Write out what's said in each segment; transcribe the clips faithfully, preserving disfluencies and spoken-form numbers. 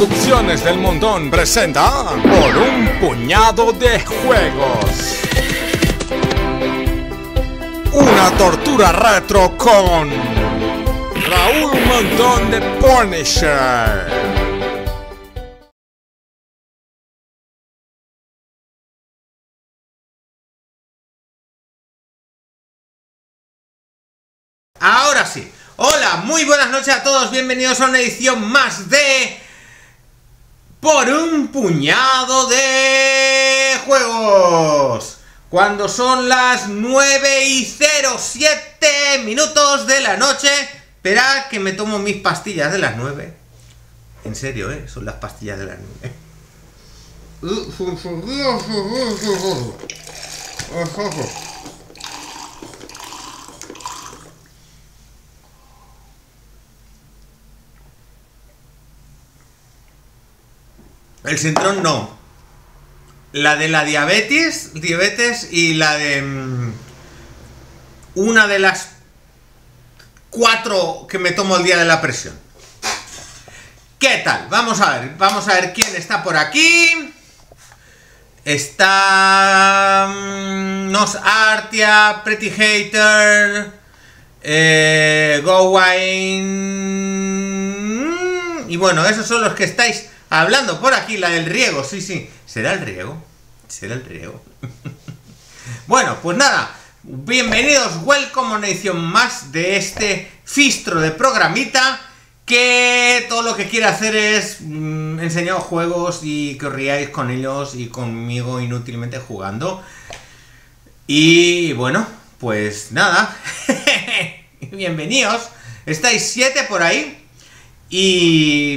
Producciones del Montón presenta Por un puñado de juegos. Una tortura retro con Raúl Montón de Punisher. Ahora sí, hola, muy buenas noches a todos, bienvenidos a una edición más de Por un puñado de juegos. Cuando son las nueve y cero siete minutos de la noche. Esperad que me tomo mis pastillas de las nueve. En serio, eh, son las pastillas de las nueve. El Sintrón no. La de la diabetes, diabetes y la de... Mmm, una de las cuatro que me tomo el día de la presión. ¿Qué tal? Vamos a ver, vamos a ver quién está por aquí. Está... Mmm, Nos Artia, Pretty Hater, eh, Gowine... Y bueno, esos son los que estáis... Hablando por aquí, la del riego, sí, sí. ¿Será el riego? ¿Será el riego? Bueno, pues nada. Bienvenidos, welcome a una edición más de este fistro de programita que todo lo que quiere hacer es mmm, enseñaros juegos y que os riáis con ellos y conmigo inútilmente jugando. Y bueno, pues nada. Bienvenidos. Estáis siete por ahí. Y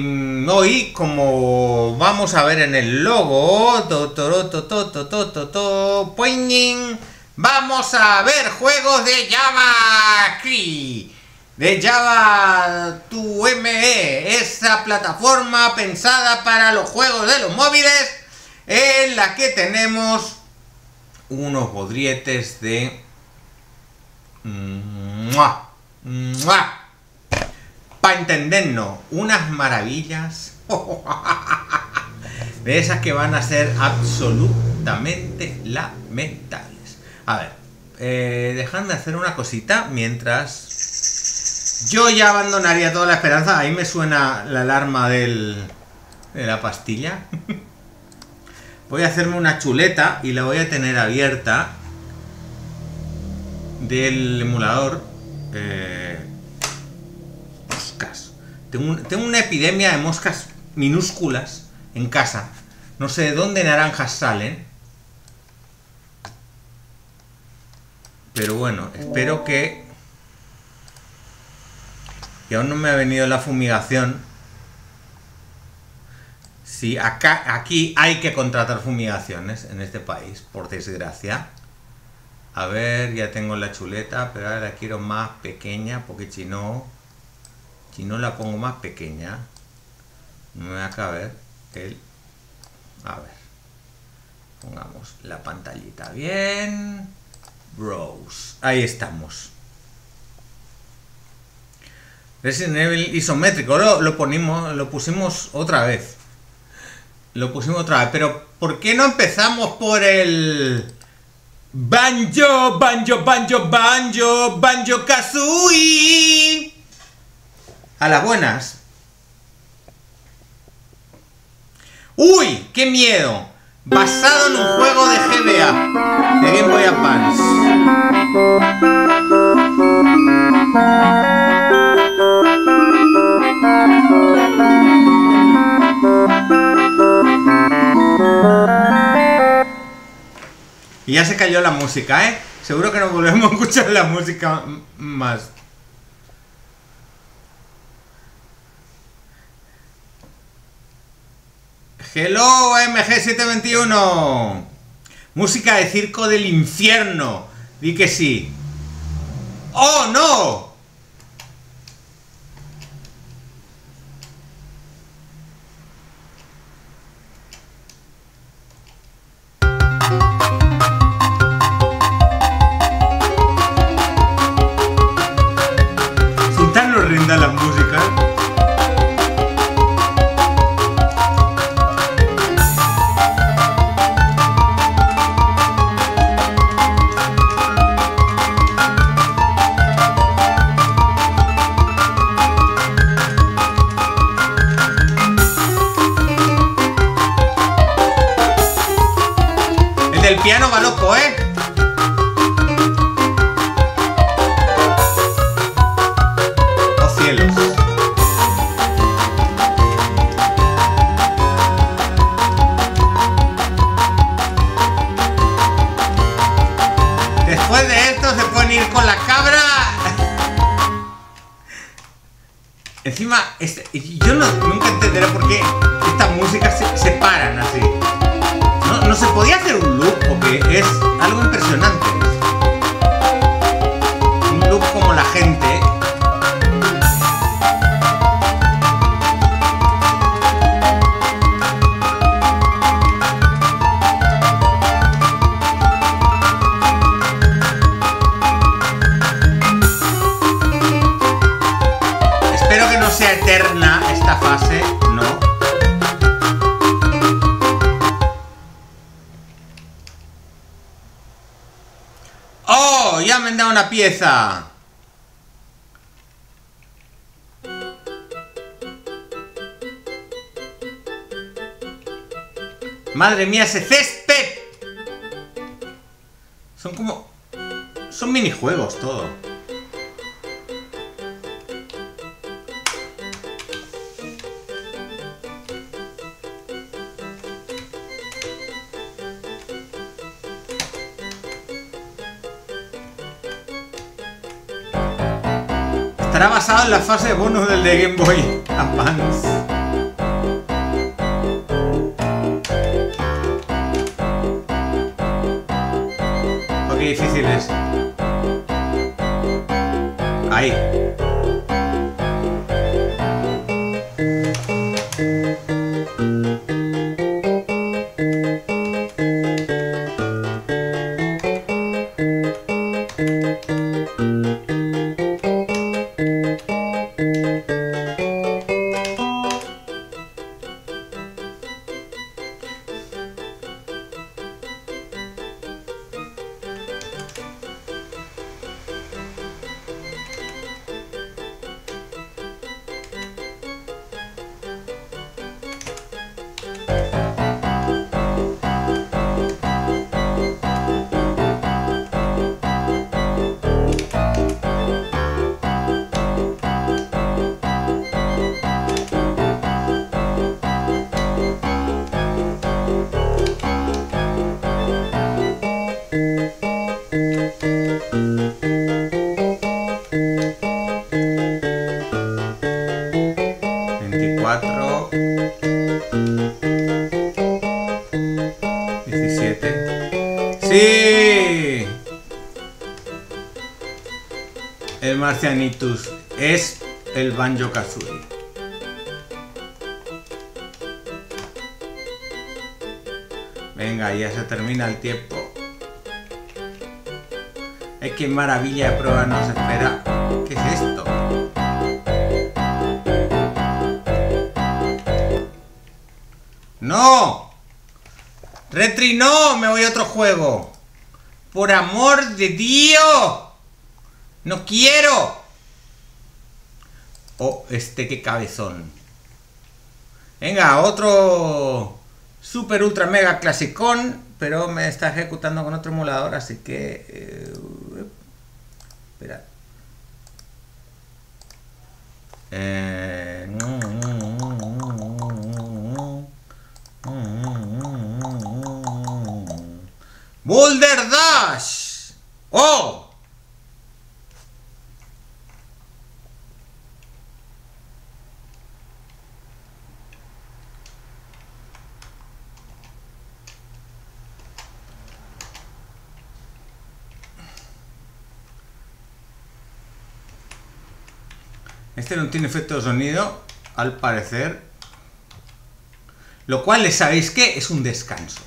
hoy, como vamos a ver en el logo, to, to, to, to, to, to, to, to, poing, vamos a ver juegos de Java aquí, de Java dos M E, esa plataforma pensada para los juegos de los móviles, en la que tenemos unos bodrietes de... ¡Mua! ¡Mua! Para entendernos, unas maravillas de esas que van a ser absolutamente lamentables. A ver, eh, dejadme hacer una cosita mientras yo ya abandonaría toda la esperanza. Ahí me suena la alarma del, de la pastilla. Voy a hacerme una chuleta y la voy a tener abierta del emulador. Eh, Tengo, un, tengo una epidemia de moscas minúsculas en casa. No sé de dónde naranjas salen. Pero bueno, espero que... Que aún no me ha venido la fumigación. Sí, acá, aquí hay que contratar fumigaciones en este país, por desgracia. A ver, ya tengo la chuleta, pero ahora la quiero más pequeña porque si no... Si no la pongo más pequeña, no me va a caber el... A ver, pongamos la pantallita bien. Browse. Ahí estamos. Resident Evil isométrico. Lo, lo, ponimos, lo pusimos otra vez. Lo pusimos otra vez. Pero, ¿por qué no empezamos por el... Banjo, Banjo, Banjo, Banjo, Banjo Kazooie? A las buenas. ¡Uy! ¡Qué miedo! Basado en un juego de G B A de Game Boy Advance. Y ya se cayó la música, ¿eh? Seguro que no volvemos a escuchar la música más. Hello M G siete veintiuno. Música de circo del infierno. Di que sí. ¡Oh no! Son tan horrendas las músicas. piano va loco, ¿eh? ¡Oh, cielos! Después de esto se pueden ir con la cabra. Encima, este, yo no, nunca entenderé por qué estas músicas se, se paran así. No, no se podía hacer un loop, porque es algo impresionante. Un loop como la gente. Sea eterna esta fase, no. ¡Oh! ¡Ya me han dado una pieza! ¡Madre mía, ese césped! Son como... son minijuegos todo. Estará basado en la fase de bonus del de Game Boy Advance. Oh, qué difícil es. Ahí. Marcianitus es el Banjo Kazooie. Venga, ya se termina el tiempo. Es que maravilla de prueba nos espera. ¿Qué es esto? ¡No! ¡Retri no! ¡Me voy a otro juego! ¡Por amor de Dios! ¡No quiero! Oh, este qué cabezón. Venga, otro super ultra mega clasicón, pero me está ejecutando con otro emulador, así que... Eh, esperad. Eh, no, no, no. Boulder Dash. ¡Oh! Este no tiene efecto de sonido, al parecer. Lo cual, ¿sabéis qué? Es un descanso.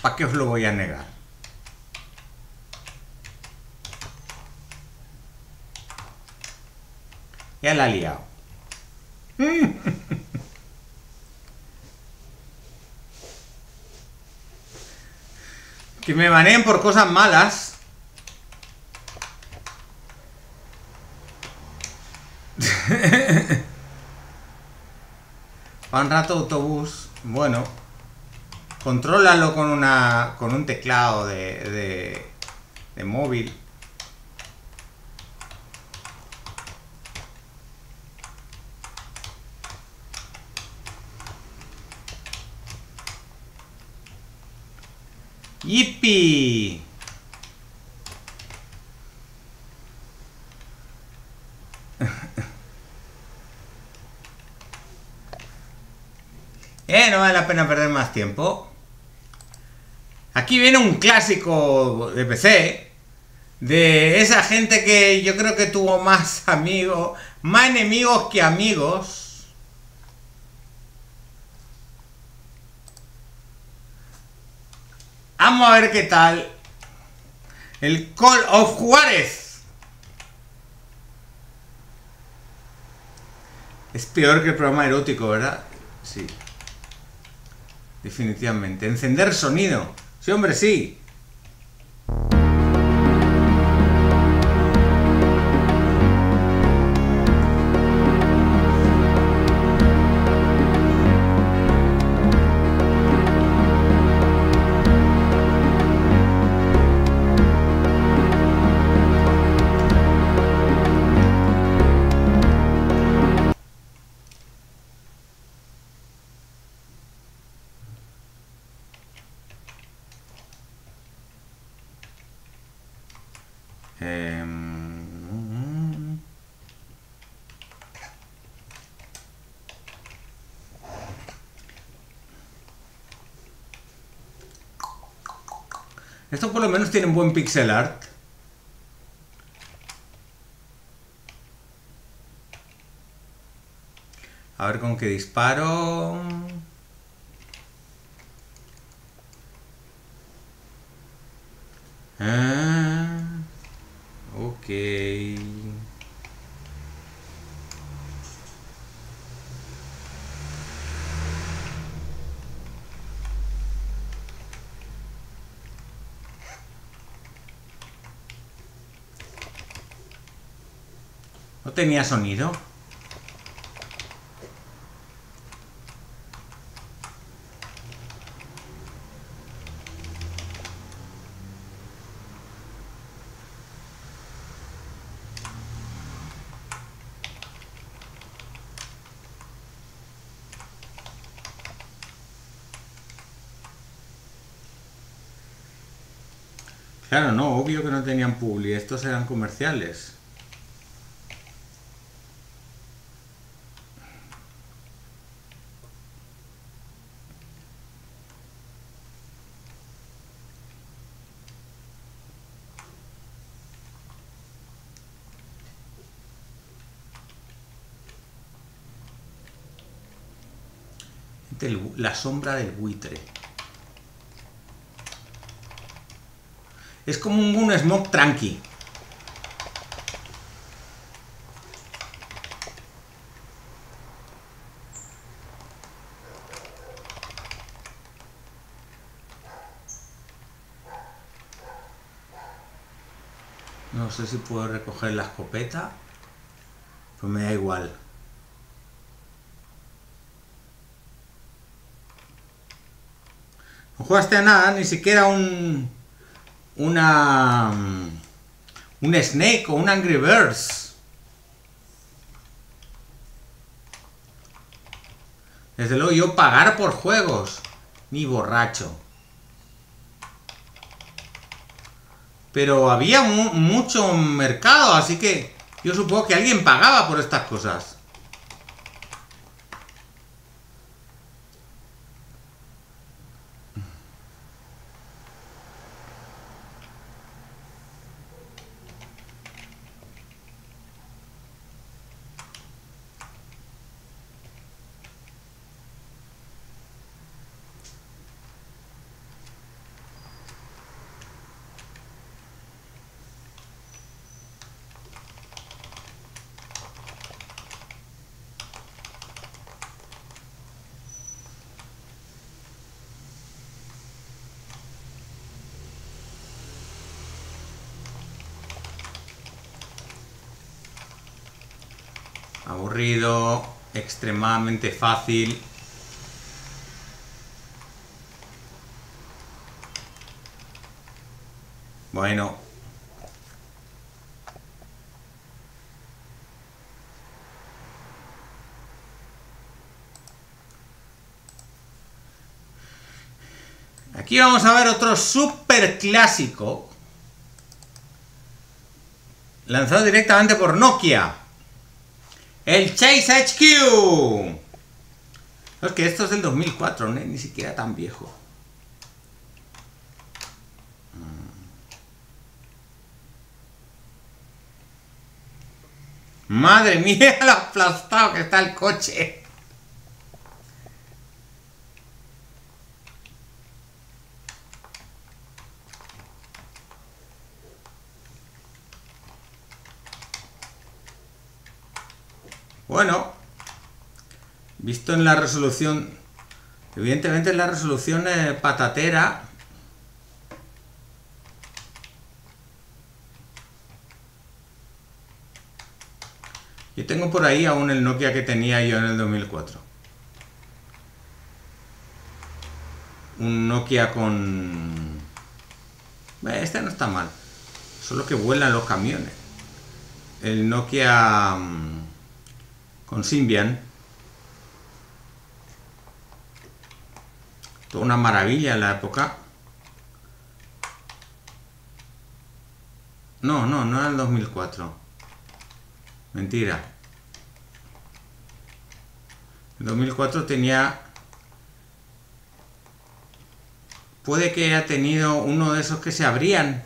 ¿Para qué os lo voy a negar? Ya la ha liado. Que me baneen por cosas malas. Para un rato autobús, bueno. Contrólalo con una con un teclado de, de, de móvil. ¡Yipi! Eh, no vale la pena perder más tiempo. Aquí viene un clásico de P C, de esa gente que yo creo que tuvo más amigos, más enemigos que amigos. Vamos a ver qué tal el Call of Juárez. Es peor que el programa erótico, ¿verdad? Sí. Definitivamente. Encender sonido. Sí, hombre, sí. Estos por lo menos tienen buen pixel art. A ver con qué disparo. Ah, ok. ¿No tenía sonido? Claro, no, obvio que no tenían publi, estos eran comerciales. La sombra del buitre. Es como un, un smoke tranqui. No sé si puedo recoger la escopeta, pero me da igual. No jugaste a nada, ni siquiera un una un Snake o un Angry Birds. Desde luego yo pagar por juegos, ni borracho. Pero había mu mucho mercado, así que yo supongo que alguien pagaba por estas cosas. Aburrido, extremadamente fácil. Bueno. Aquí vamos a ver otro super clásico. Lanzado directamente por Nokia. El Chase H Q. No, es que esto es del dos mil cuatro, ¿no? Ni siquiera tan viejo. Madre mía, lo aplastado que está el coche. Bueno, visto en la resolución, evidentemente en la resolución eh, patatera. Yo tengo por ahí aún el Nokia que tenía yo en el dos mil cuatro. Un Nokia con... Este no está mal. Solo que vuelan los camiones. El Nokia con Symbian. Toda una maravilla en la época. No, no, no era el dos mil cuatro. Mentira. En dos mil cuatro tenía... Puede que haya tenido uno de esos que se abrían.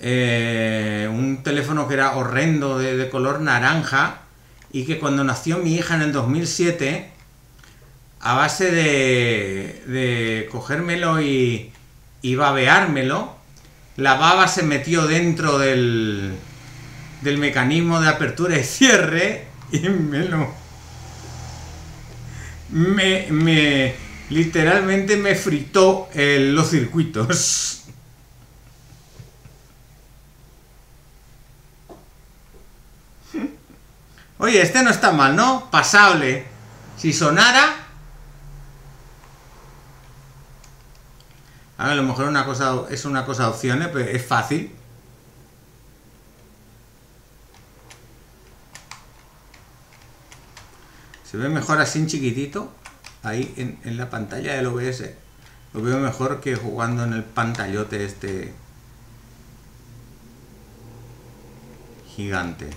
Eh, un teléfono que era horrendo, de, de color naranja. Y que cuando nació mi hija en el dos mil siete, a base de, de cogérmelo y, y babeármelo, la baba se metió dentro del... del mecanismo de apertura y cierre y me lo me, me literalmente me fritó el, los circuitos. Oye, este no está mal, ¿no? Pasable. Si sonara, a lo mejor una cosa es una cosa de opciones, pero es fácil. Se ve mejor así en chiquitito, ahí en, en la pantalla del O B S. Lo veo mejor que jugando en el pantallote este gigante.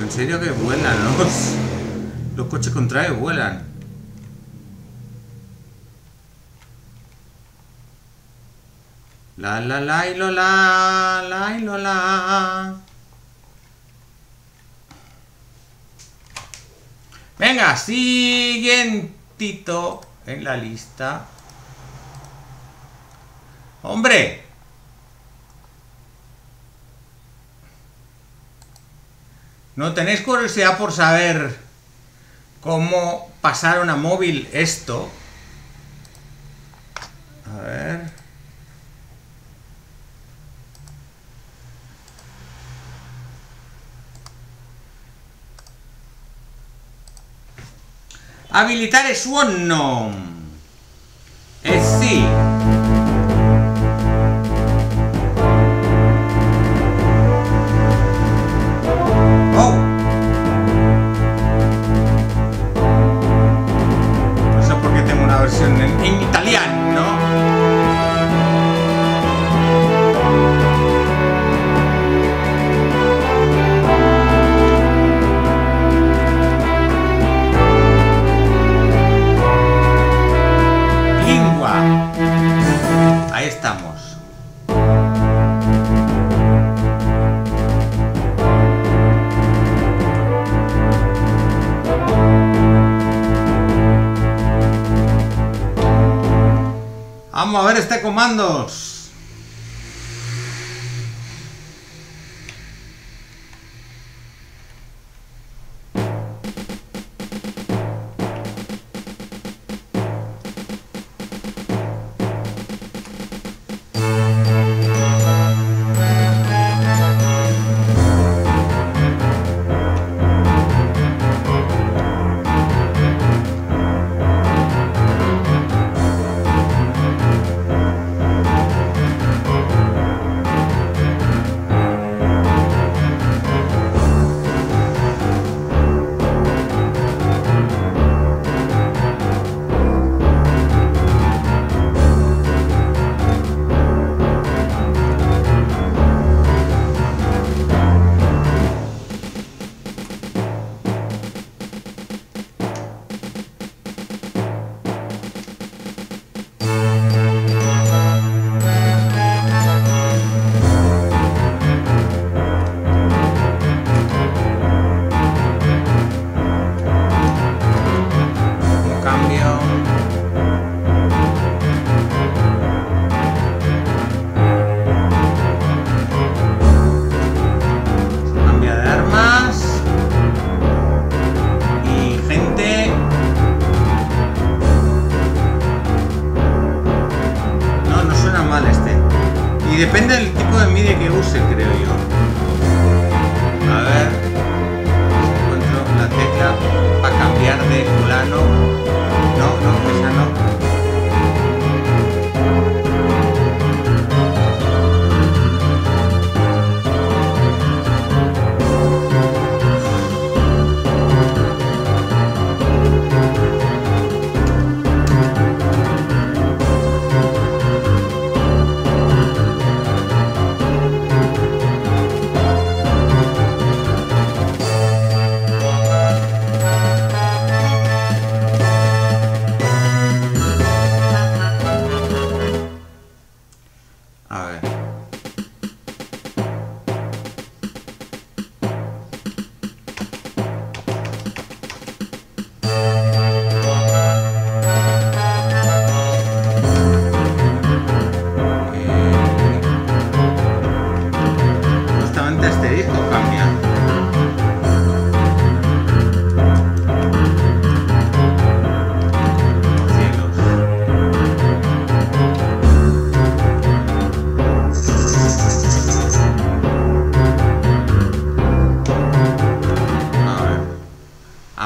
En serio que vuelan los, los coches contrarios, vuelan. La la la y lo la, la y lo la. Venga, siguientito en la lista. ¡Hombre! ¿No tenéis curiosidad por saber cómo pasaron a móvil esto? A ver... Habilitar es uno. Es sí. Oh. No sé por qué tengo una versión en, en italiano, ¿no? Estamos. Vamos a ver este comandos.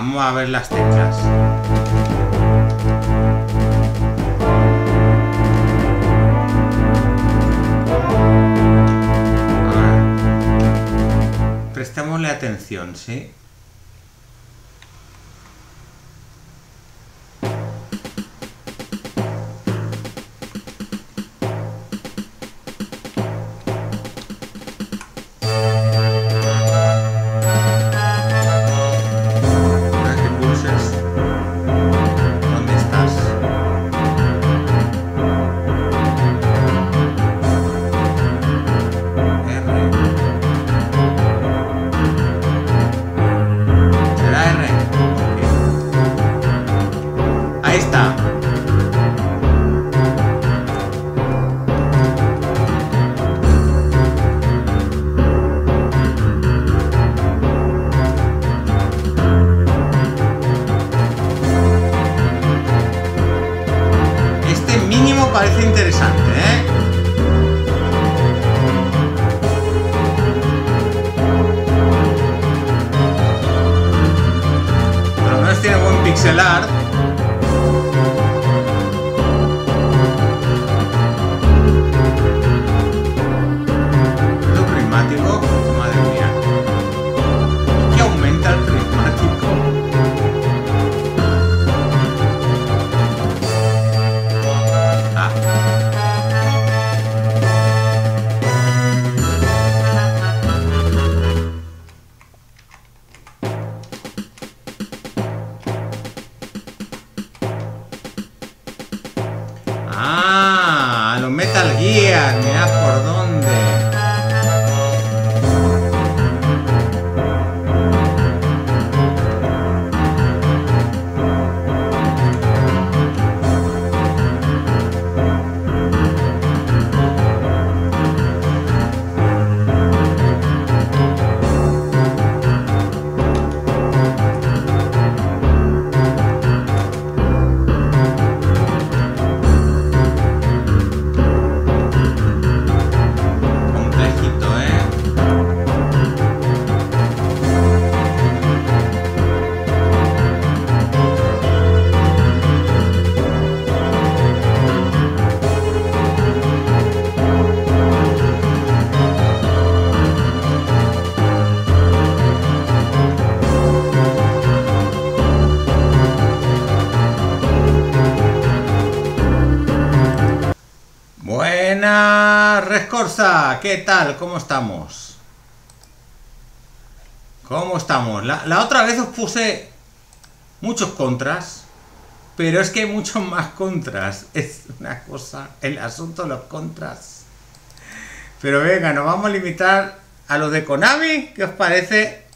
Vamos a ver las teclas. Ah. Prestémosle atención, ¿sí? ¿Qué tal? ¿Cómo estamos? ¿Cómo estamos? La, la otra vez os puse muchos contras, pero es que hay muchos más contras. Es una cosa, el asunto de los contras. Pero venga, nos vamos a limitar a los de Konami. ¿Qué os parece?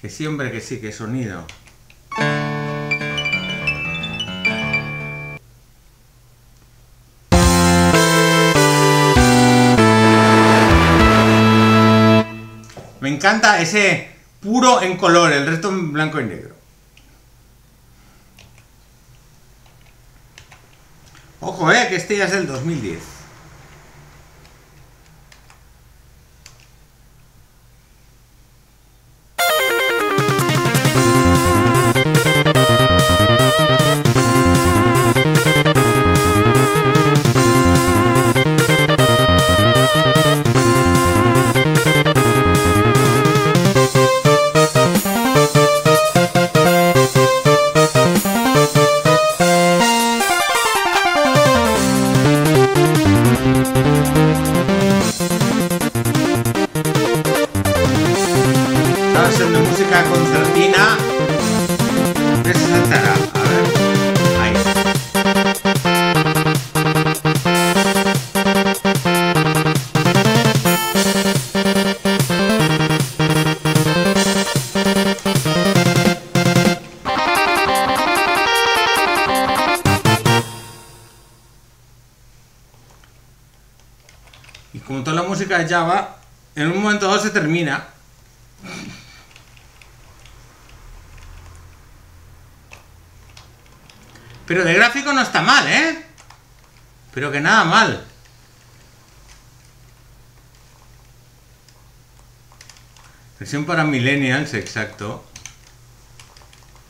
Que sí, hombre, que sí, que sonido. Me encanta ese puro en color, el resto en blanco y negro. Ojo, eh, que este ya es del dos mil diez. Java, en un momento dado se termina. Pero de gráfico no está mal, ¿eh? Pero que nada mal. Versión para millennials, exacto.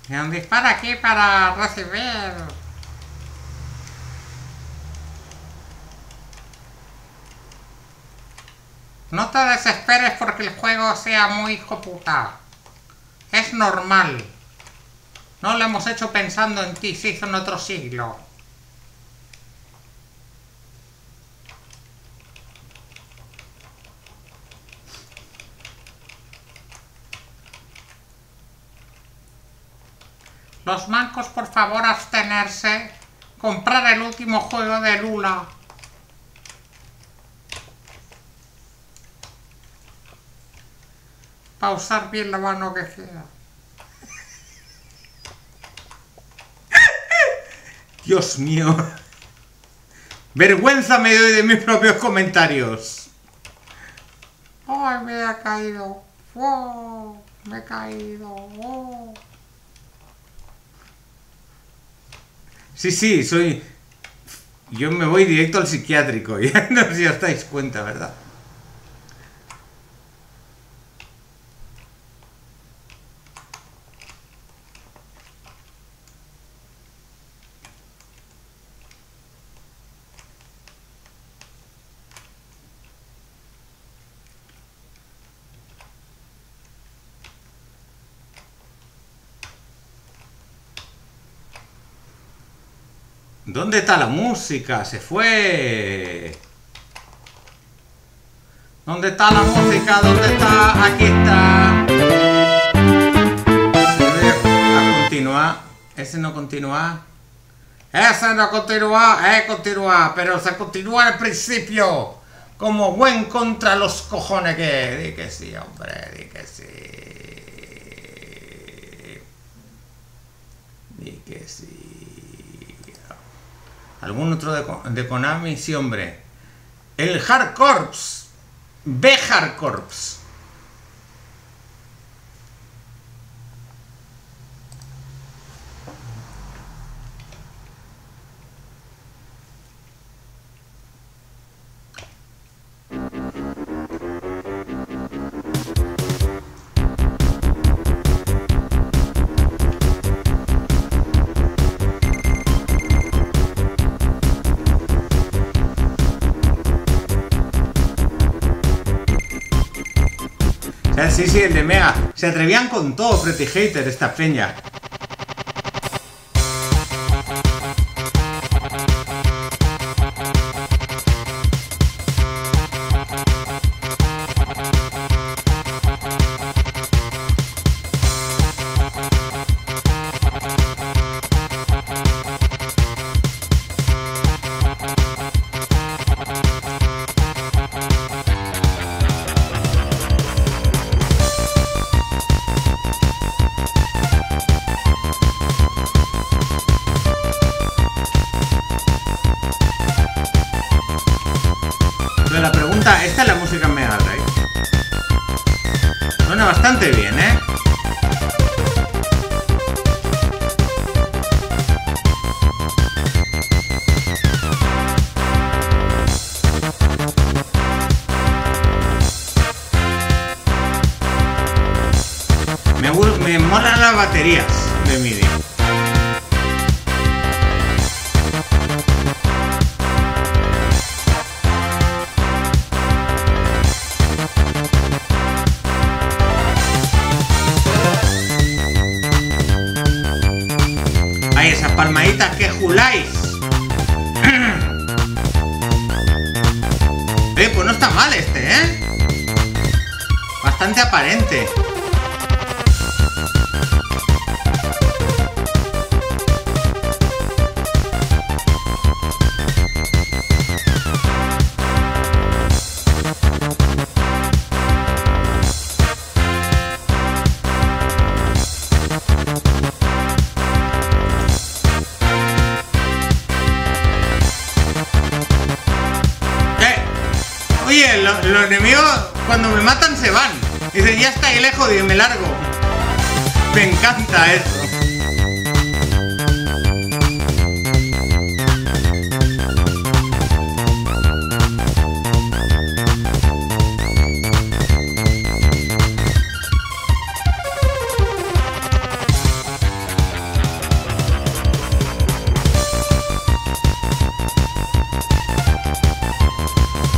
Dispara aquí para recibir. No te desesperes porque el juego sea muy hijo puta. Es normal. No lo hemos hecho pensando en ti, se hizo en otro siglo. Los mancos, por favor, abstenerse. Comprar el último juego de Lula. Pausar bien la mano que queda. Dios mío. Vergüenza me doy de mis propios comentarios. Ay, me ha caído. Oh, me he caído. Oh. Sí, sí, soy... Yo me voy directo al psiquiátrico. Ya no sé si os dais cuenta, ¿verdad? ¿Dónde está la música? Se fue. ¿Dónde está la música? ¿Dónde está? Aquí está. A continuar. Ese no continúa. Ese no continúa. Eh, continúa. Pero se continúa al principio. Como buen contra los cojones que. Di que sí, hombre. Di que sí. Di que sí. ¿Algún otro de, de Konami? Sí, hombre. El V-Hard Corps. V-Hard Corps. Sí, sí, el de Mega. Se atrevían con todo, Pretty Hater, esta peña.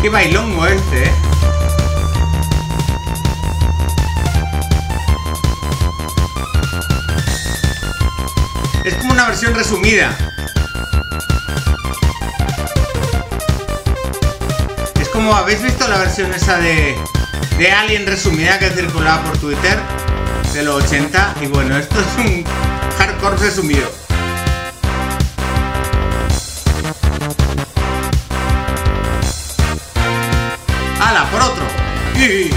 Qué bailongo este, eh. Es como una versión resumida. Es como, ¿habéis visto la versión esa de, de Alien resumida que circulaba por Twitter? De los ochenta. Y bueno, esto es un hardcore resumido. ¡Hala, por otro! ¡Y!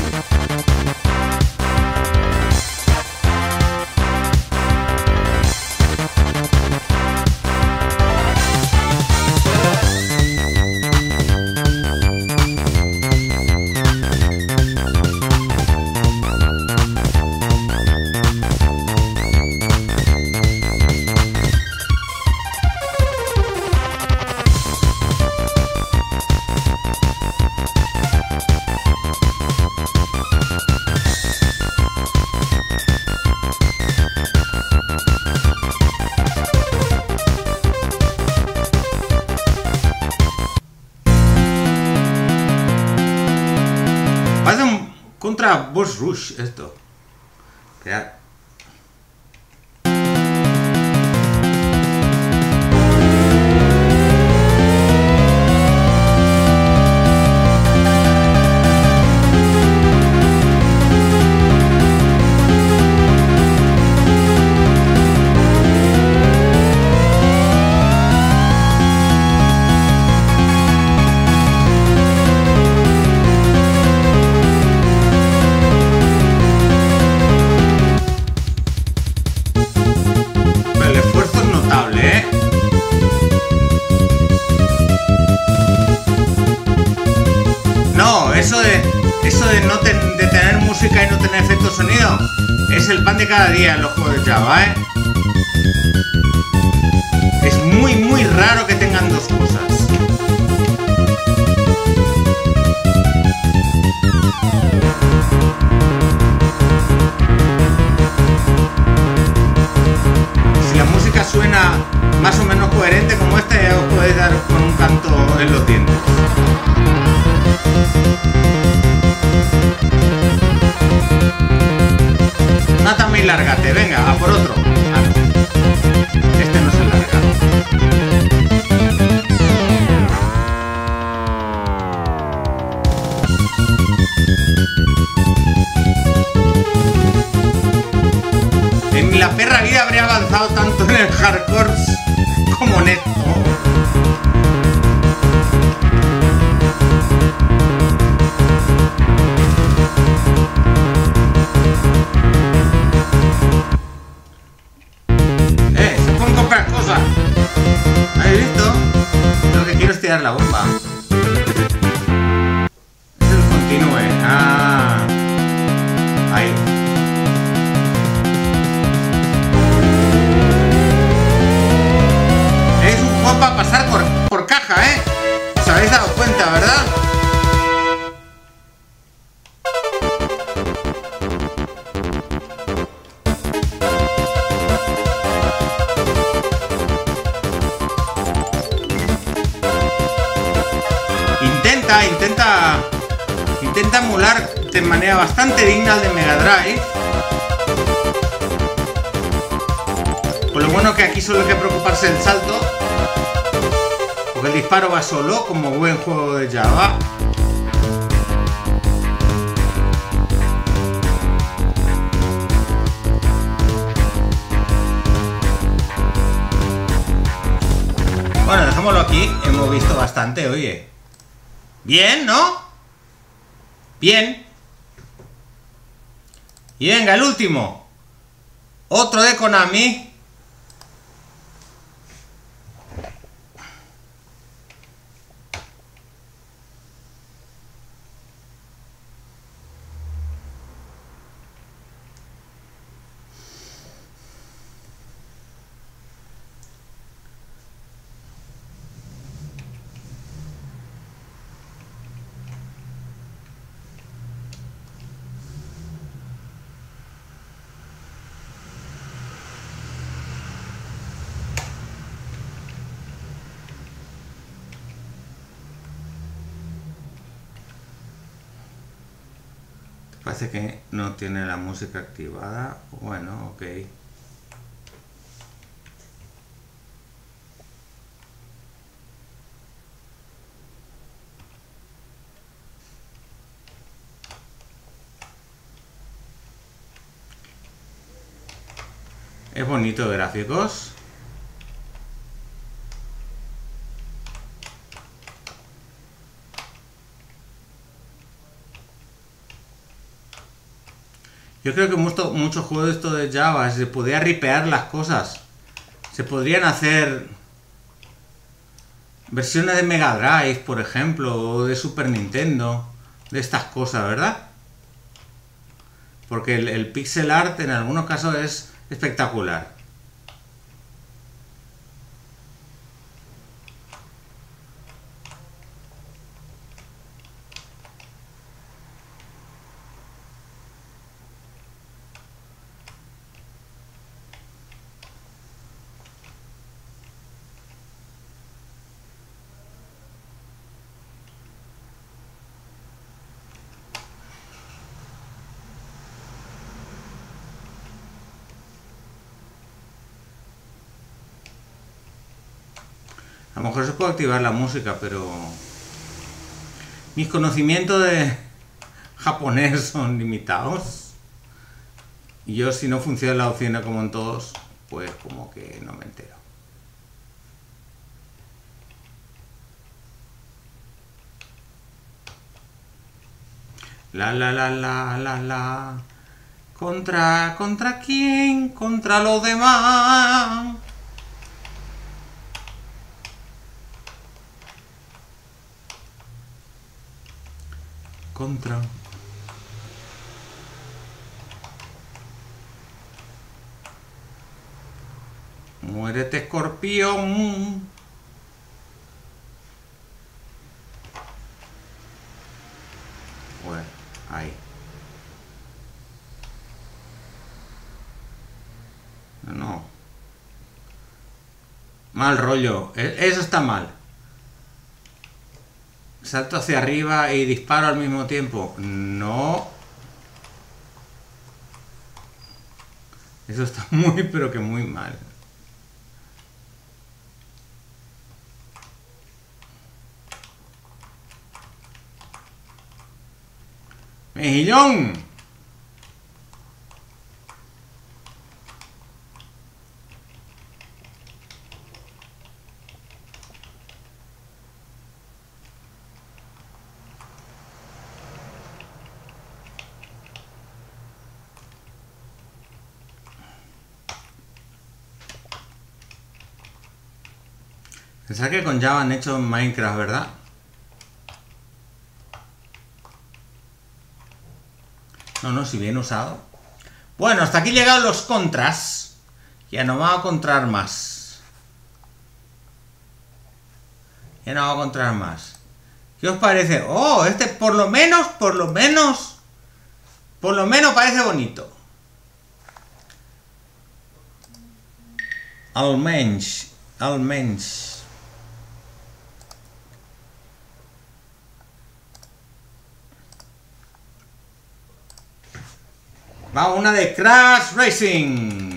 Boss Rush, esto. Espera. Cada día en los juegos de Java, ¿eh? Es muy muy raro que tengan dos cosas. Si la música suena más o menos coherente como esta, ya os podéis dar con un canto en los dientes. No, también lárgate, venga, a por otro. Este no se larga. En la perra vida habría avanzado tanto en el hardcore como en esto. La bomba. Es el continuo, eh. Ah. Ahí. Es un juego para pasar por, por caja, eh. Os habéis dado cuenta, ¿verdad? Intenta, intenta emular de manera bastante digna al de Mega Drive. Por lo bueno que aquí solo hay que preocuparse del salto, porque el disparo va solo, como buen juego de Java. Bueno, dejémoslo aquí, hemos visto bastante, oye. Bien, ¿no? Bien. Y venga, el último. Otro de Konami. Parece que no tiene la música activada. Bueno, ok. Es bonito de gráficos. Yo creo que muchos mucho juegos de esto de Java se podía ripear las cosas. Se podrían hacer versiones de Mega Drive, por ejemplo, o de Super Nintendo, de estas cosas, ¿verdad? Porque el, el pixel art en algunos casos es espectacular. A lo mejor se puede activar la música, pero mis conocimientos de japonés son limitados. Y yo, si no funciona la opción como en todos, pues como que no me entero. La la la la la la. ¿Contra, contra quién? Contra los demás. Contra. Muérete, escorpión. Bueno, ahí. No, no. Mal rollo. Eso está mal. Salto hacia arriba y disparo al mismo tiempo. No. Eso está muy, pero que muy mal. ¡Mejillón! Pensaba que con Java han hecho Minecraft, ¿verdad? No, no, si bien usado. Bueno, hasta aquí llegan los contras. Ya no va a contrar más. Ya no va a contrar más. ¿Qué os parece? Oh, este por lo menos, por lo menos, por lo menos parece bonito. Almensch, Almensch. Va una de Crash Racing.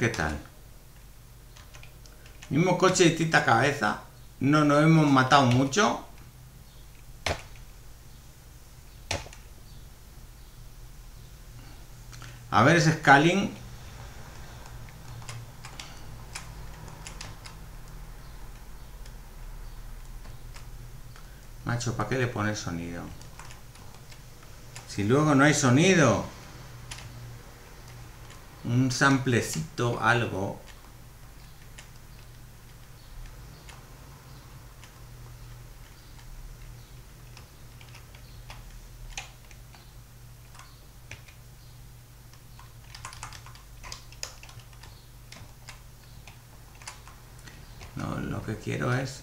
¿Qué tal? Mismo coche y tita cabeza. No nos hemos matado mucho. A ver ese scaling. Macho, ¿para qué le pones sonido? Si luego no hay sonido. Un samplecito, algo. lo que quiero es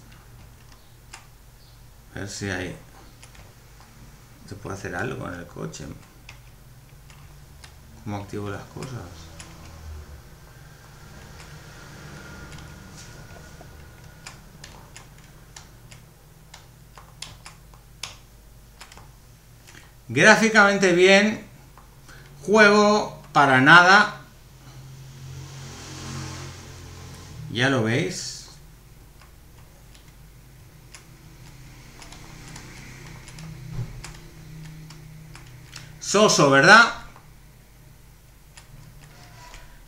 ver si hay, se puede hacer algo en el coche. ¿Cómo activo las cosas? Gráficamente bien, juego para nada. Ya lo veis. Soso, ¿verdad?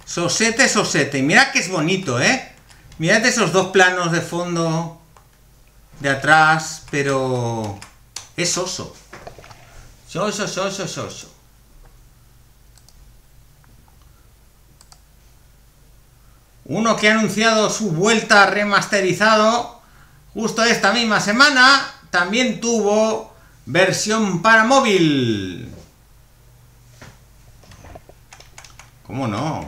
Sosete, sosete. Y mirad que es bonito, ¿eh? Mirad esos dos planos de fondo, de atrás, pero es soso. Soso, soso, soso. Uno que ha anunciado su vuelta remasterizado justo esta misma semana, también tuvo versión para móvil. ¿Cómo no?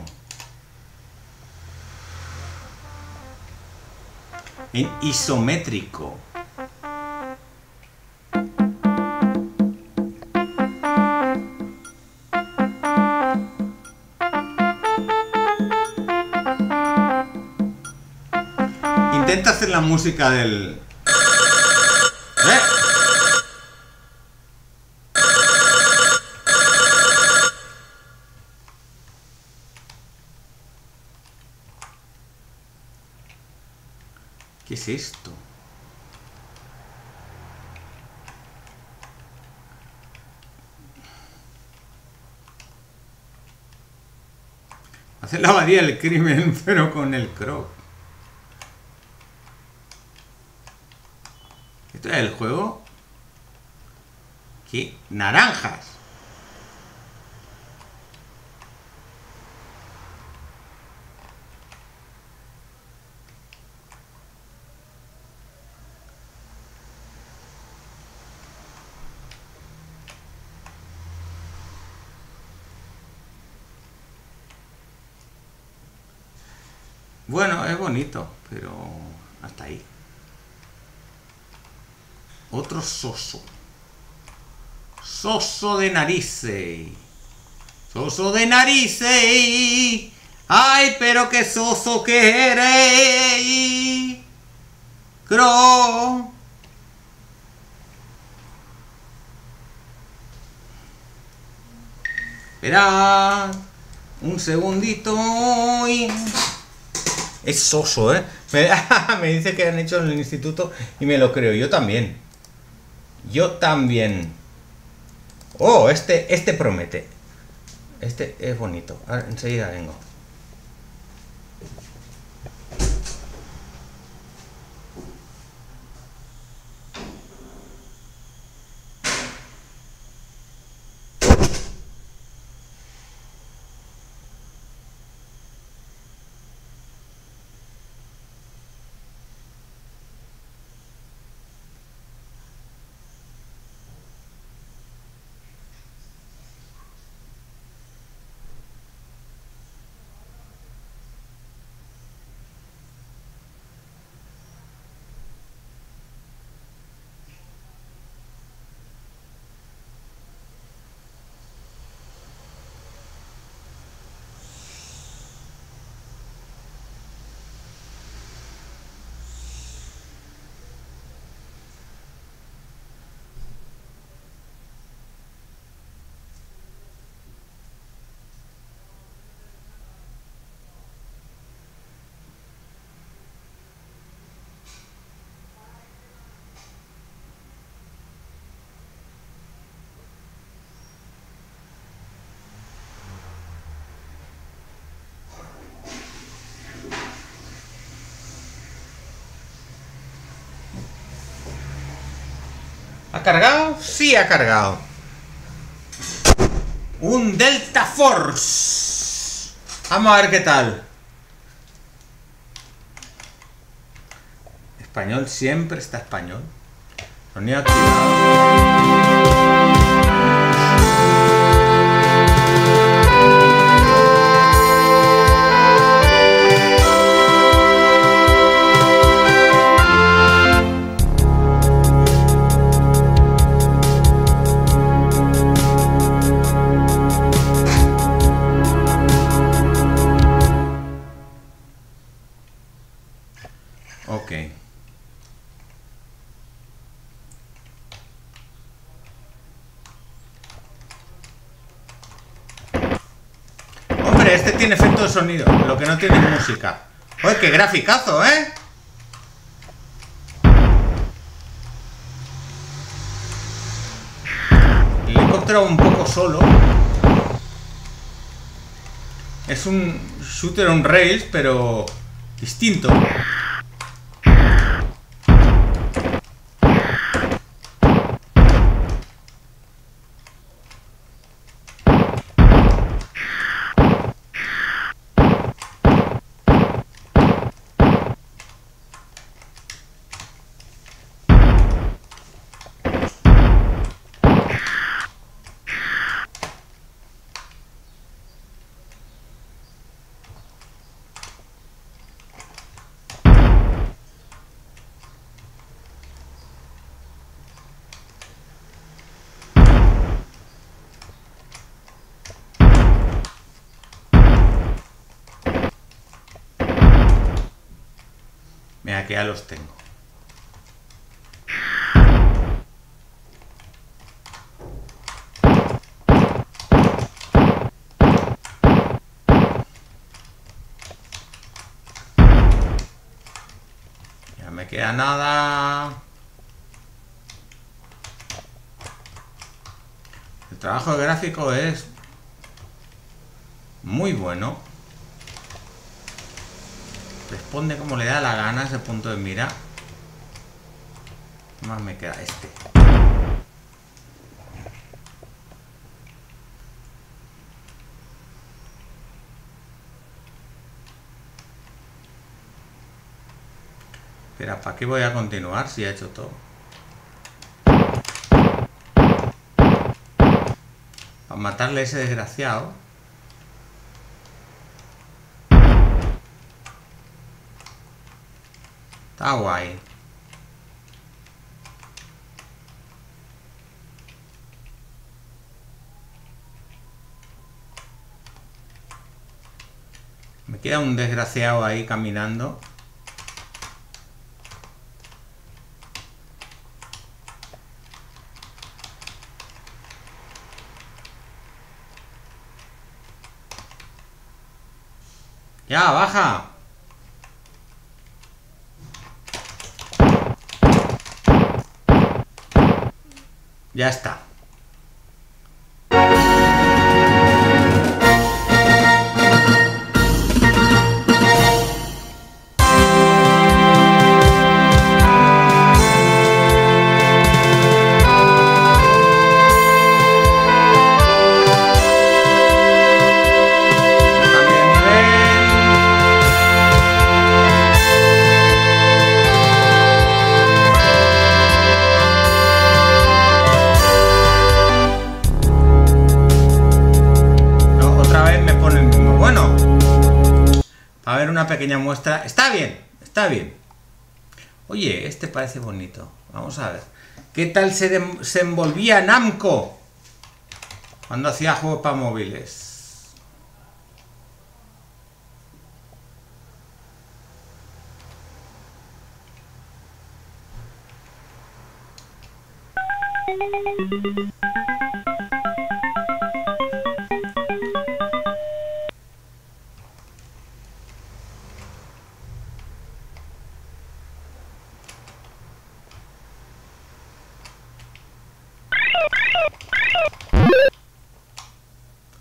En isométrico. Intenta hacer la música del... ¿Eh? ¿Qué es esto? Hacer la abadía del crimen, pero con el Croc. El juego. ¿Qué? Naranjas. Bueno, es bonito, pero hasta ahí. Otro soso. Soso de narices. Soso de narices. Ay, pero qué soso que eres. Croc. Esperad un segundito. Es soso, ¿eh? Me, me dice que han hecho en el instituto y me lo creo. Yo también. Yo también. Oh, este, este promete. Este es bonito. Ahora, enseguida vengo. ¿Ha cargado? Sí, ha cargado. Un Delta Force. Vamos a ver qué tal. Español siempre está español. Sonido activado. Hombre, este tiene efecto de sonido, lo que no tiene música. ¡Oye, qué graficazo, eh! El helicóptero un poco solo. Es un shooter on rails, pero distinto. Que ya los tengo. Ya me queda nada. El trabajo gráfico es muy bueno. Responde como le da la gana ese punto de mira. ¿Qué más me queda? Este. Espera, ¿para qué voy a continuar si he hecho todo? Para matarle a ese desgraciado. Ah, guay. Me queda un desgraciado ahí caminando. Ya, baja. Ya está. Pequeña muestra, está bien, está bien. Oye, este parece bonito. Vamos a ver qué tal se, de, se envolvía Namco cuando hacía juegos para móviles.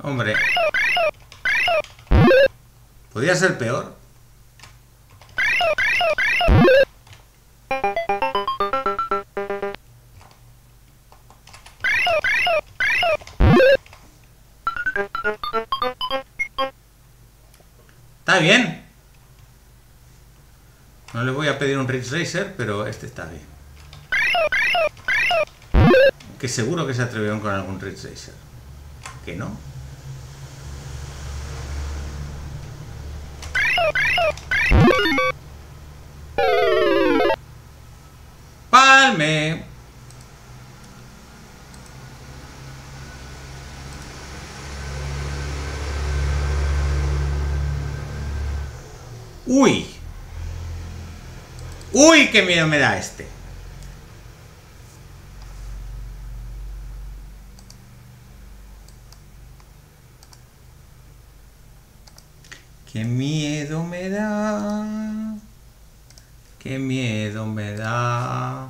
Hombre, podría ser peor. Está bien. No le voy a pedir un Ridge Racer, pero este está bien. Que seguro que se atrevieron con algún Ridge Racer. Que no. Palme. Uy. Uy, qué miedo me da este. Qué miedo me da. Qué miedo me da.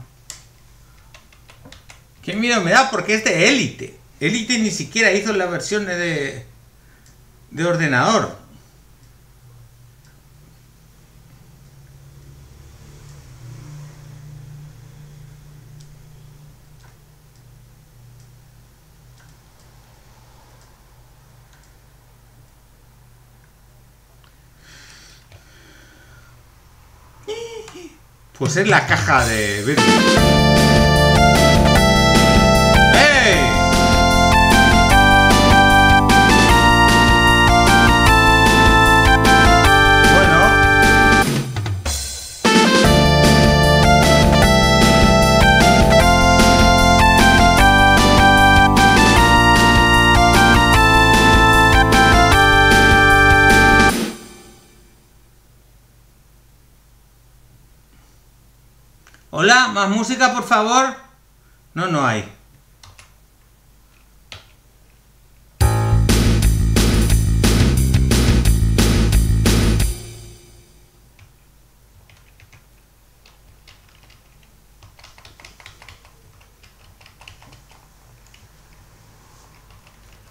Qué miedo me da porque es de Elite. Elite ni siquiera hizo las versiones de, de ordenador. Pues es la caja de Virgil. ¡Hey! Bueno. Hola, más música, por favor. No, no hay.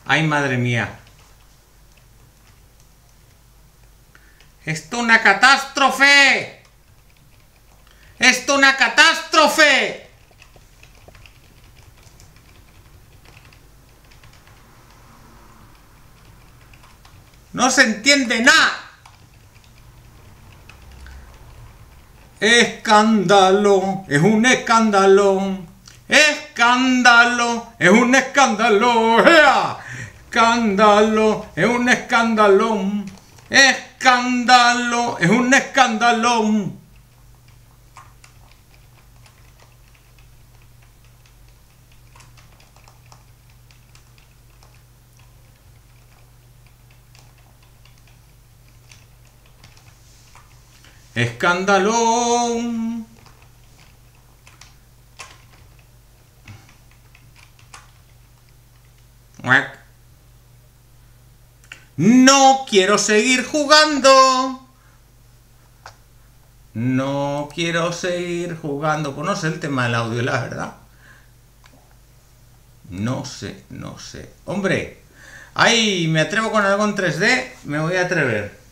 Ay, madre mía. ¡Esto es una catástrofe! ¡Esto es una catástrofe! ¡No se entiende nada! ¡Escándalo! ¡Es un escándalo! ¡Escándalo! ¡Es un escándalo! ¡Ea! ¡Escándalo! ¡Es un escándalo! ¡Escándalo! ¡Es un escándalo! Escándalo. No quiero seguir jugando. No quiero seguir jugando. Pues no sé el tema del audio, la verdad. No sé, no sé. Hombre, ahí me atrevo con algo en tres D. Me voy a atrever.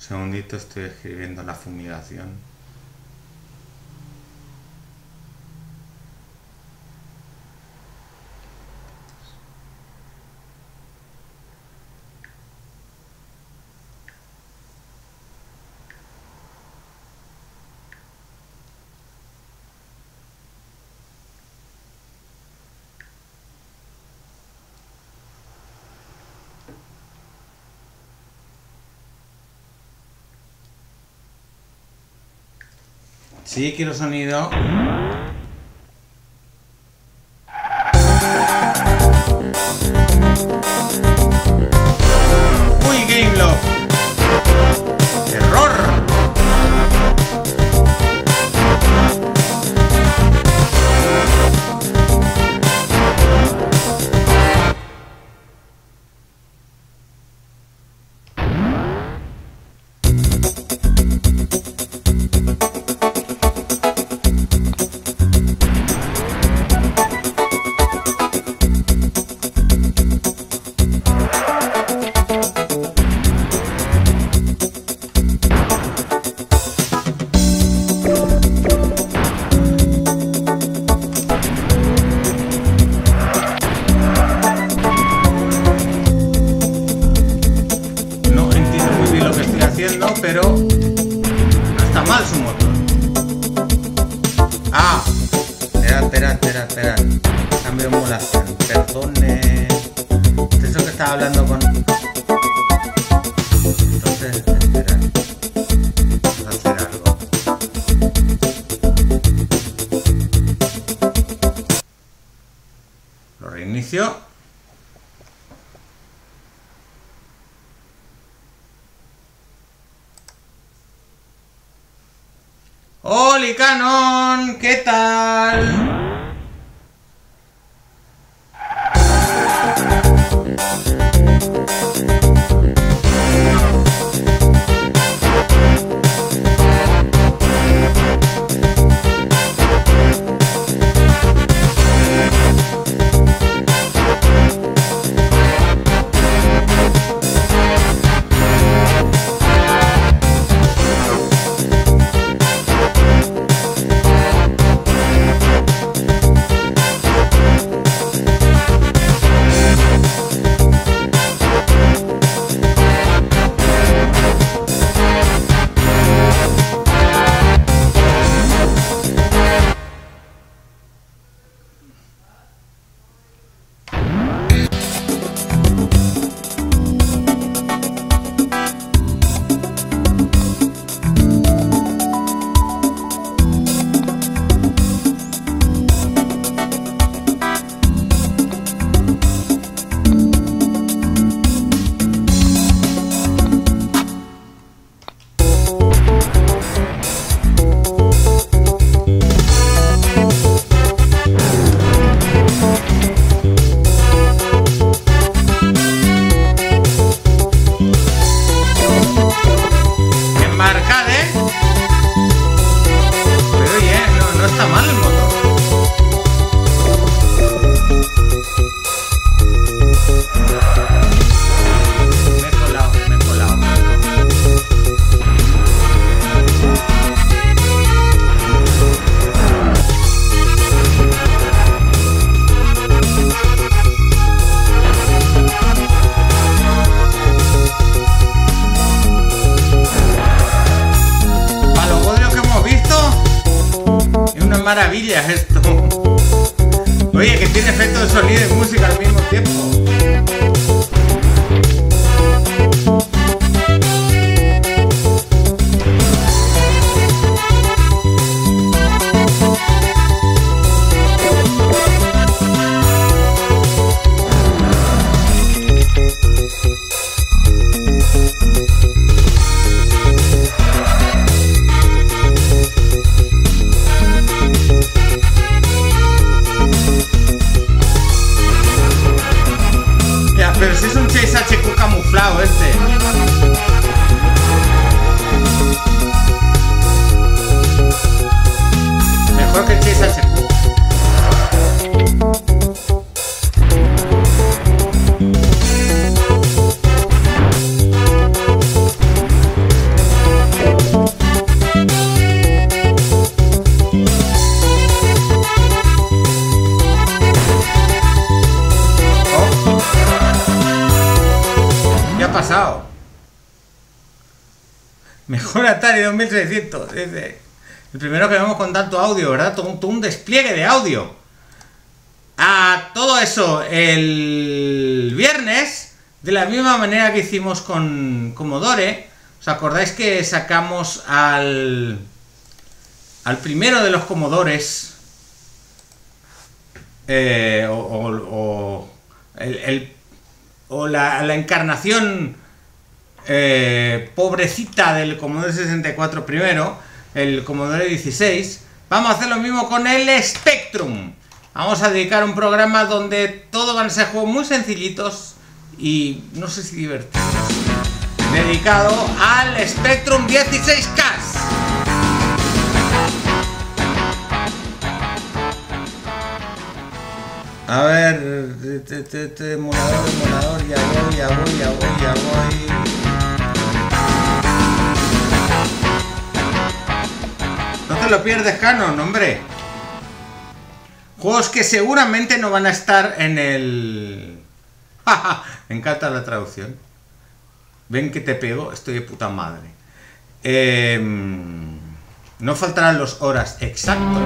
Segundito, estoy escribiendo la fumigación. Sí, quiero sonido. ¡Uy, Game Lock! ¡Error! Hablando con... Entonces, espera. reinicio. ¡Holy Canon! ¿Qué tal? Maravilla esto. Oye, que tiene efectos de sonido y música al mismo tiempo. Chase H Q camuflado este. Mejor que el Chase H Q. Mejor Atari dos mil seiscientos. El primero que vemos con tanto audio, ¿verdad? Todo un despliegue de audio. A todo eso el viernes, de la misma manera que hicimos con Commodore. ¿Os acordáis que sacamos al al primero de los Commodores? Eh, o, o, o, el, el, o la, la encarnación Eh, pobrecita del Commodore sesenta y cuatro primero, el Commodore dieciséis. Vamos a hacer lo mismo con el Spectrum. Vamos a dedicar un programa donde todos van a ser juegos muy sencillitos y no sé si divertidos, dedicado al Spectrum dieciséis K. A ver, te, te, te, emulador, emulador, ya voy, ya voy, ya voy, ya voy. No te lo pierdes, Canon, hombre. Juegos que seguramente no van a estar en el... Me encanta la traducción. Ven que te pego, estoy de puta madre. Eh... No faltarán los horas, exacto.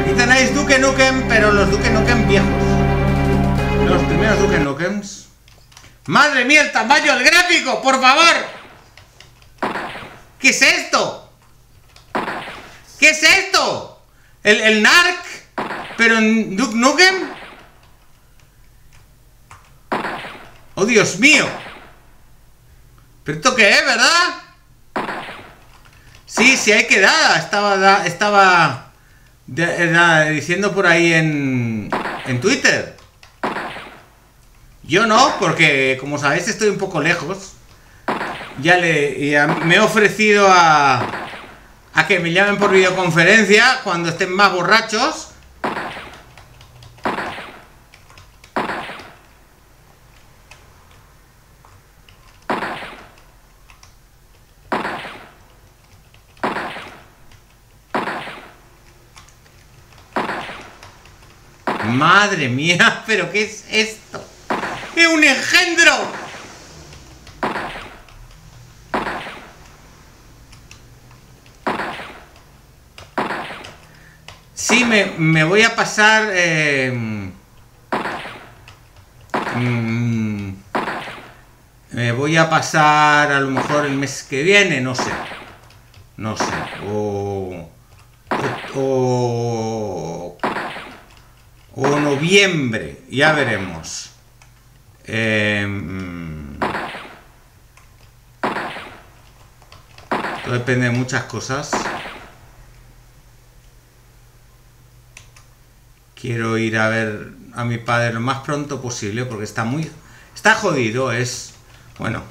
Aquí tenéis Duke Nukem, pero los Duke Nukem viejos. Los primeros Duke Nukems. ¡Madre mía, el tamaño del gráfico, por favor! ¿Qué es esto? ¿Qué es esto? ¿El, el Narc? ¿Pero en Duke Nukem? Dios mío. ¿Pero esto qué es, verdad? Sí, sí hay que dar. Estaba, estaba de, de, diciendo por ahí en, en Twitter. Yo no, porque como sabéis estoy un poco lejos. Ya le ya me he ofrecido a, a que me llamen por videoconferencia cuando estén más borrachos. Madre mía, pero ¿qué es esto? ¡Es un engendro! Sí, me, me voy a pasar... Eh, mm, me voy a pasar a lo mejor el mes que viene, no sé. No sé. O... O... O noviembre, ya veremos. Eh, todo depende de muchas cosas. Quiero ir a ver a mi padre lo más pronto posible porque está muy... Está jodido, es... Bueno,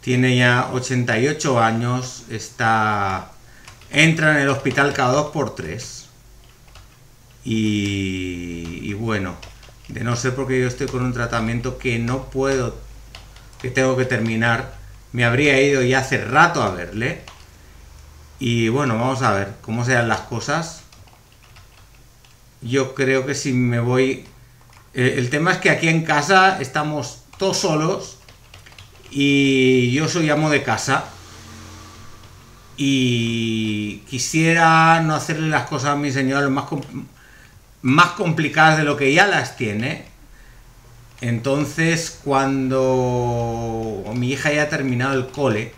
tiene ya ochenta y ocho años, está... Entra en el hospital cada dos por tres. Y, y bueno, de no ser porque yo estoy con un tratamiento que no puedo, que tengo que terminar, me habría ido ya hace rato a verle. Y bueno, vamos a ver cómo se dan las cosas. Yo creo que si me voy... Eh, el tema es que aquí en casa estamos todos solos y yo soy amo de casa. Y quisiera no hacerle las cosas a mi señora más complicadas. Más complicadas de lo que ya las tiene. Entonces cuando mi hija haya terminado el cole,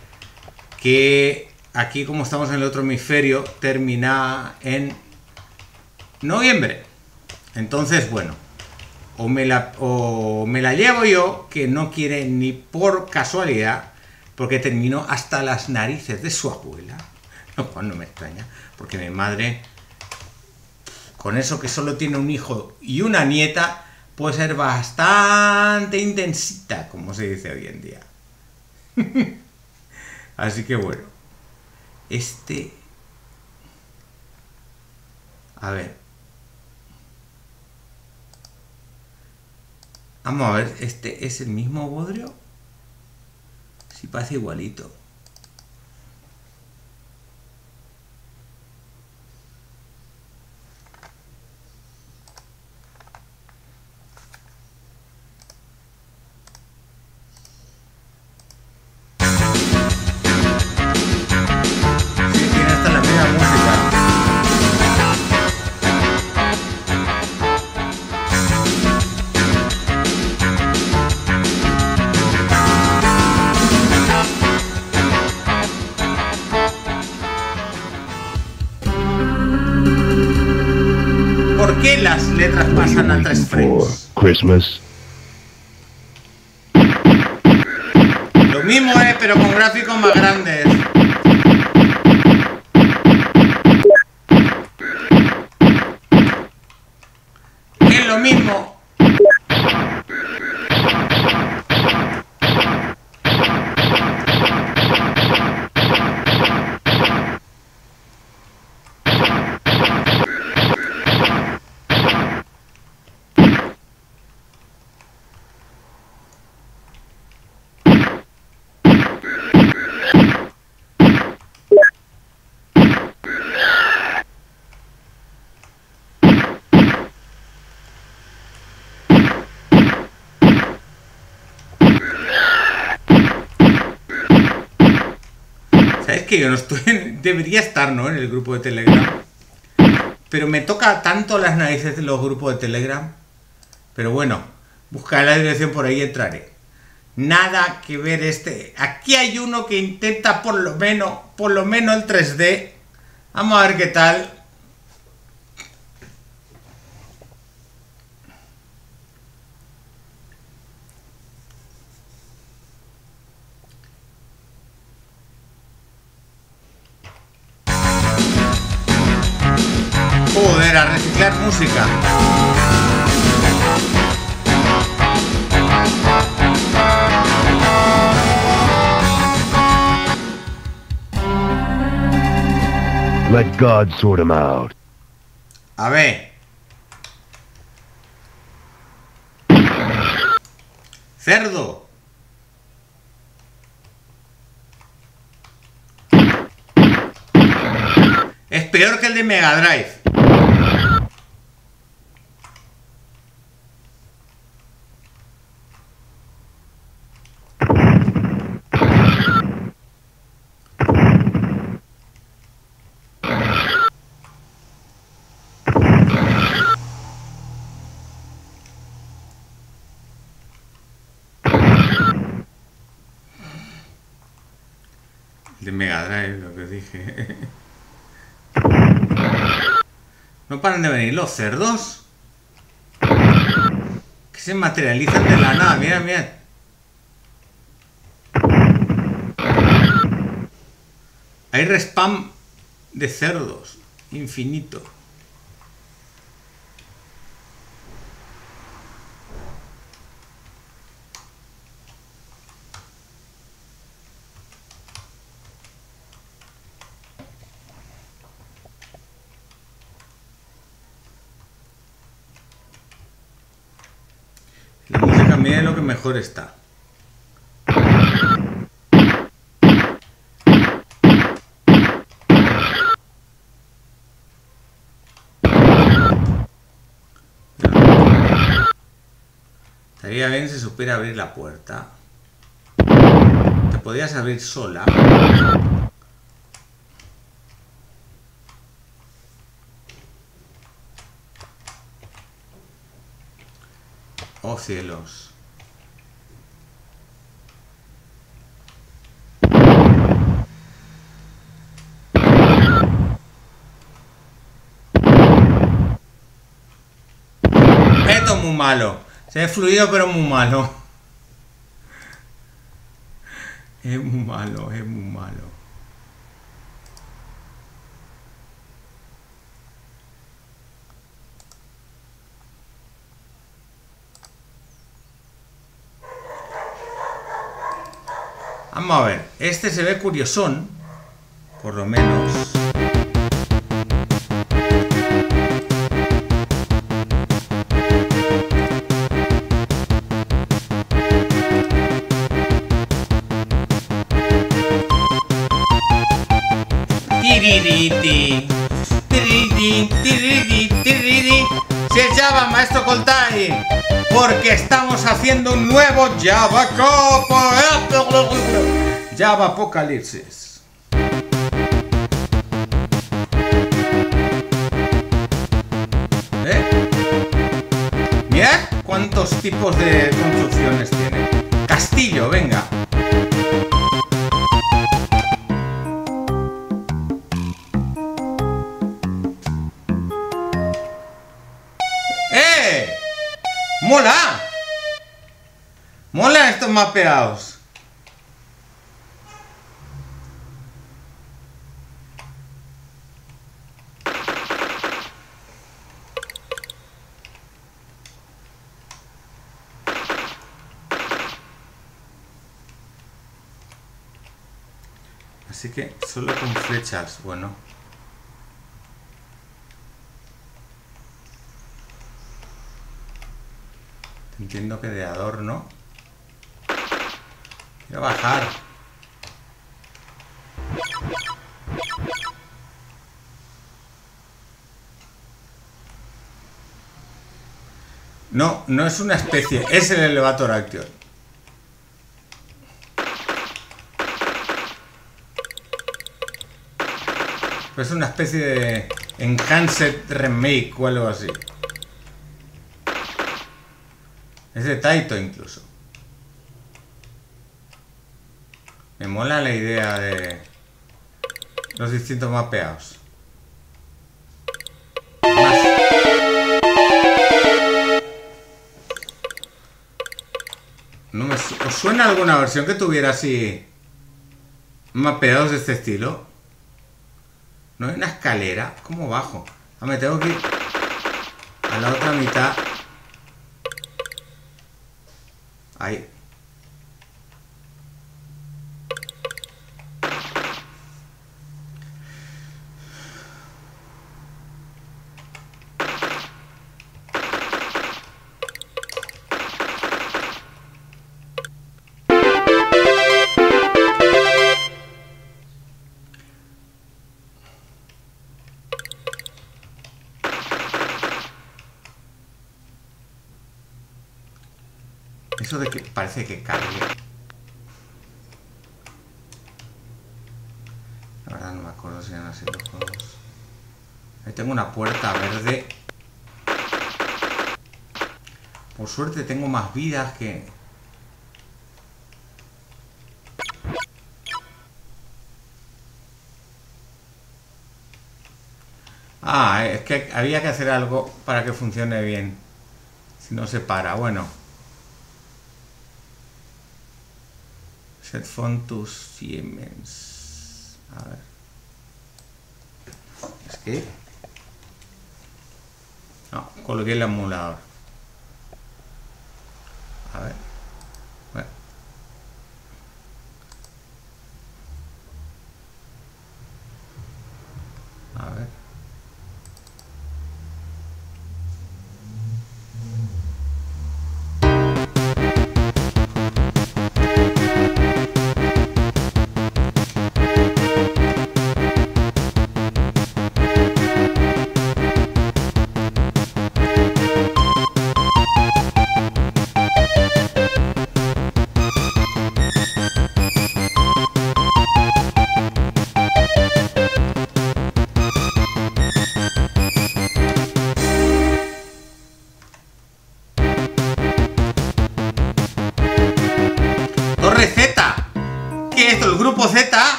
que aquí como estamos en el otro hemisferio termina en noviembre, entonces bueno, o me la, o me la llevo yo, que no quiere ni por casualidad, porque terminó hasta las narices de su abuela, lo cual no me extraña porque mi madre, con eso que solo tiene un hijo y una nieta, puede ser bastante intensita, como se dice hoy en día. Así que bueno. Este... A ver. Vamos a ver, ¿este es el mismo bodrio? Sí, pasa igualito. Christmas. Lo mismo es, eh, pero con gráficos más grandes. Es lo mismo. Que yo no estoy en, debería estar, ¿no?, en el grupo de Telegram, pero me toca tanto las narices de los grupos de Telegram. Pero bueno, buscaré la dirección por ahí y entraré. Nada que ver este. Aquí hay uno que intenta por lo menos, por lo menos el tres D. Vamos a ver qué tal. Joder, a reciclar música. Let God sort them out. A ver. Cerdo. Es peor que el de Mega Drive. De Mega Drive, lo que dije. No paran de venir los cerdos, que se materializan de la nada. Mira, mira. Hay respawn de cerdos infinito. Miren lo que mejor está. Estaría bien si supiera abrir la puerta. Te podías abrir sola. Oh cielos. Muy malo, se ve fluido pero muy malo, es muy malo, es muy malo. Vamos a ver, este se ve curiosón, por lo menos. Se llama Maestro Coltai, porque estamos haciendo un nuevo Java Copo JAVApocalypsis. ¿Eh? Mirad cuántos tipos de construcciones tiene. Castillo, venga. ¡Mola! ¡Mola estos mapeados! Así que solo con flechas, bueno. Entiendo que de adorno. Quiero bajar. No, no es una especie, es el elevator action. Es una especie de enhanced remake o algo así. Es de Taito incluso. Me mola la idea de los distintos mapeados. Más. No me su- ¿Os suena alguna versión que tuviera así mapeados de este estilo? No hay una escalera. ¿Cómo bajo? Ah, me tengo que ir a la otra mitad. Ahí. Eso de que parece que cargue. La verdad no me acuerdo si eran así los juegos. Ahí tengo una puerta verde. Por suerte tengo más vidas que... Ah, es que había que hacer algo para que funcione bien. Si no se para, bueno. Set font to Siemens. A ver. Es que... No, coloqué el emulador. A ver. Bueno. A ver.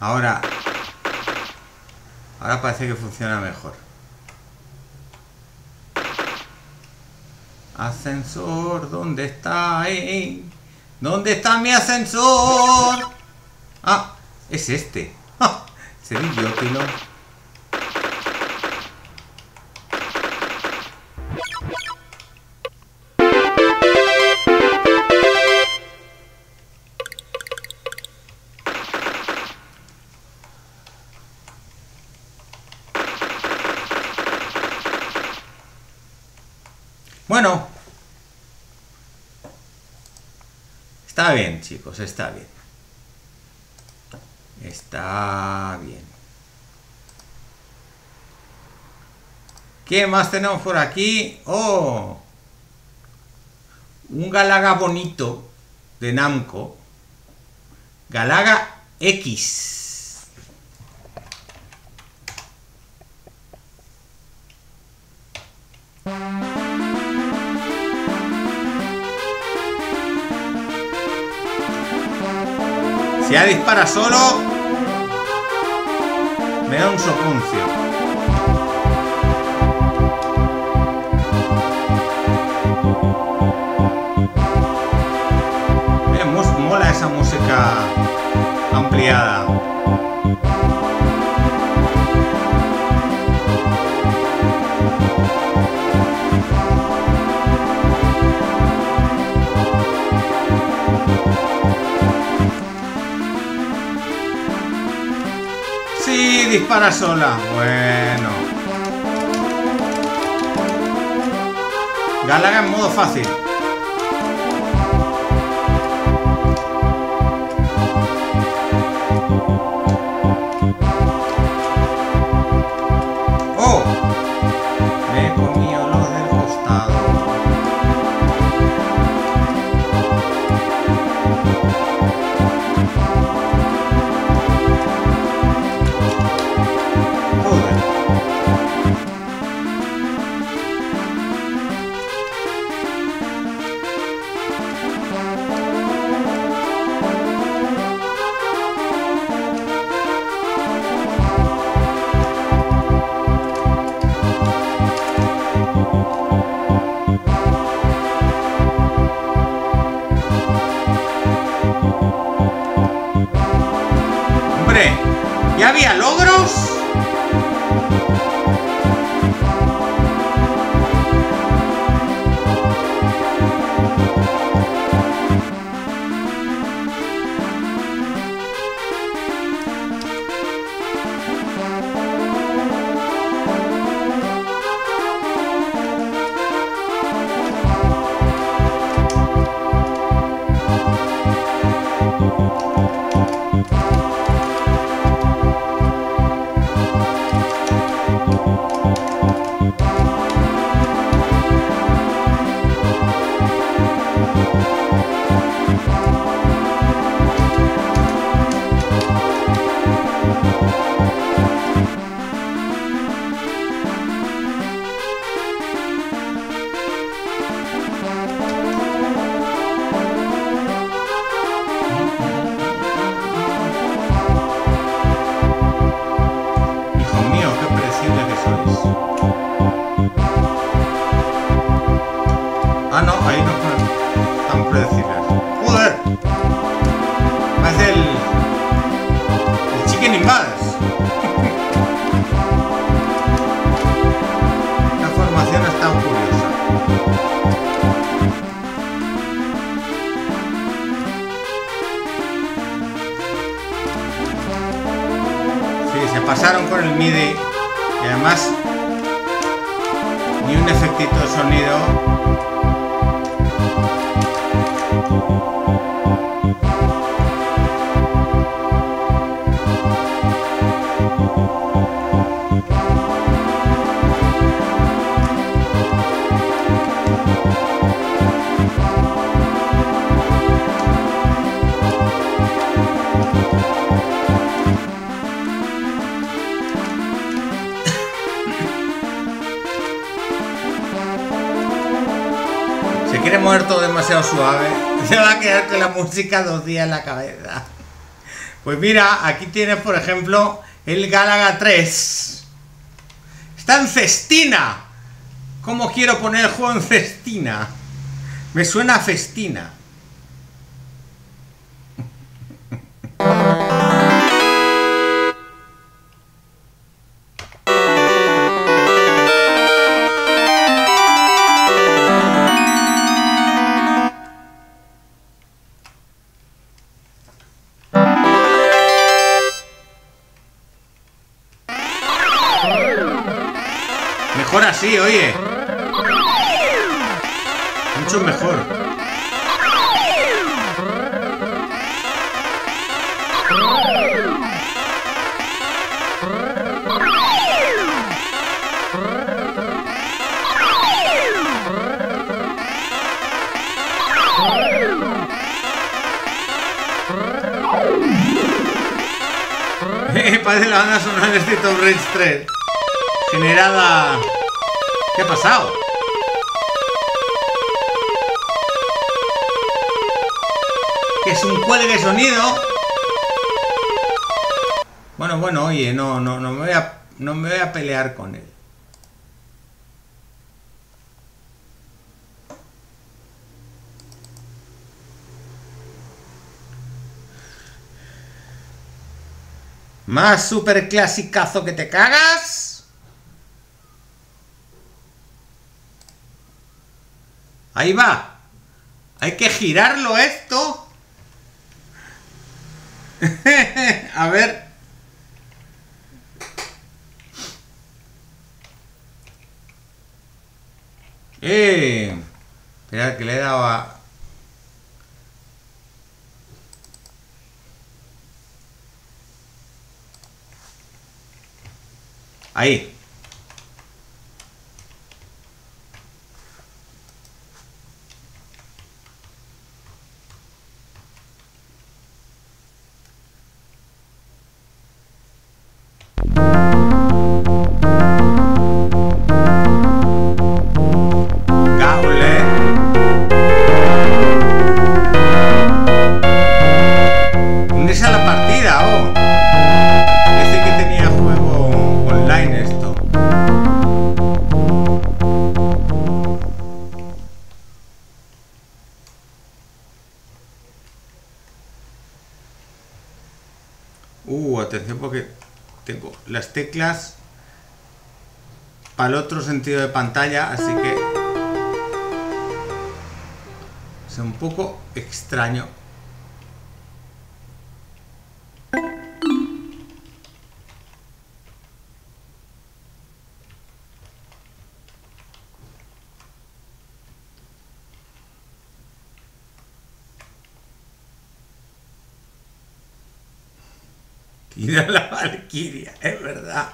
Ahora, ahora parece que funciona mejor. Ascensor, ¿dónde está? ¿Eh? ¿Dónde está mi ascensor? Ah, es este. ¡Ja! Se dio kilo. Bueno, está bien, chicos, está bien. Está bien. ¿Qué más tenemos por aquí? ¡Oh! Un Galaga bonito de Namco. Galaga X. Ya dispara solo. Me da un soponcio. Mira, mola esa música ampliada. Sí, dispara sola. Bueno. Galaga en modo fácil. ¡Oh! Me he comido los del costado. ¿Ya había logros? Suave, se va a quedar con la música dos días en la cabeza. Pues mira, aquí tienes por ejemplo el Galaga tres. Está en cestina. ¿Cómo quiero poner el juego en cestina? Me suena a festina. Sí, oye, mucho mejor. Parece la banda sonora de este Top Race tres generada. ¿Qué ha pasado? ¿Qué es un cuelgue sonido? Bueno, bueno, oye, no, no, no me voy a, no me voy a pelear con él. Más super clasicazo que te cagas. Ahí va. Hay que girarlo esto. A ver. Eh. Espera que le he dado a... Ahí. Atención porque tengo las teclas para el otro sentido de pantalla, así que es un poco extraño. Tira la Valquiria, es verdad.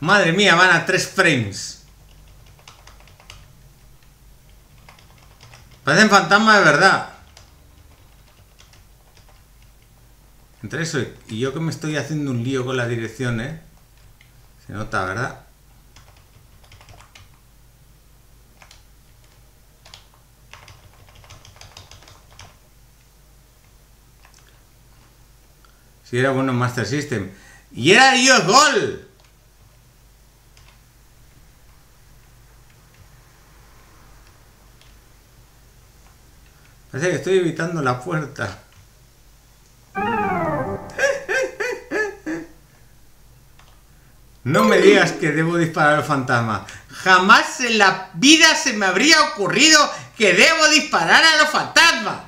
Madre mía, van a tres frames. Parecen fantasmas de verdad. Entre eso y yo que me estoy haciendo un lío con la dirección, ¿eh? Se nota, ¿verdad? Si era bueno en Master System. ¡Y era iOS Gold! Parece que estoy evitando la puerta. No me digas que debo disparar al fantasma. Jamás en la vida se me habría ocurrido que debo disparar a los fantasmas.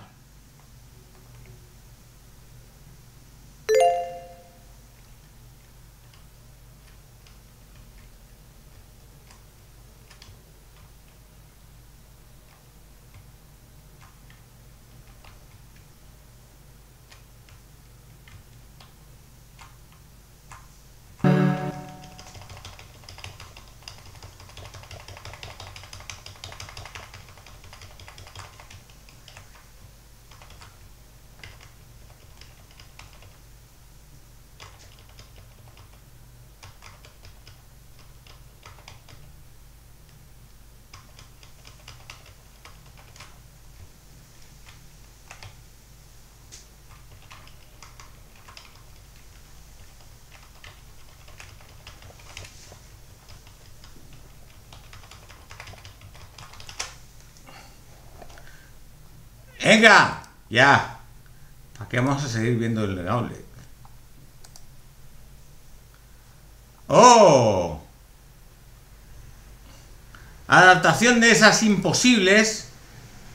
¡Venga! ¡Ya! ¿Para qué vamos a seguir viendo el doble? ¡Oh! Adaptación de esas imposibles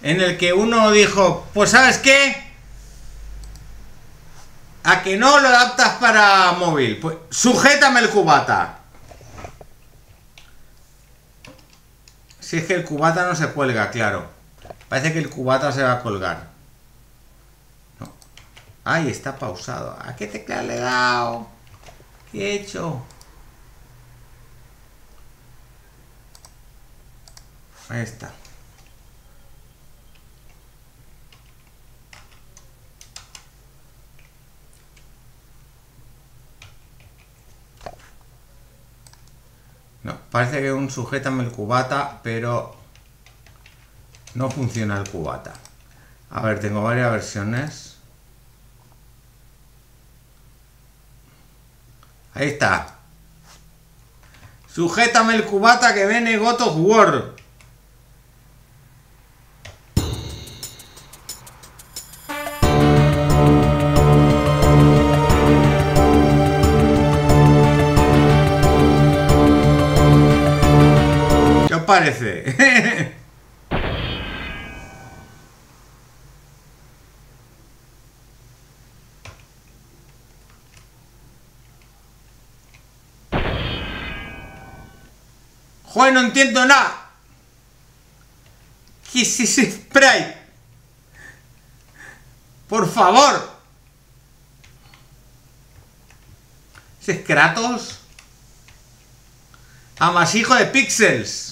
en el que uno dijo, pues ¿sabes qué? ¿A que no lo adaptas para móvil? Pues sujétame el cubata. Si es que el cubata no se cuelga, claro. Parece que el cubata se va a colgar. No. Ay, está pausado. ¿A qué tecla le he dado? ¿Qué he hecho? Ahí está. No, parece que un sujétame el cubata, pero... no funciona el cubata. A ver, tengo varias versiones. Ahí está. Sujétame el cubata que viene God of War. ¿Qué os parece? Joder, no entiendo nada. ¿Qué es ese spray? Por favor. ¿Ese es Kratos? Amasijo de píxeles.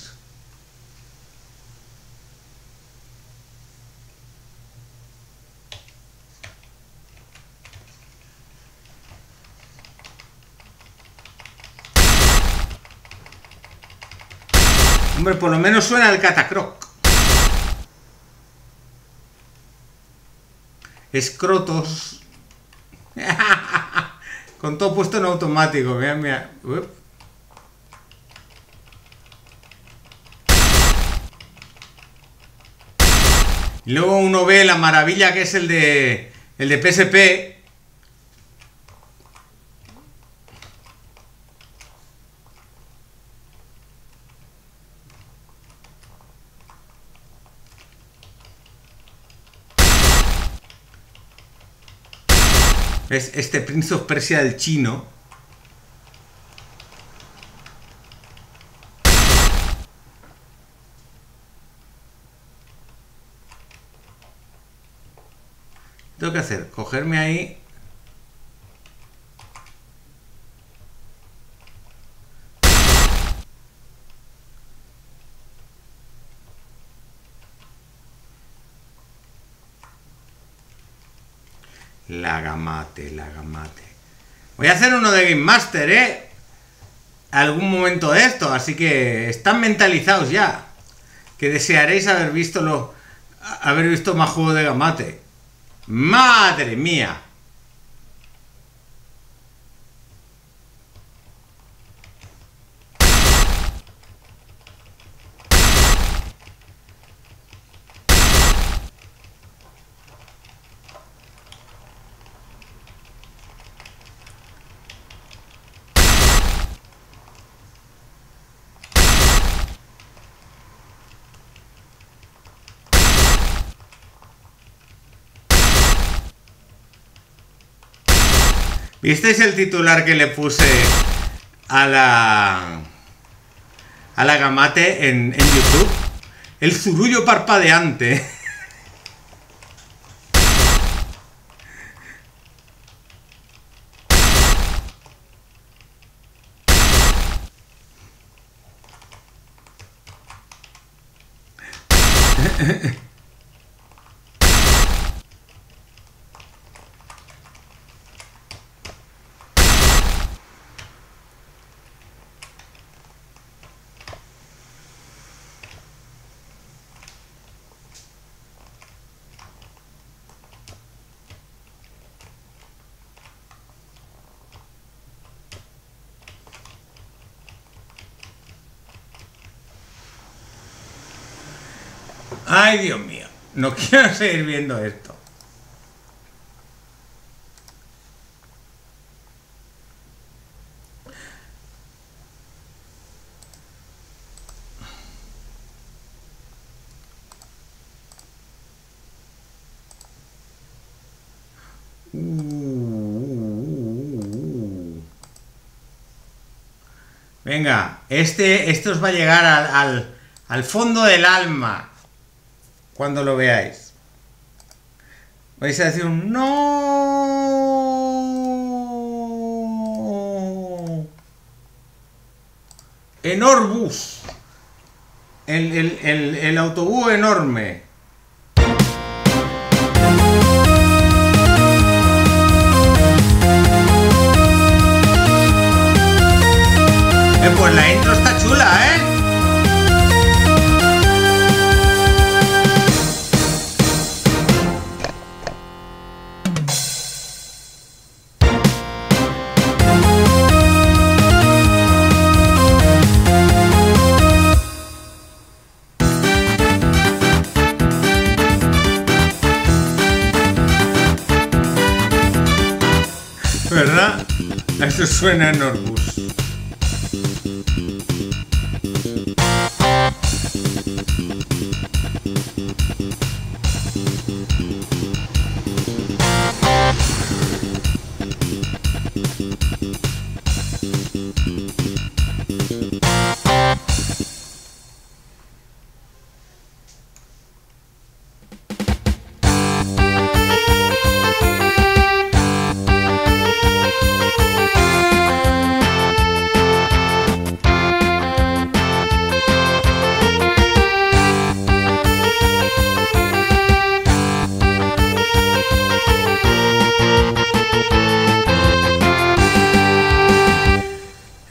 Hombre, por lo menos suena el catacroc. Escrotos. Con todo puesto en automático. Mira, mira. Uf. Y luego uno ve la maravilla que es el de el de P S P. Es este Prince of Persia del chino. Tengo que hacer, cogerme ahí. La Gamate, la Gamate. Voy a hacer uno de Game Master, ¿eh? Algún momento de esto, así que están mentalizados ya. Que desearéis haber visto lo, haber visto más juegos de Gamate. ¡Madre mía! ¿Visteis el titular que le puse a la a la Gamate en, en YouTube? El zurullo parpadeante. Ay, Dios mío, no quiero seguir viendo esto. Uh. Venga, este, esto os va a llegar al, al, al fondo del alma. Cuando lo veáis, vais a decir un no. Enormous. El, el, el, el autobús enorme. Eh, pues la intro está chula, ¿eh? Esto suena en Orbus.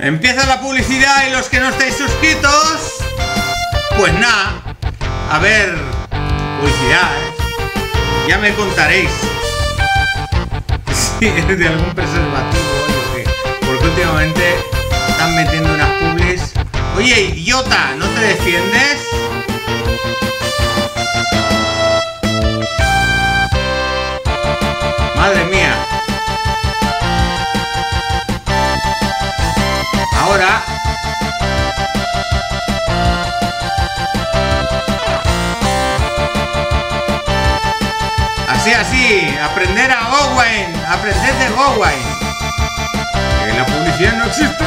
Empieza la publicidad y los que no estáis suscritos, pues nada, a ver, publicidad, ¿eh? Ya me contaréis si es de algún preservativo, oye, que, porque últimamente están metiendo unas publis. Oye, idiota, ¿no te defiendes? Madre mía. Ahora así sea así. Aprender a Owen. Aprender de Owen. Que la publicidad no existe.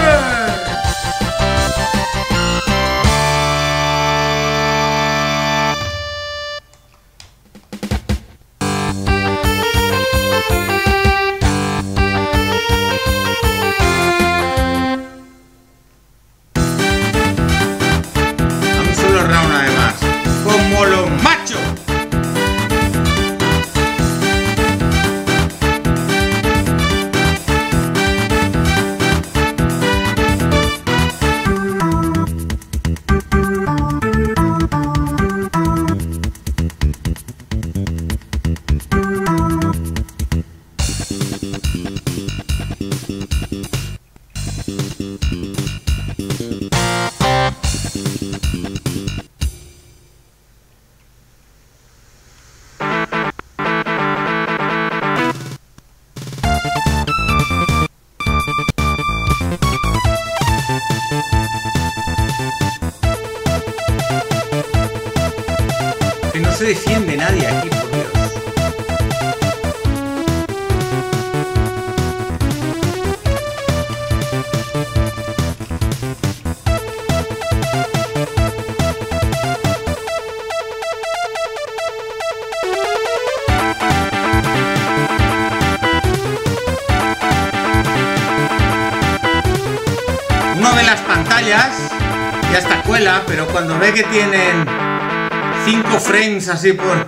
No se defiende nadie aquí, por Dios. Uno ve las pantallas y hasta cuela, pero cuando ve que tienen cinco frames así por...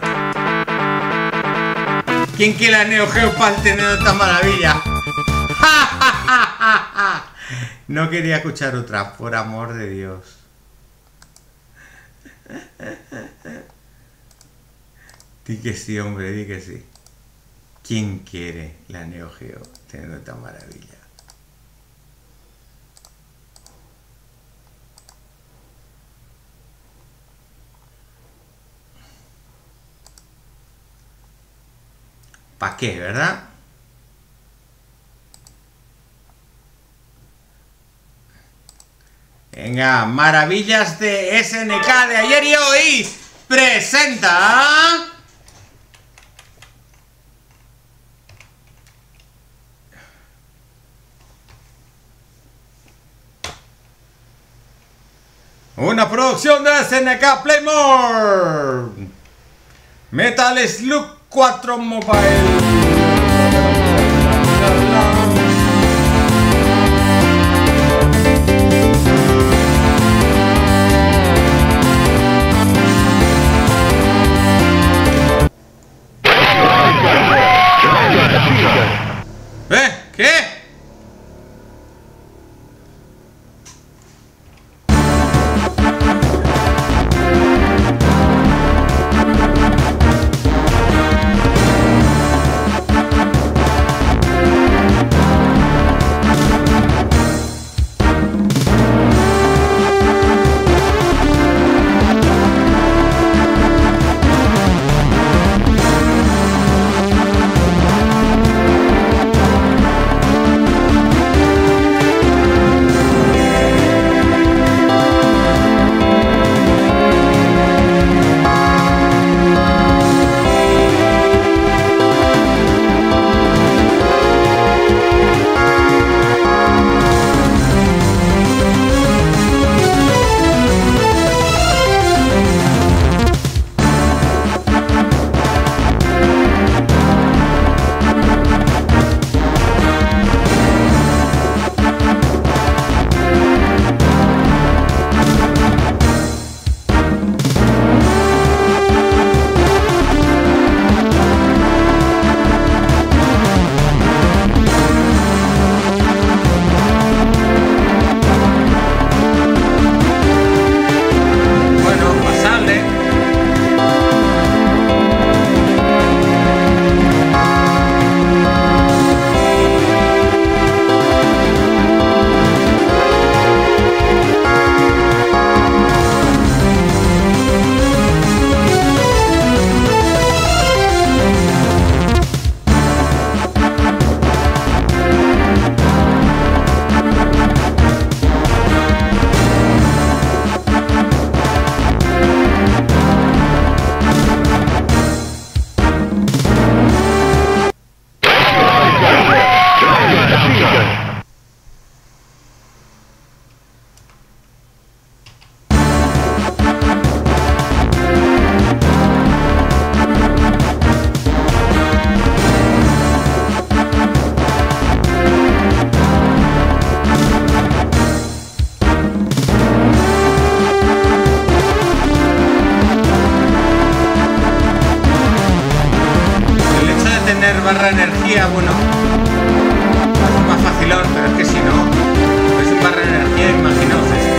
¿Quién quiere la Neo Geo para tener esta maravilla? No quería escuchar otra, por amor de Dios. Di que sí, hombre, di que sí. ¿Quién quiere la Neo Geo teniendo esta maravilla? ¿Para qué, verdad? Venga, maravillas de S N K de ayer y hoy presenta... una producción de S N K Playmore. Metal Slug cuatro Mobile. ¿Eh? ¿Qué? dirás, bueno, vamos más facilón, pero es que si no, es un barra de energía, imaginaos esto.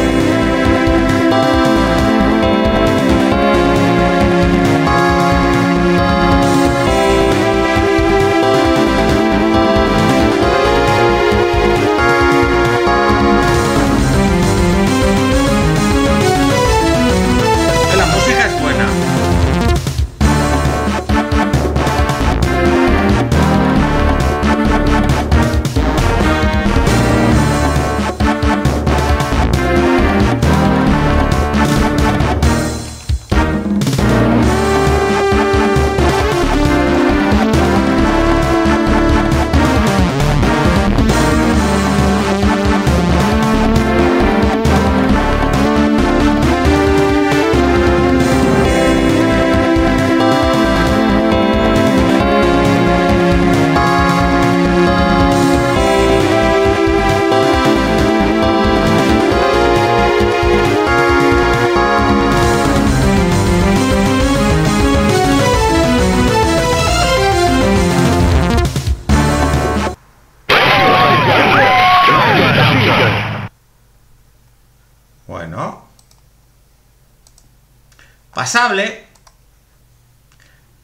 Pasable,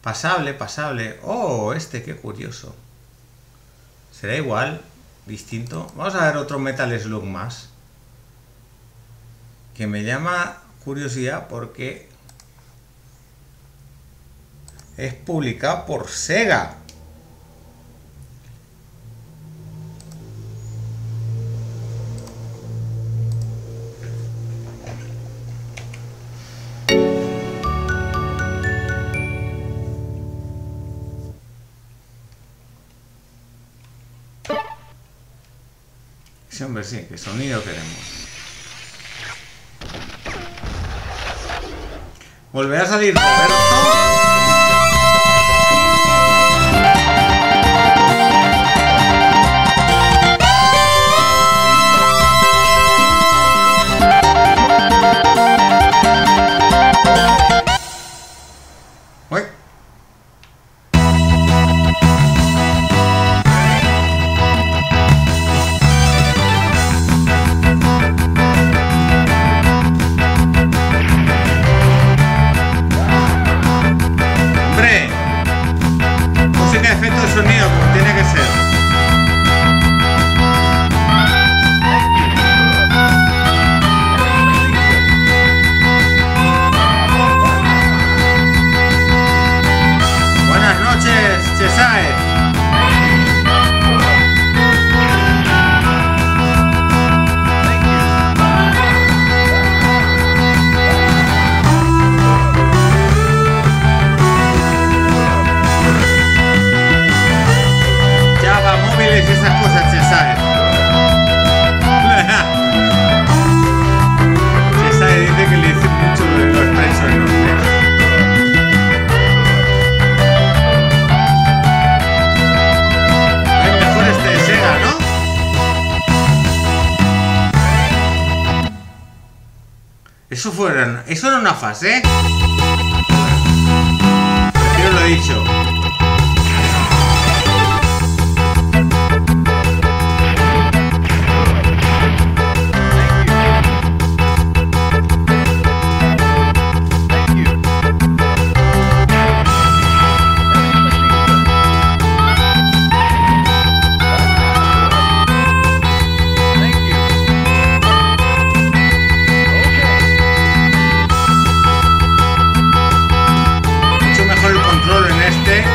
pasable, pasable. Oh, este, qué curioso. Será igual, distinto. Vamos a ver otro Metal Slug más. Que me llama curiosidad porque es publicado por Sega. Hombre, sí, que sonido queremos. Volverá a salir Roberto. Eso fueron, eso era una fase, ¿eh? Yo lo he dicho. Control en este.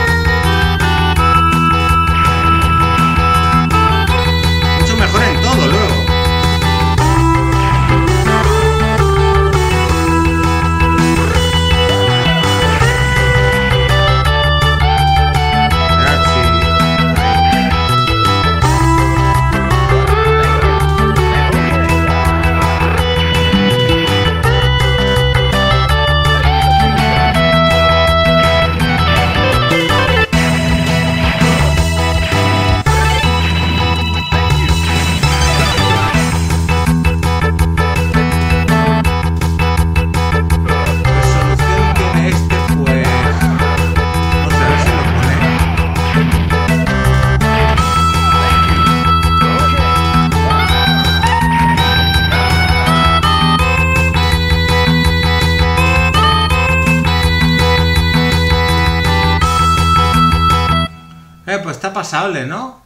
pasable, ¿no?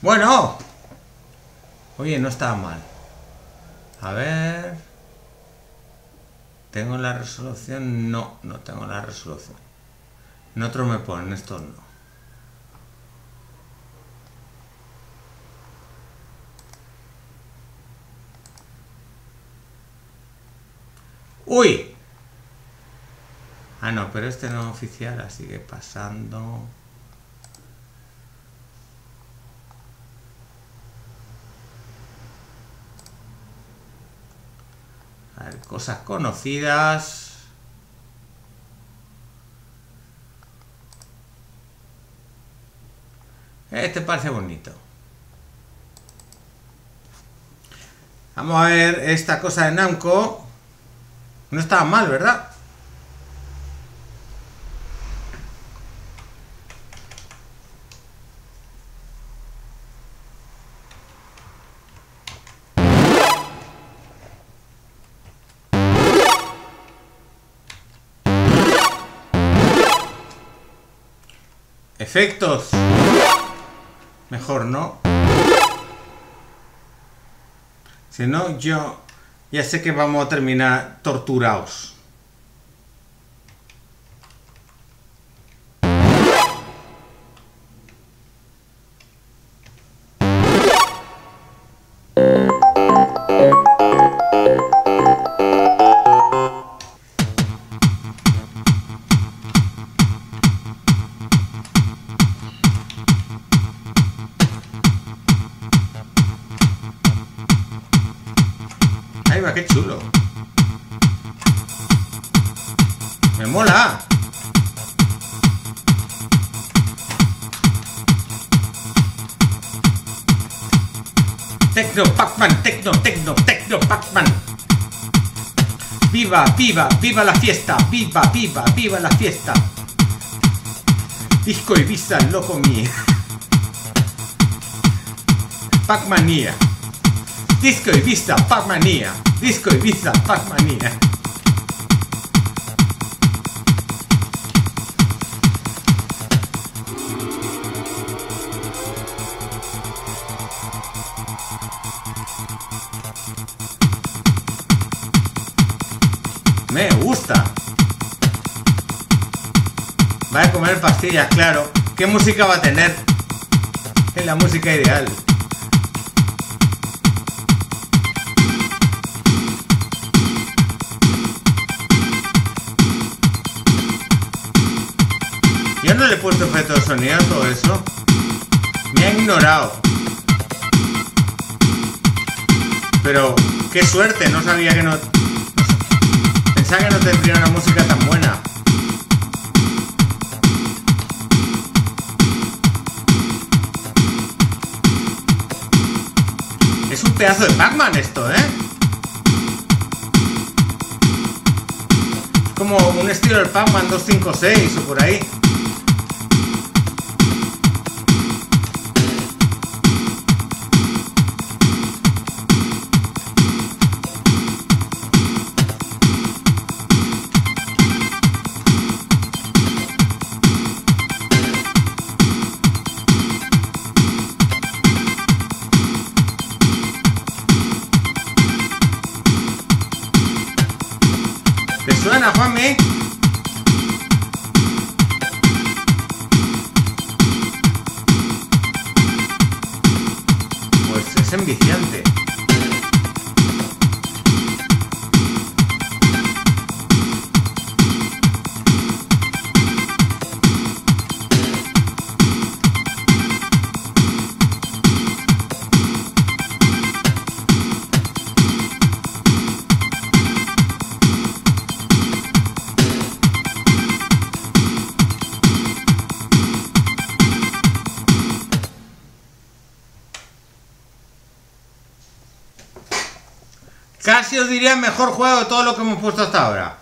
Bueno, oye, no está mal. A ver, ¿tengo la resolución? No, no tengo la resolución. En otro me ponen, estos no. ¡Uy! Ah, no, pero este no es oficial, así que pasando. A ver, cosas conocidas. Este parece bonito. Vamos a ver esta cosa de Namco. No estaba mal, ¿verdad? Efectos. Mejor no. Si no, yo ya sé que vamos a terminar torturados. Viva, viva, viva la fiesta, viva, viva, viva la fiesta. Disco Ibiza, loco mía. Pacmanía. Disco Ibiza, Pacmanía. Disco Ibiza, Pacmanía. Me gusta. Va a comer pastillas, claro. ¿Qué música va a tener? Es la música ideal. Yo no le he puesto efecto de sonido a todo eso. Me ha ignorado. Pero qué suerte, no sabía que no... Pensaba que no tendría una música tan buena. Es un pedazo de Pac-Man esto, ¿eh? Es como un estilo del Pac-Man dos cinco seis o por ahí. Casi os diría el mejor juego de todo lo que hemos puesto hasta ahora.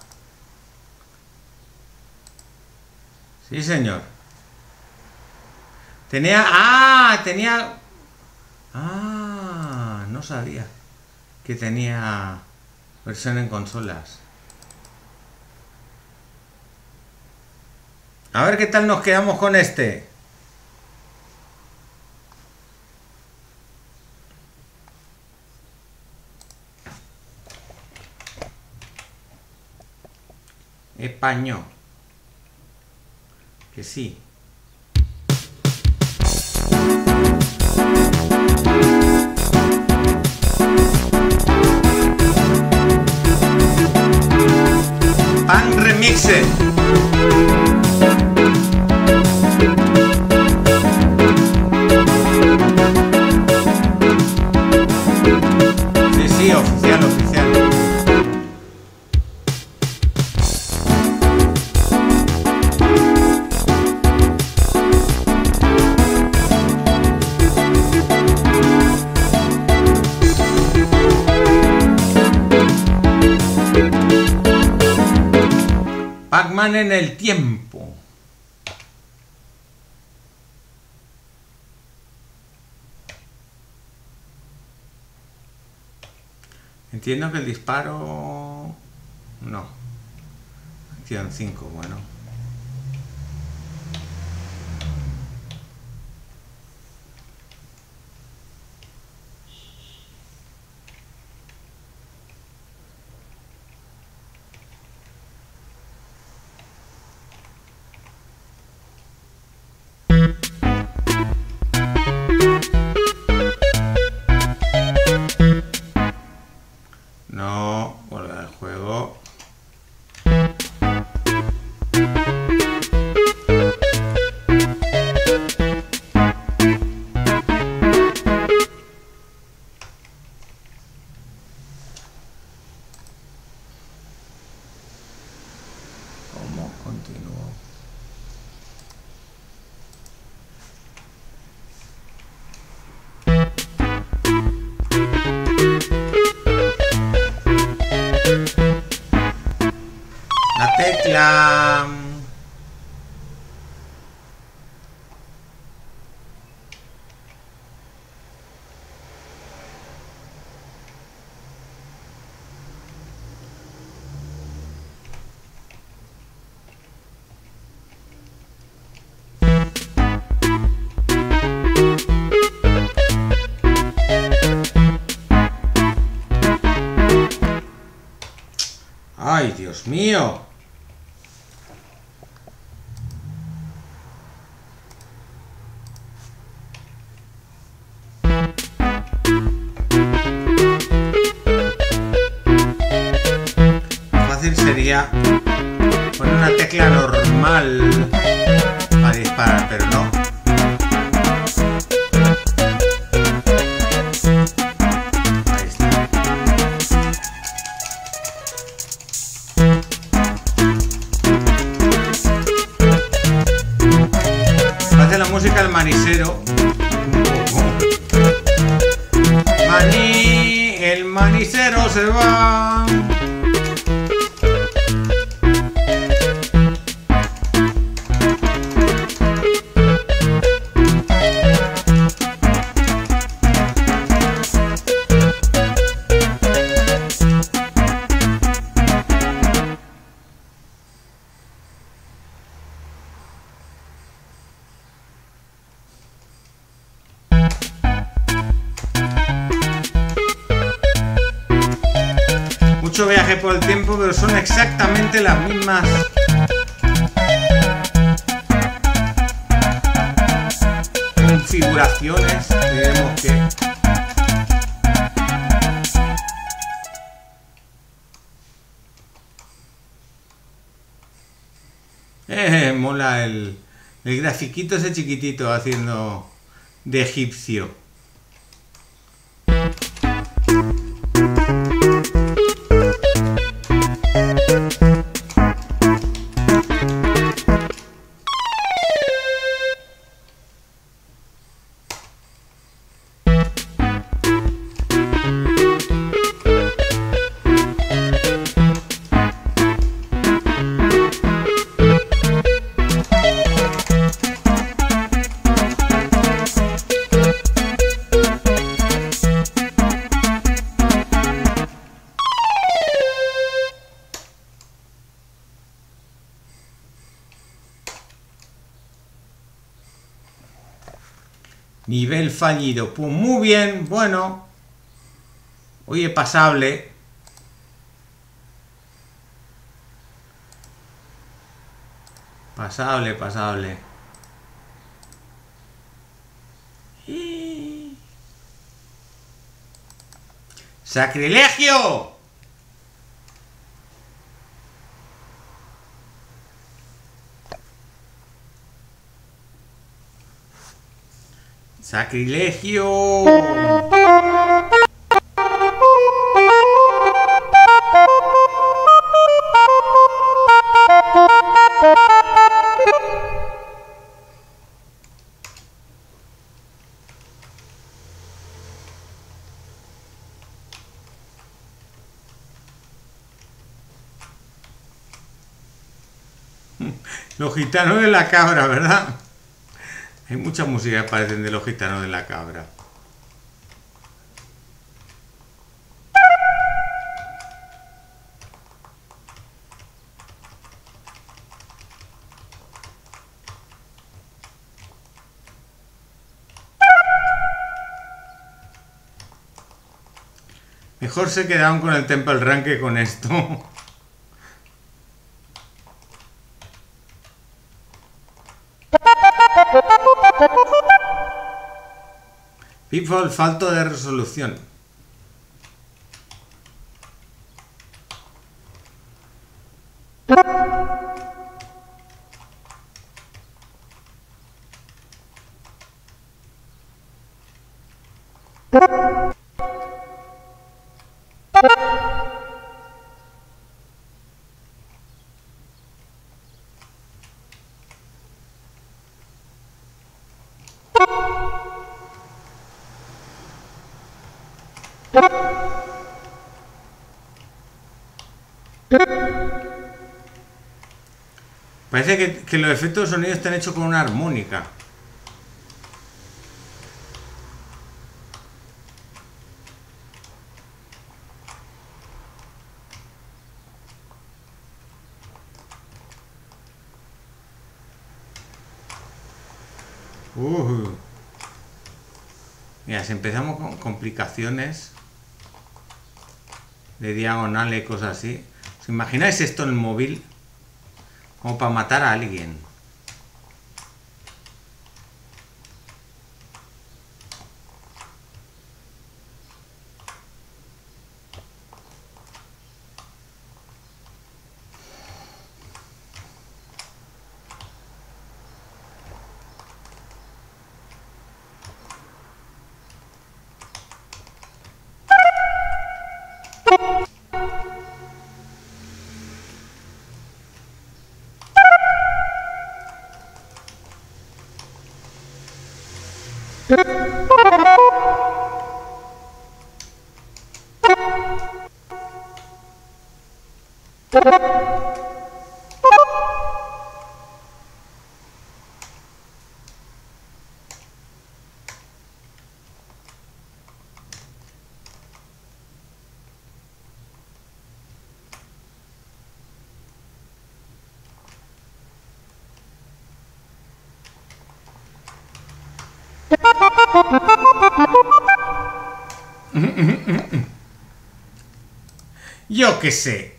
Sí, señor. Tenía... ¡Ah! Tenía... ¡Ah! No sabía que tenía versión en consolas. A ver qué tal nos quedamos con este. Español. Que sí. Pan Remixer. Sí, sí, oficial, oficial. Pac-Man en el tiempo. Entiendo que el disparo... No. Acción cinco, bueno. ¡Ay, Dios mío! Fácil sería poner una tecla normal para disparar, pero no. Manicero, Mani, el manicero se va. El tiempo, pero son exactamente las mismas. Configuraciones, digamos que. Eh, mola el, el grafiquito ese chiquitito haciendo de egipcio. Nivel fallido. Pues muy bien, bueno. Oye, pasable. Pasable, pasable. Y... ¡sacrilegio! ¡Sacrilegio! Los gitanos de la cabra, ¿verdad? Hay muchas músicas que parecen de los gitanos de la cabra. Mejor se quedaron con el Temple Run que con esto. Pitfall, falto de resolución. Parece que, que los efectos de sonido están hechos con una armónica. Uh. Mira, si empezamos con complicaciones de diagonales y cosas así. ¿Os imagináis esto en el móvil? Como para matar a alguien. Yo qué sé.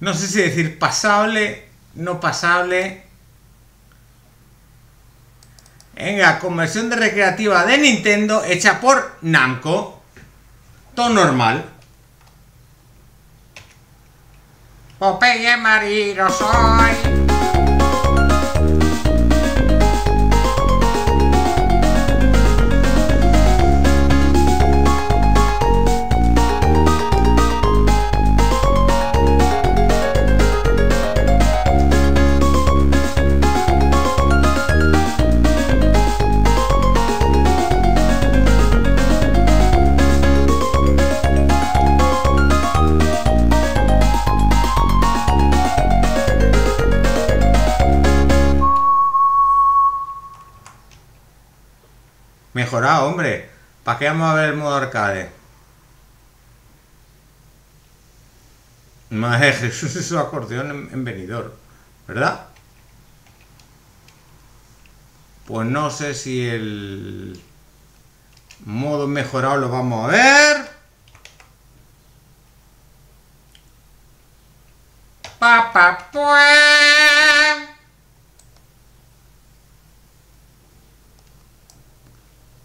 No sé si decir pasable, no pasable. Venga, conversión de recreativa de Nintendo hecha por Namco. Todo normal. Popeye Marino soy. Mejorado, hombre. ¿Para qué vamos a ver el modo arcade? Madre de Jesús, es su acordeón en venidor, ¿verdad? Pues no sé si el... Modo mejorado lo vamos a ver. Pa, pa, pa.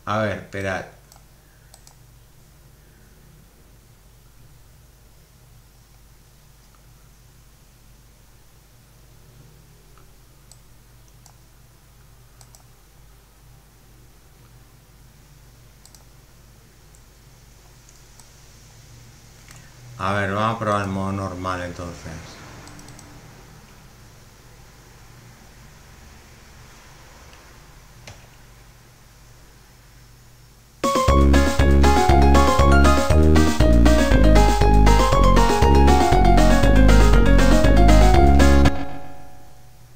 A ver, esperad. A ver, vamos a probar el modo normal entonces.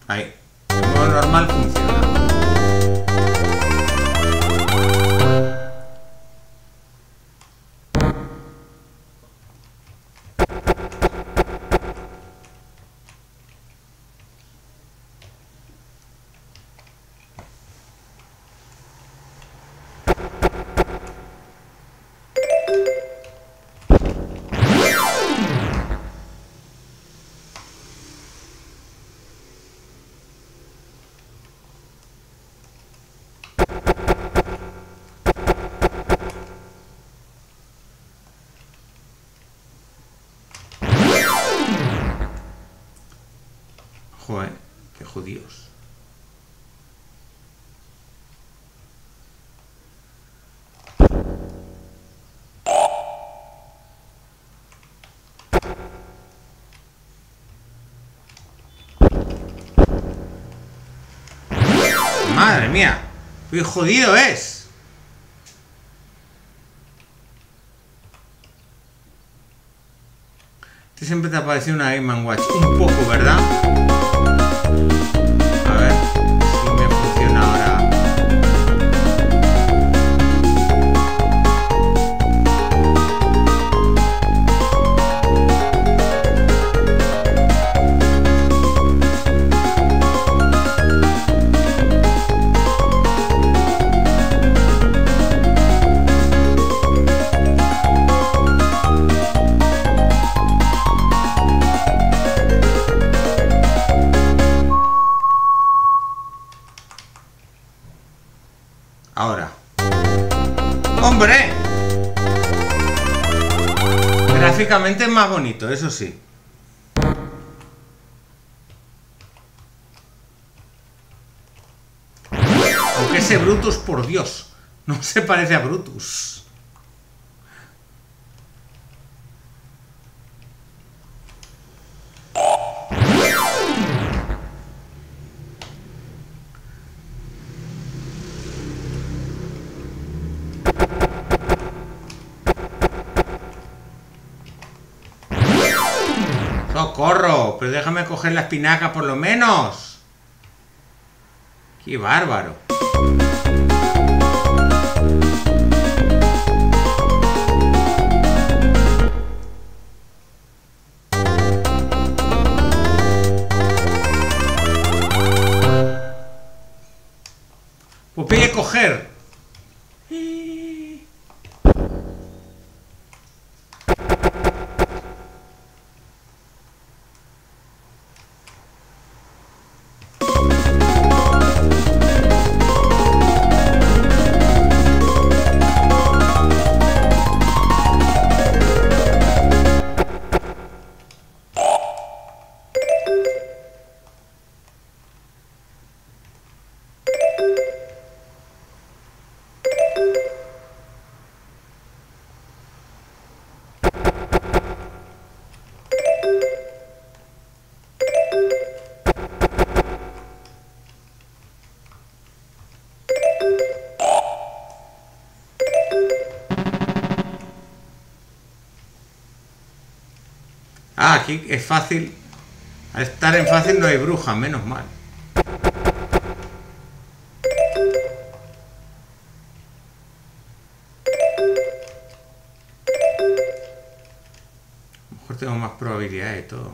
Ahí. El modo normal funciona. Joder, qué judíos. Madre mía, qué jodido es. Este siempre te aparece una Game and Watch. Un poco, ¿verdad? Ahora. ¡Hombre! Gráficamente es más bonito, eso sí. Aunque ese Brutus, por Dios, no se parece a Brutus. ¡Socorro! Pero déjame coger la espinaca por lo menos. ¡Qué bárbaro! Pues pide coger. Ah, aquí es fácil. Al estar en fácil no hay bruja, menos mal. A lo mejor tengo más probabilidades y todo.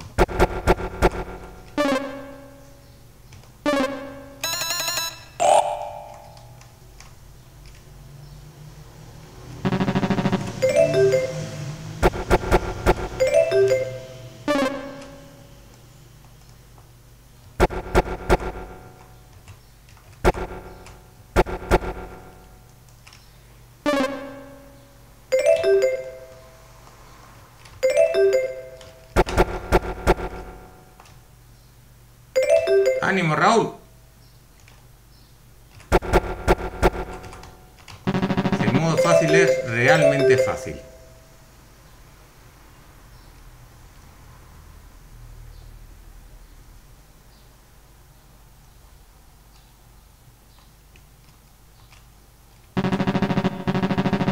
ánimo, Raúl. El modo fácil es realmente fácil.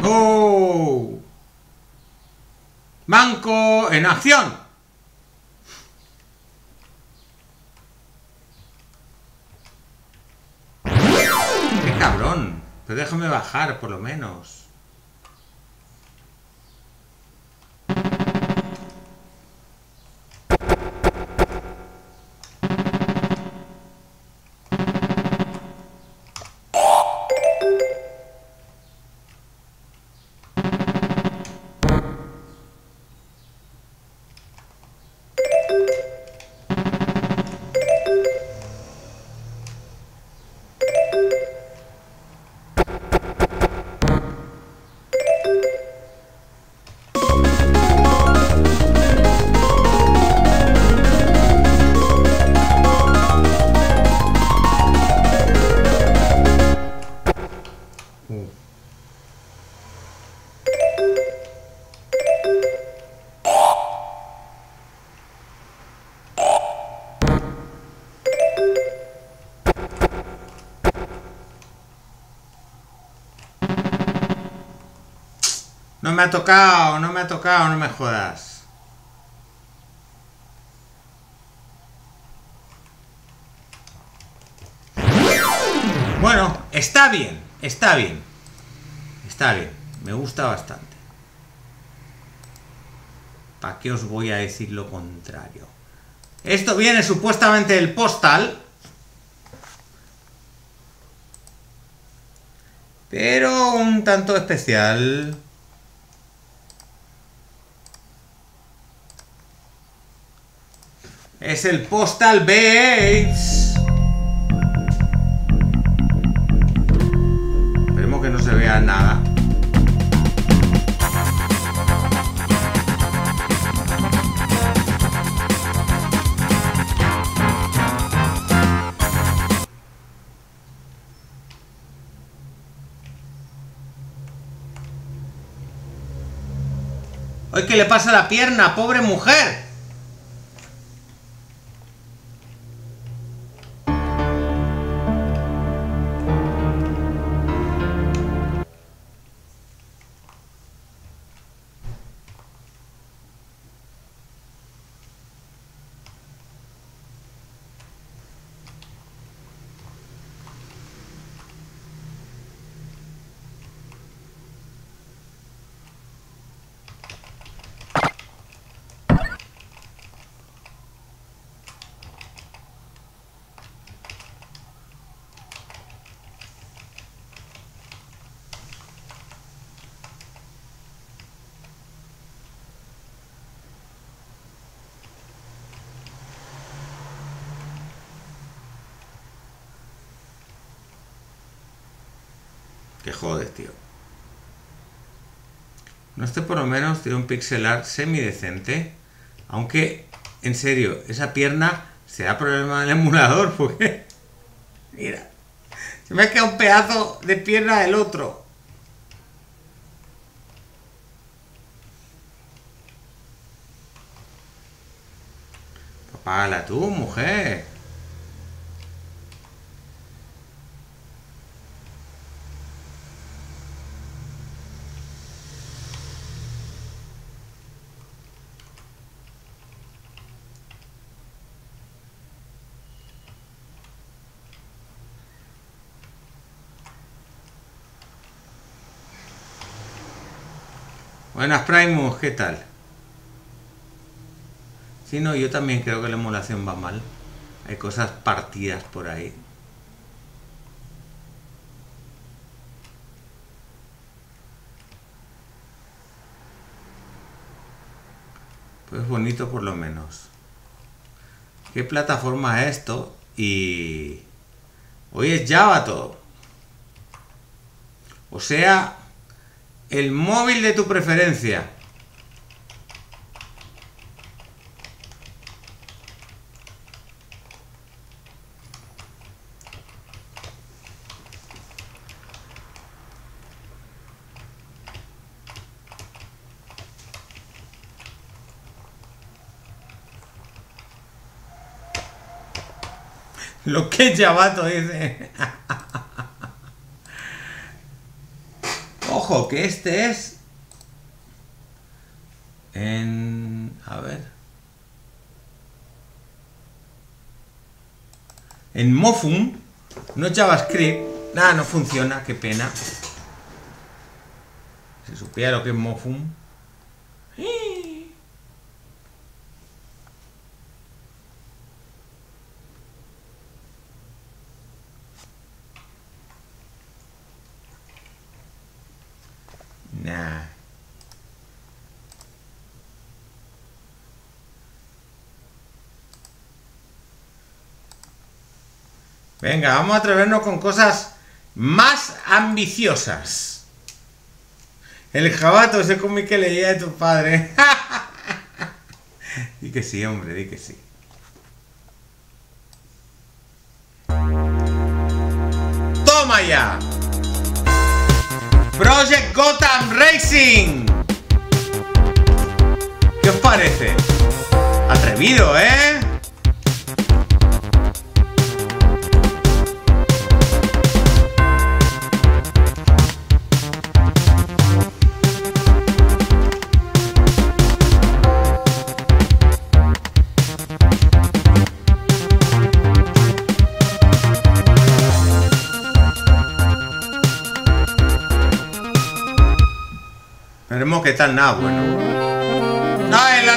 ¡Oh! ¡Manco en acción! ¡Qué cabrón! Pero déjame bajar, por lo menos. No me ha tocado, no me ha tocado, no me jodas. Bueno, está bien, está bien. Está bien, me gusta bastante. ¿Para qué os voy a decir lo contrario? Esto viene supuestamente del postal. Pero un tanto especial. Es el Postal Bates. Esperemos que no se vea nada. Hoy que le pasa la pierna, pobre mujer. Que jodes, tío. No, este por lo menos tiene un pixel art semi decente. Aunque, en serio, esa pierna será problema del emulador, porque mira, se me ha quedado un pedazo de pierna del otro. Apágala tú, mujer. Buenas, Primus, ¿qué tal? Sí, no, yo también creo que la emulación va mal. Hay cosas partidas por ahí. Pues bonito por lo menos. ¿Qué plataforma es esto? Y... hoy es Java todo. O sea... el móvil de tu preferencia. Lo que Javato dice. Ojo, que este es... En... A ver... En Mofum. No es JavaScript. Nada, no funciona, qué pena. Si supiera lo que es Mofum. Nah. Venga, vamos a atrevernos con cosas más ambiciosas. El Javato ese cómic que leía de tu padre. Di que sí, hombre, di que sí. ¡Toma ya! Project Gotham Racing. ¿Qué os parece? Atrevido, ¿eh? Veremos qué tal, nada bueno. ¡Ay, la...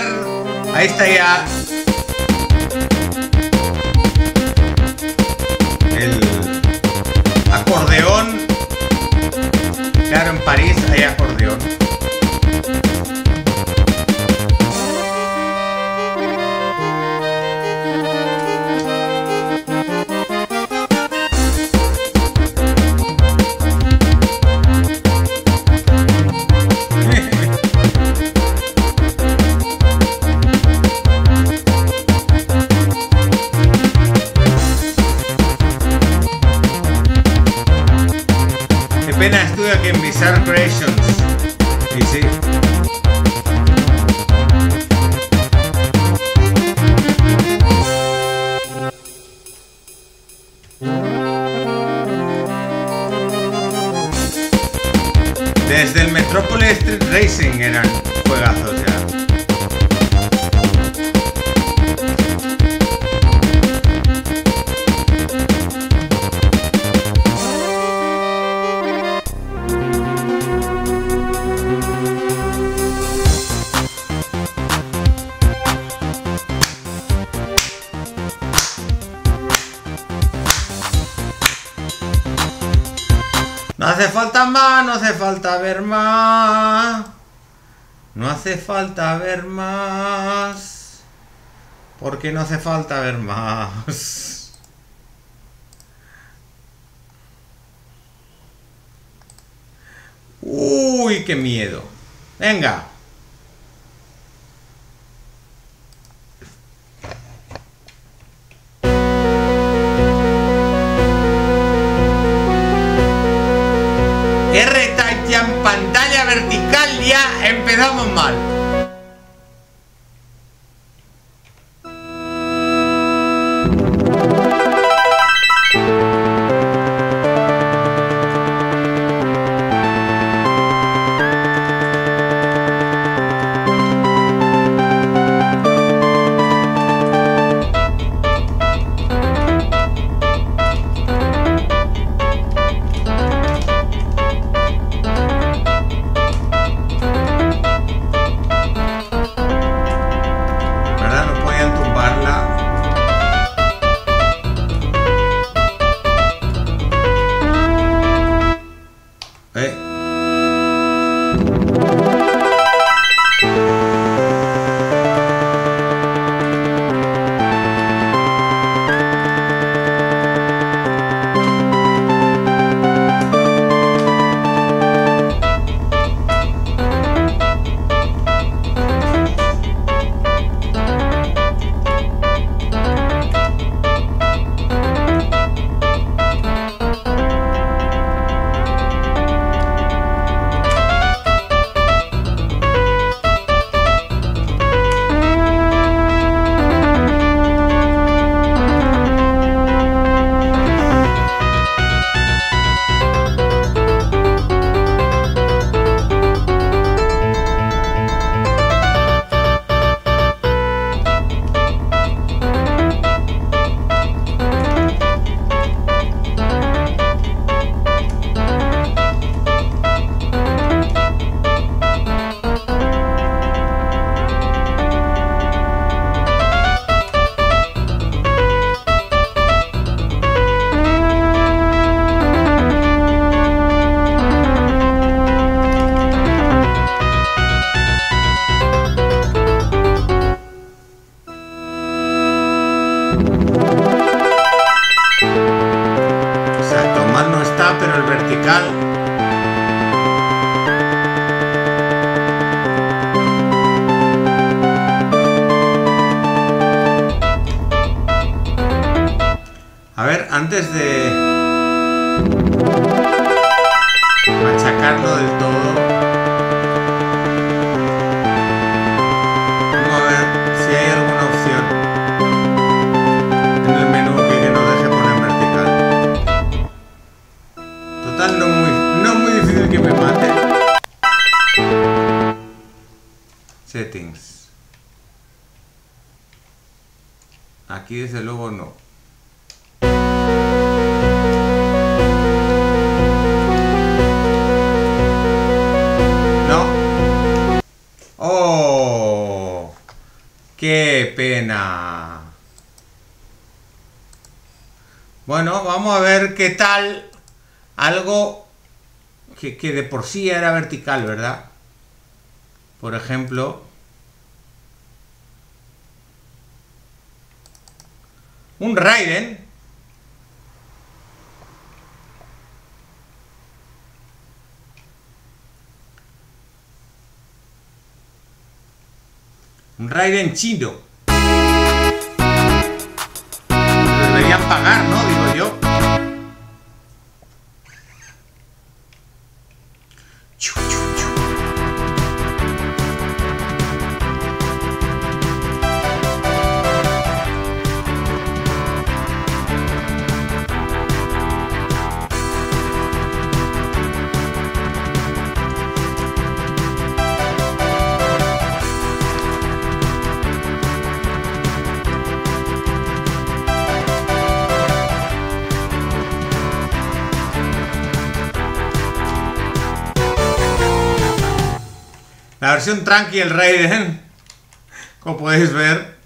Ahí está ya. El acordeón. Claro, en París hay acordeón. Falta ver más, porque no hace falta ver más. Uy, qué miedo. Venga, R-Type ya en pantalla vertical. Ya empezamos mal. antes de machacarlo del todo, vamos a ver si hay alguna opción en el menú que, que nos deje poner vertical. Total, no es muy, no es muy difícil que me mate. Settings. Aquí desde luego no. No. ¡Oh! ¡Qué pena! Bueno, vamos a ver qué tal. Algo que, que de por sí era vertical, ¿verdad? Por ejemplo... un Raiden. Un Raiden chino. Lo deberían pagar, ¿no? Digo yo. Chu, chu, chu. La versión tranqui el Raiden, como podéis ver.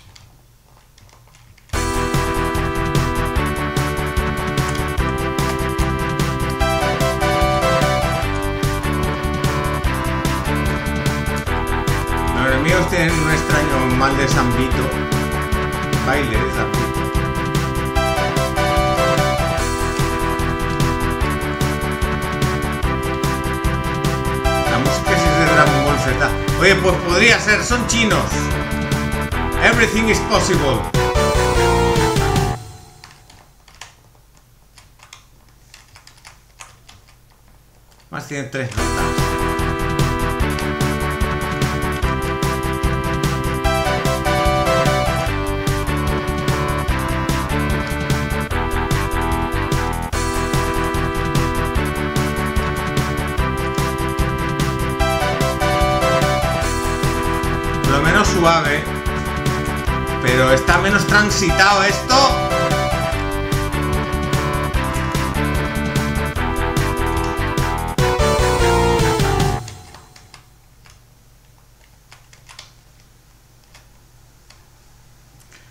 Los enemigos tienen un extraño mal de zambito, baile de zambito. Oye, pues podría ser, son chinos. Everything is possible. Más tienen tres notas. Suave, pero está menos transitado esto.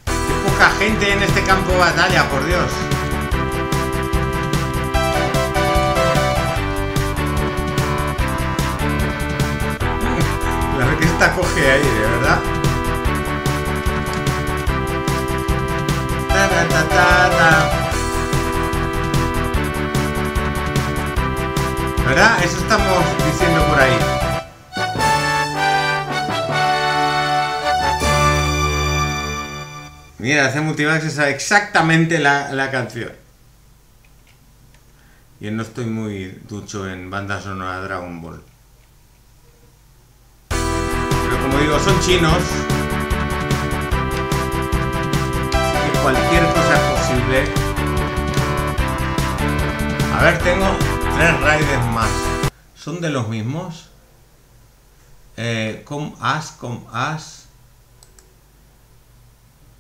Qué poca gente en este campo de batalla, por Dios. La orquesta coge ahí, de verdad. Ta, ta, ta, ta. ¿Verdad? Eso estamos diciendo por ahí. Mira, hace multimax esa exactamente la, la canción. Yo no estoy muy ducho en banda sonora Dragon Ball. Pero como digo, son chinos. Cualquier cosa posible. A ver, tengo tres Raiders más. ¿Son de los mismos? Eh, com as, com as.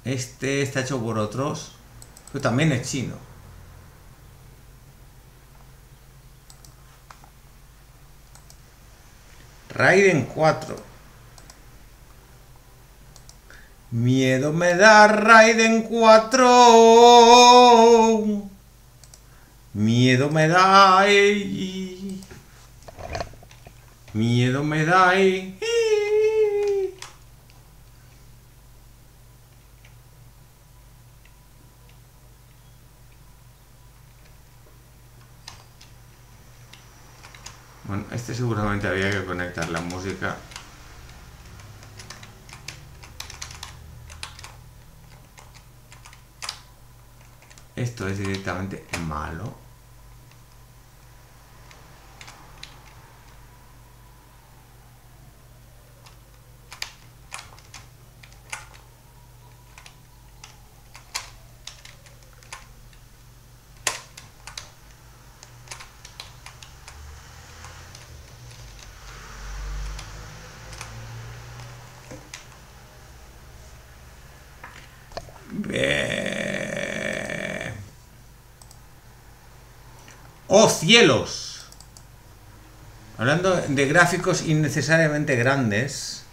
Este está hecho por otros. Pero también es chino. Raiden cuatro. Miedo me da Raiden cuatro. Miedo me da. Ey. Miedo me da. Ey. Bueno, este seguramente había que conectar la música. Esto es directamente malo. ¡Oh, cielos! Hablando de gráficos innecesariamente grandes.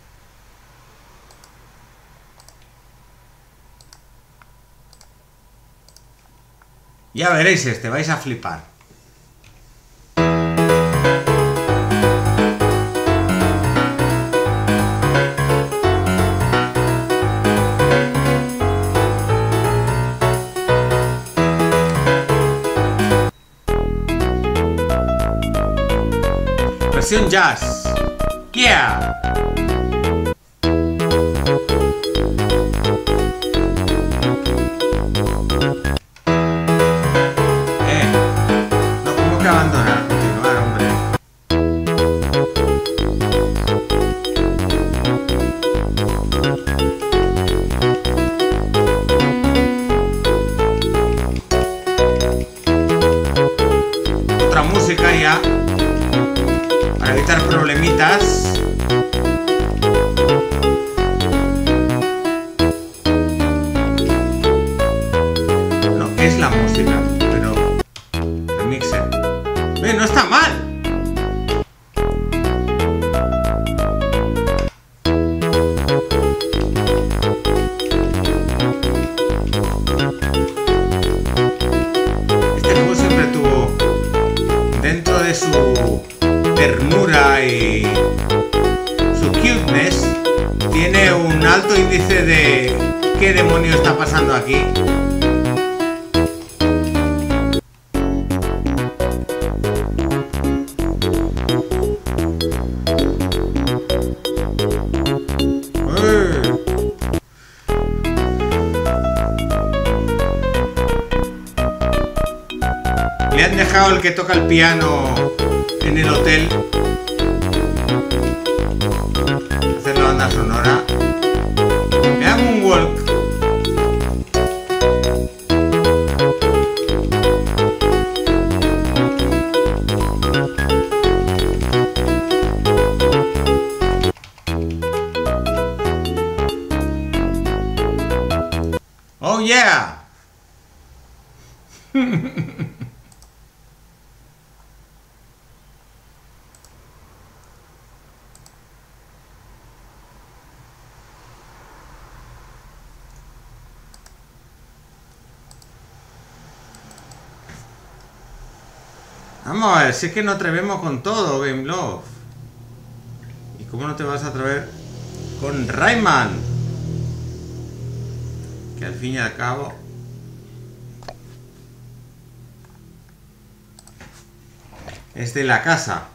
Ya veréis este, vais a flipar. Jazz. Yeah. Eh. No, como que abandonar, continuar, hombre. Otra música ya. Para evitar problemitas. No, es la música, pero... el mixer. ¡Eh, no está mal! Este juego siempre tuvo... dentro de su... ternura y su cuteness, tiene un alto índice de qué demonios está pasando aquí. Uh. Le han dejado el que toca el piano en el hotel, hacer la banda sonora. Me hago un walk. Oh yeah. Vamos a ver, si es que no atrevemos con todo, Game Love. ¿Y cómo no te vas a atrever con Rayman? Que al fin y al cabo... es de la casa.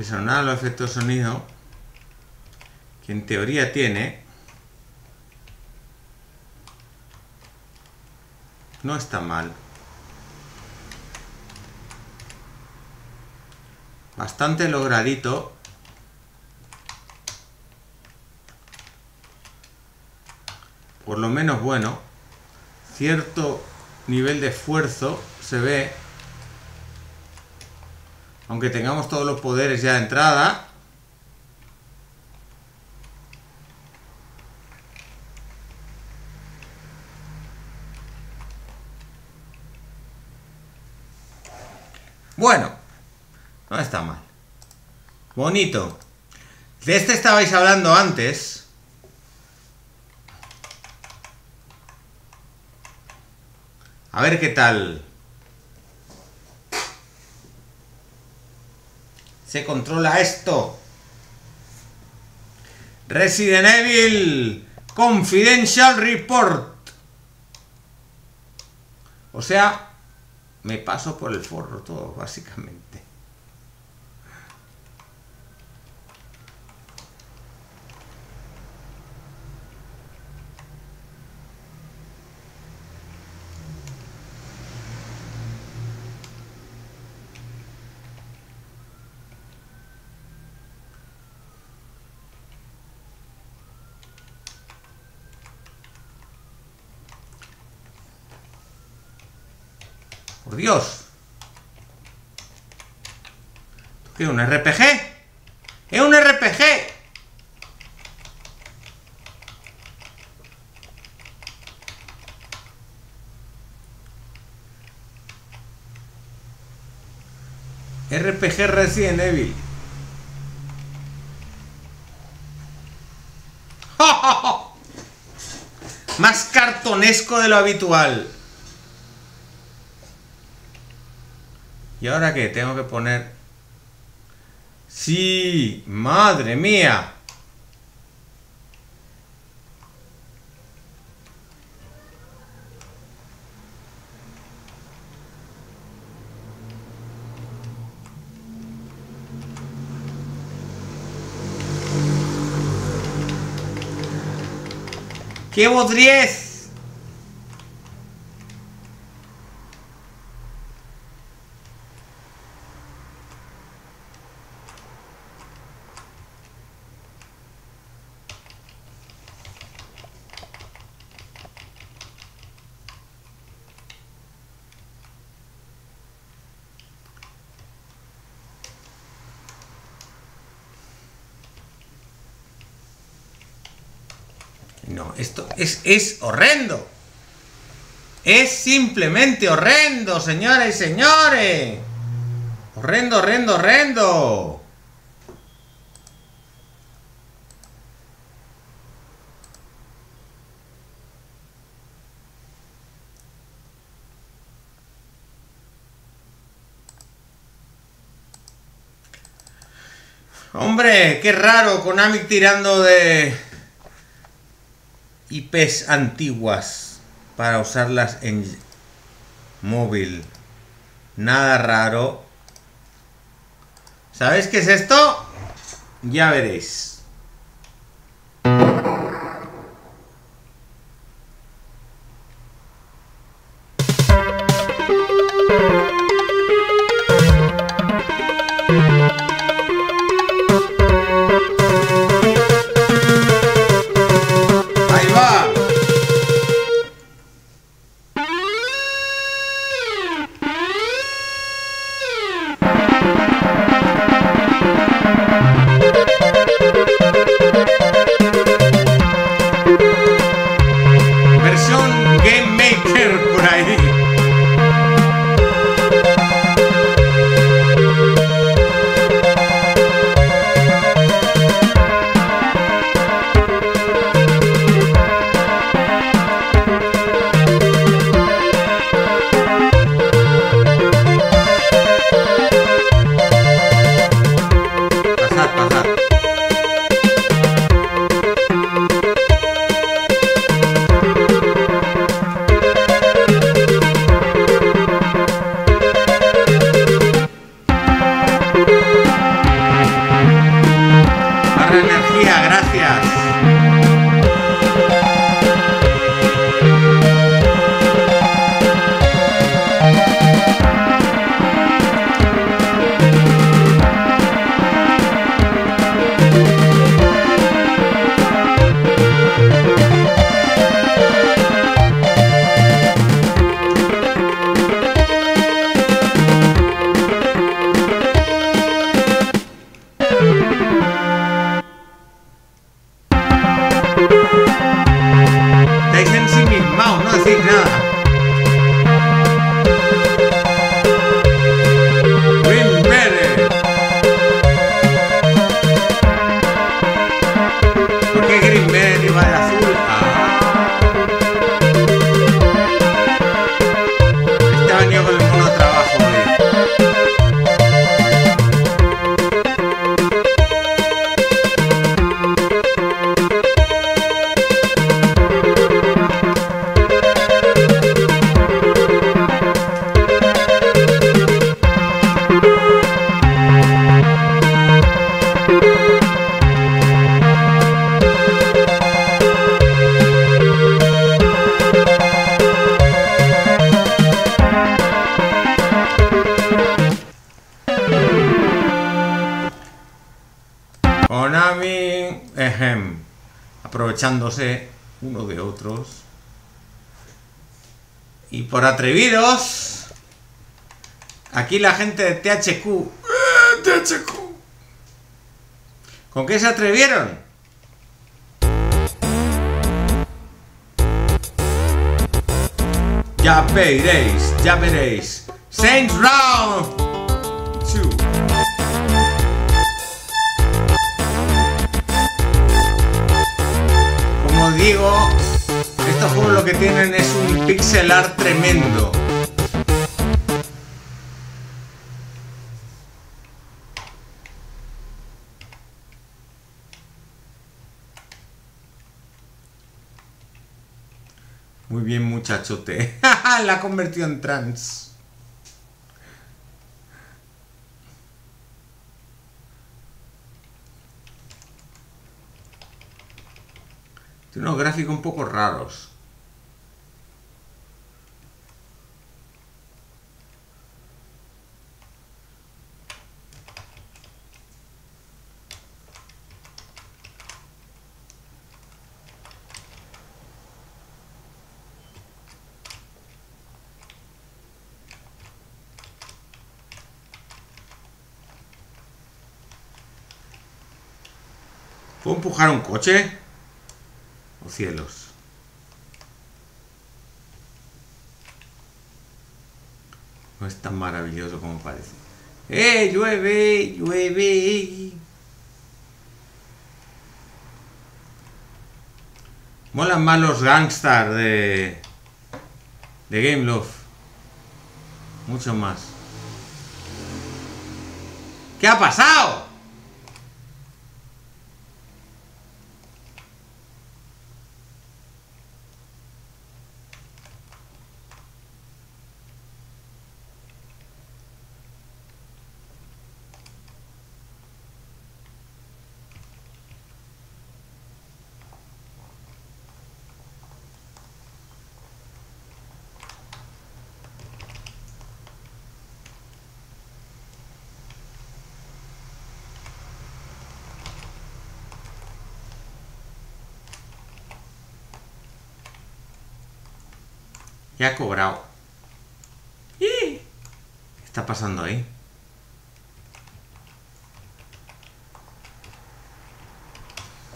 Sonar los efectos de sonido que en teoría tiene, no está mal, bastante logradito. Por lo menos bueno, cierto nivel de esfuerzo se ve, aunque tengamos todos los poderes ya de entrada. Bueno, no está mal. Bonito. De este estabais hablando antes. A ver qué tal. Se controla esto. Resident Evil Confidential Report. O sea, me paso por el forro todo, básicamente. Dios. ¿Qué? ¿Un R P G? ¡Es un R P G! R P G Resident Evil. ¡Oh, oh, oh! Más cartonesco de lo habitual. ¿Y ahora qué? Tengo que poner... ¡Sí! ¡Madre mía! ¡Qué bodriez! Esto es, es horrendo. Es simplemente horrendo, señoras y señores. Horrendo, horrendo, horrendo. Hombre, qué raro, Konami tirando de... I Pes antiguas para usarlas en móvil. Nada raro. ¿Sabéis qué es esto? Ya veréis. Konami, ejem, aprovechándose uno de otros. Y por atrevidos, aquí la gente de T H Q. ¡Eh, T H Q! ¿Con qué se atrevieron? Ya veréis, ya veréis. Saints Round dos. Como digo, estos juegos lo que tienen es un pixel art tremendo. Muy bien, muchachote. La ha convertido en trans. Tiene unos gráficos un poco raros. ¿Puedo empujar un coche? ¡Oh, cielos! No es tan maravilloso como parece. ¡Eh! ¡Llueve! ¡Llueve! Molan más los gangsters de... de Game Love. Mucho más. ¿Qué ha pasado? Ya ha cobrado. ¿Qué está pasando ahí?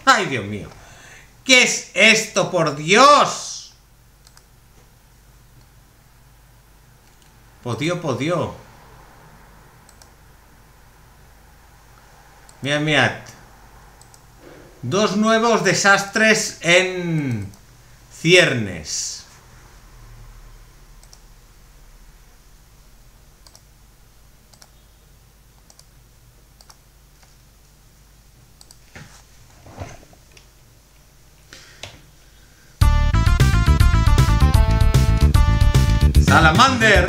¡Ay, Dios mío! ¿Qué es esto, por Dios? Podio, podio. Mirad, mirad. Dos nuevos desastres en ciernes. Salamander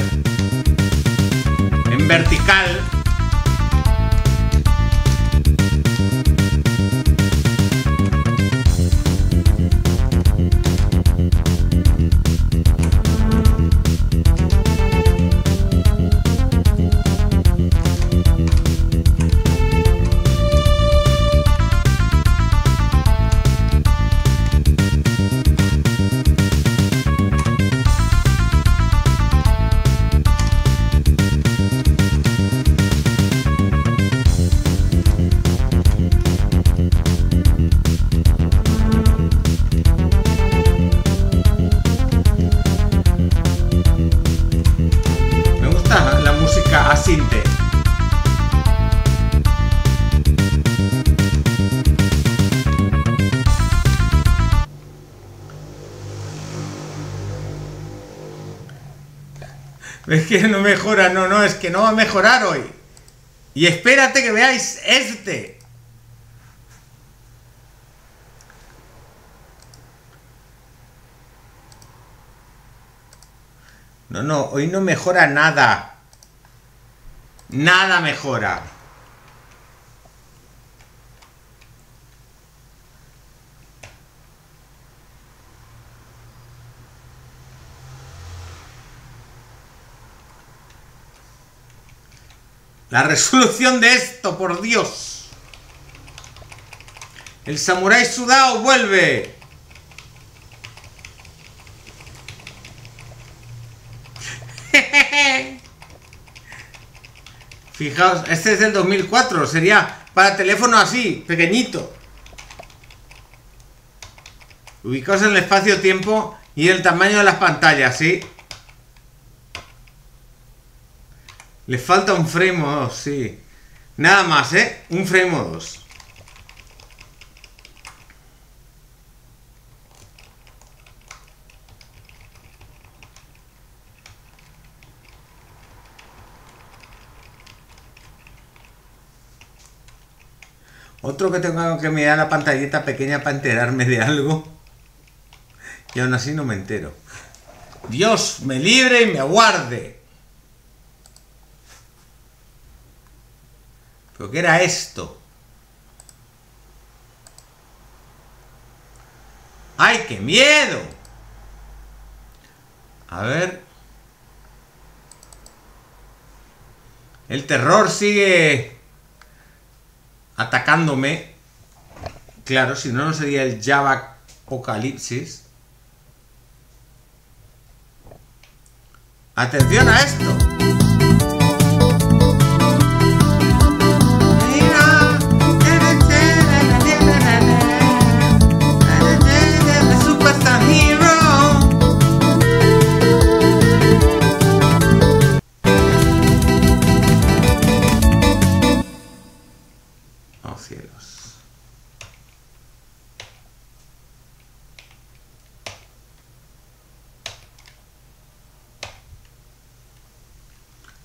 en vertical. Es que no mejora, no, no, es que no va a mejorar hoy. Y espérate que veáis este. No, no, hoy no mejora nada. Nada mejora. La resolución de esto, por Dios. El samurái sudado vuelve. Fijaos, este es del dos mil cuatro. Sería para teléfono así, pequeñito. Ubicaos en el espacio-tiempo y el tamaño de las pantallas, ¿sí? Le falta un frame o dos, sí. Nada más, ¿eh? Un frame o dos. Otro que tengo que mirar la pantallita pequeña para enterarme de algo. Y aún así no me entero. Dios me libre y me aguarde. ¿Pero qué era esto? ¡Ay, qué miedo! A ver. El terror sigue atacándome. Claro, si no, no sería el JAVApocalypsis. ¡Atención a esto!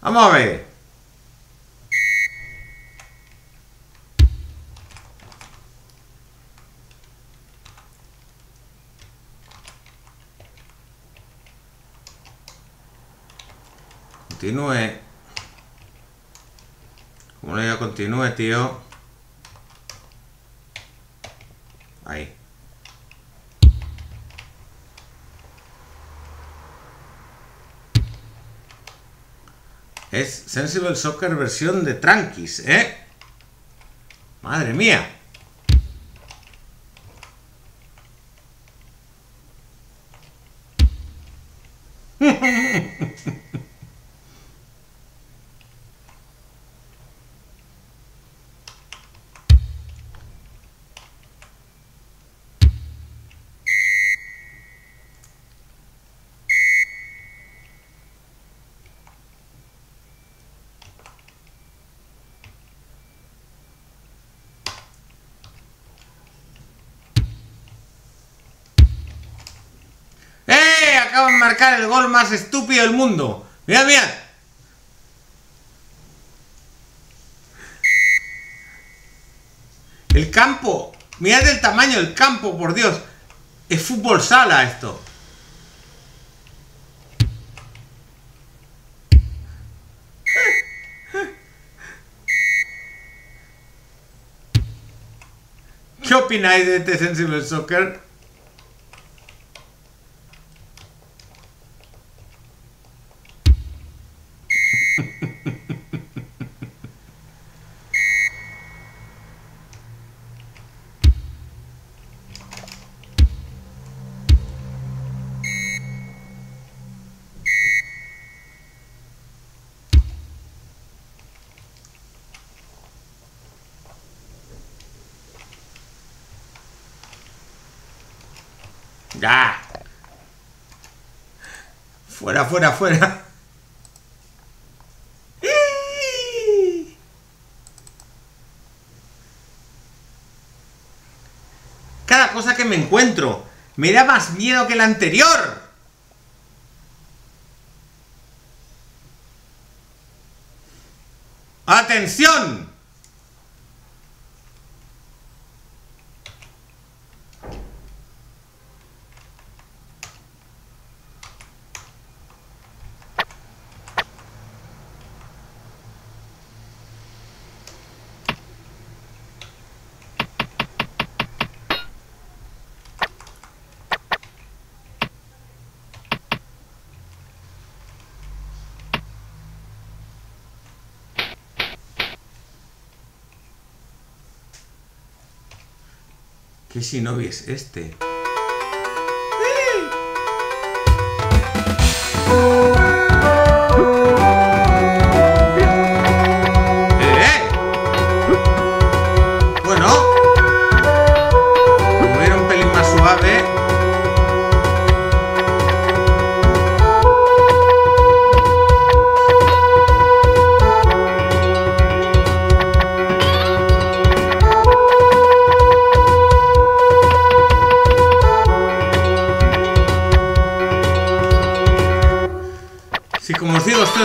Vamos a ver. Continúe. Como le digo, continúe, tío. Ahí. Es Sensible Soccer versión de Tranquis, ¿eh? Madre mía. Marcar el gol más estúpido del mundo. Mira, mira. El campo. Mirad el tamaño del campo, por Dios. Es fútbol sala esto. ¿Qué opináis de este Sensible Soccer? Ya. Fuera, fuera, fuera. Cada cosa que me encuentro me da más miedo que la anterior. ¡Atención! ¿Qué shinobi es este?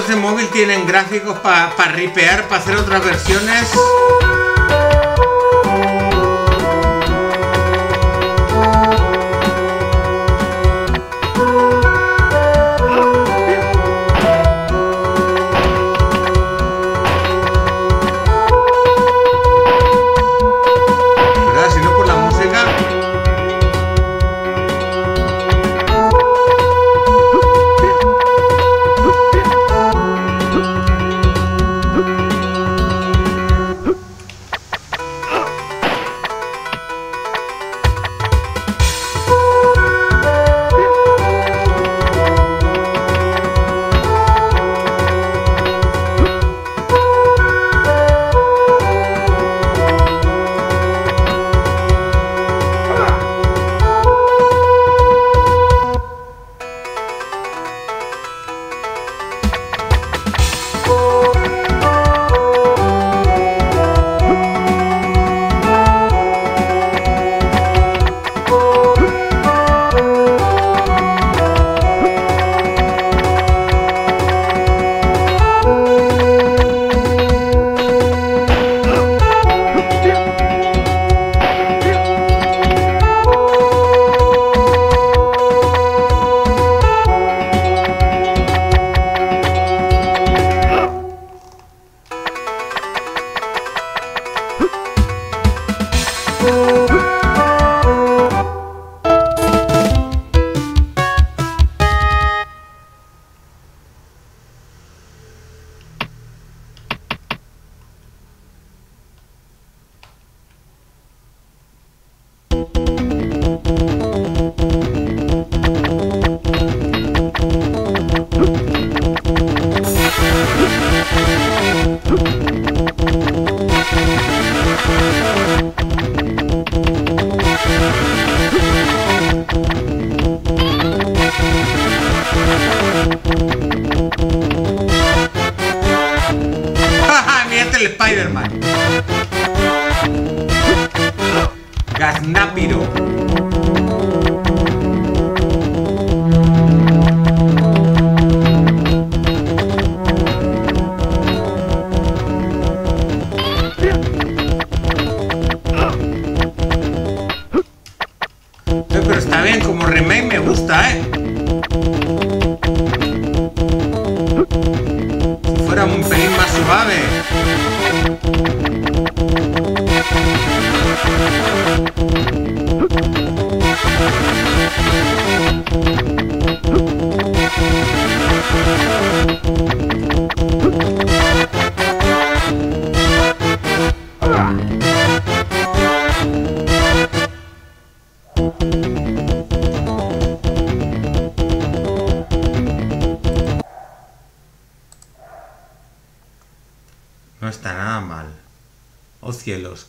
De móvil tienen gráficos para pa ripear, para hacer otras versiones.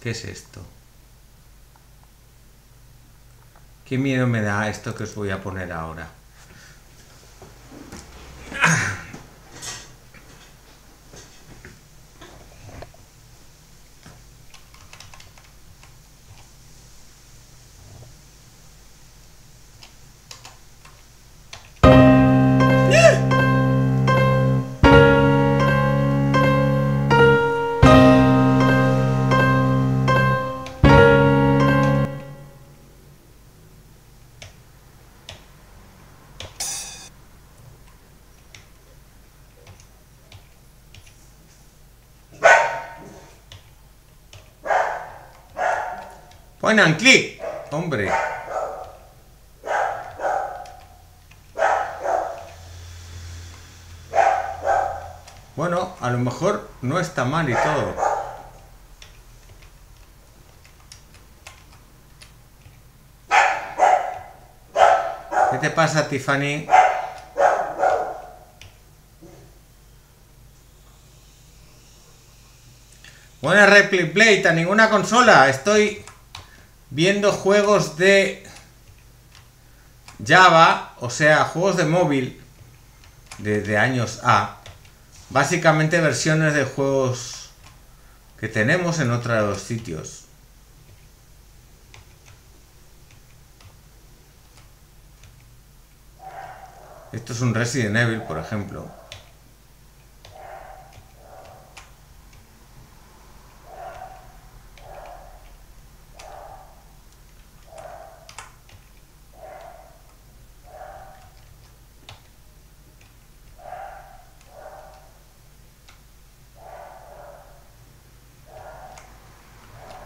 ¿Qué es esto? ¿Qué miedo me da esto que os voy a poner ahora? ¡Ponen clic! ¡Hombre! Bueno, a lo mejor no está mal y todo. ¿Qué te pasa, Tiffany? Buena Replic Plate, a ninguna consola. Estoy viendo juegos de Java, o sea, juegos de móvil desde años A. Básicamente versiones de juegos que tenemos en otros sitios. Esto es un Resident Evil, por ejemplo.